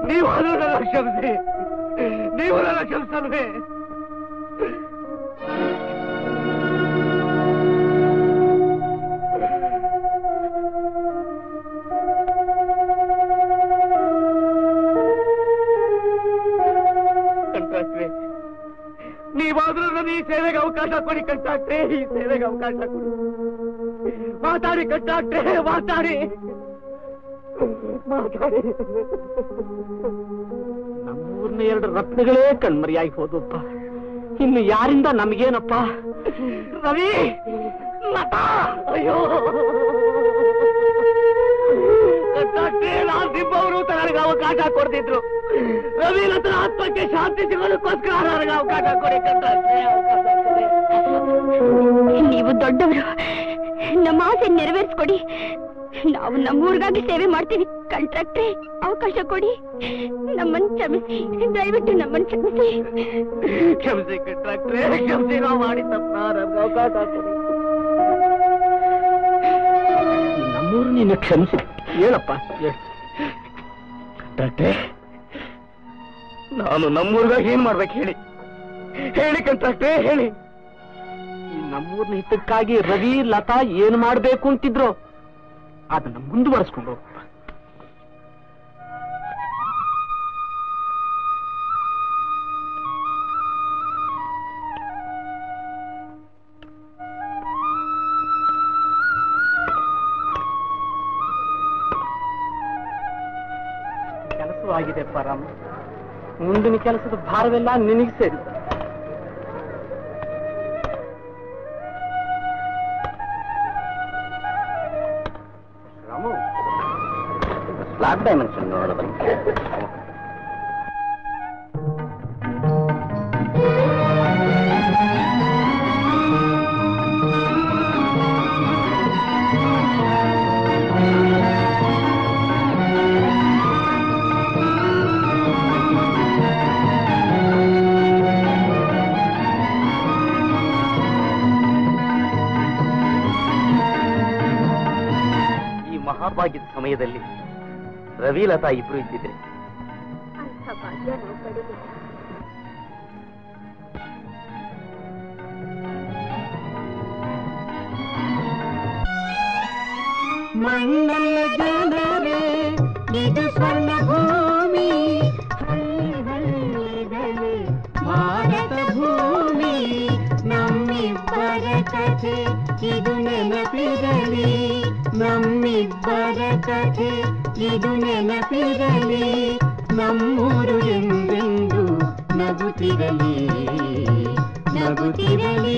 ಕ್ಷಮಿಸಿ ನೀವು ನನ್ನ ಕ್ಷಮಿಸಲ್ವೇ? ನೀವಾದ್ರೂ ನನ್ನ ಈ ಸೇವೆಗೆ ಅವಕಾಶ ಕೊಡಿ ಕಂಟ್ರಾಕ್ಟ್ರೆ, ಈ ಸೇವೆಗೆ ಅವಕಾಶ ಕೊಡಿ. ಮಾತಾಡಿ ಕಂಟ್ರಾಕ್ಟ್ರೆ, ಮಾತಾಡಿ ಮಾತಾಡಿ. ನಮ್ಮೂರ್ನ ಎರಡು ರತ್ನಗಳೇ ಕಣ್ಮರಿಯಾಗಿ ಹೋದಪ್ಪ, ಇನ್ನು ಯಾರಿಂದ ನಮಗೇನಪ್ಪ? ರವಿ ಮತ, ಅಯ್ಯೋ ಕಂಟ್ರಾಕ್ಟ್ರೆ, ನಾನು ದಿಬ್ಬವರು ನನಗೆ ಅವಕಾಶ ಕೊಡ್ತಿದ್ರು. ರವಿ ನನ್ನ ಆತ್ಮಕ್ಕೆ ಶಾಂತಿ ಸಿಗೋದಕ್ಕೋಸ್ಕರ ನನಗೆ ಅವಕಾಶ ಕೊಡಿ ಕಂಟ್ರಾಕ್ಟ್ರೆ, ಅವಕಾಶ ಕೊಡಿ. ನೀವು ದೊಡ್ಡವರು, ನಮ್ಮ ಆಸೆ ನೆರವೇರಿಸ್ಕೊಡಿ. ನಾವು ನಮ್ಮೂರಿಗಾಗಿ ಸೇವೆ ಮಾಡ್ತೀವಿ ಕಂಟ್ರಾಕ್ಟ್ರೆ, ಅವಕಾಶ ಕೊಡಿ. ನಮ್ಮನ್ನು ಕ್ಷಮಿಸಿ, ದಯವಿಟ್ಟು ನಮ್ಮನ್ನು ಕ್ಷಮಿಸಿ. ಕ್ಷಮಿಸಿ ಕಂಟ್ರಾಕ್ಟ್ರೆ, ಕ್ಷಮಿಸಿ, ನಾವು ಮಾಡಿ ತಪ್ಪ, ಅವಕಾಶ ಕೊಡಿ. ನಮ್ಮೂರು ನಿನ್ನ ಕ್ಷಮಿಸಿ. ಹೇಳಪ್ಪ ಕಂಟ್ರಾಕ್ಟ್ರೆ, ನಾನು ನಮ್ಮೂರಿಗಾಗಿ ಏನ್ ಮಾಡ್ಬೇಕು ಹೇಳಿ, ಹೇಳಿ ಕಂಟ್ರಾಕ್ಟ್ರೆ, ಹೇಳಿ. ಈ ನಮ್ಮೂರಿನ ಹಿತಕ್ಕಾಗಿ ರವಿ ಲತಾ ಏನ್ ಮಾಡ್ಬೇಕು ಅಂತಿದ್ರು ಅದನ್ನು ಮುಂದುವರೆಸ್ಕೊಂಡು ಕೆಲಸವಾಗಿದೆ ಪರಮ್. ಮುಂದಿನ ಕೆಲಸದ ಭಾರವೆಲ್ಲ ನಿನಗೆ ಸೇರಿ ಲಾಕ್ ಡೈಮೆನ್ಷನ್ ನೋಡೋದು. ಈ ಮಹಾಭಾಗ್ಯದ ಸಮಯದಲ್ಲಿ ರವಿ ಲತಾ ಇಬ್ರು ಇದ್ದಿದ್ರೆ ಮಂಡಲ ಜನರೇ, ಇದು ಸ್ವರ್ಣ ಭೂಮಿ, ಹಳ್ಳಿಗಳಿದಲೇ ಭಾರತ ಭೂಮಿ, ನಮ್ಮಿಬ್ಬರ ಕಥೆ ಇದು ನೆನಪಿರಲಿ, ನಮ್ಮಿಬ್ಬರ ಕಥೆ ಇದು ನೆನಪಿರಲಿ, ನಮ್ಮೂರು ಎಂದೆಂದು ನಗುತ್ತಿರಲಿ, ನಗುತ್ತಿರಲಿ.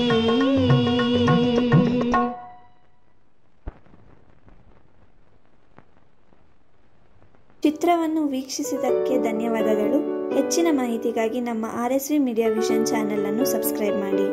ಚಿತ್ರವನ್ನು ವೀಕ್ಷಿಸಿದ್ದಕ್ಕೆ ಧನ್ಯವಾದಗಳು. ಹೆಚ್ಚಿನ ಮಾಹಿತಿಗಾಗಿ ನಮ್ಮ R S V media vision channel ಅನ್ನು ಸಬ್ಸ್ಕ್ರೈಬ್ ಮಾಡಿ.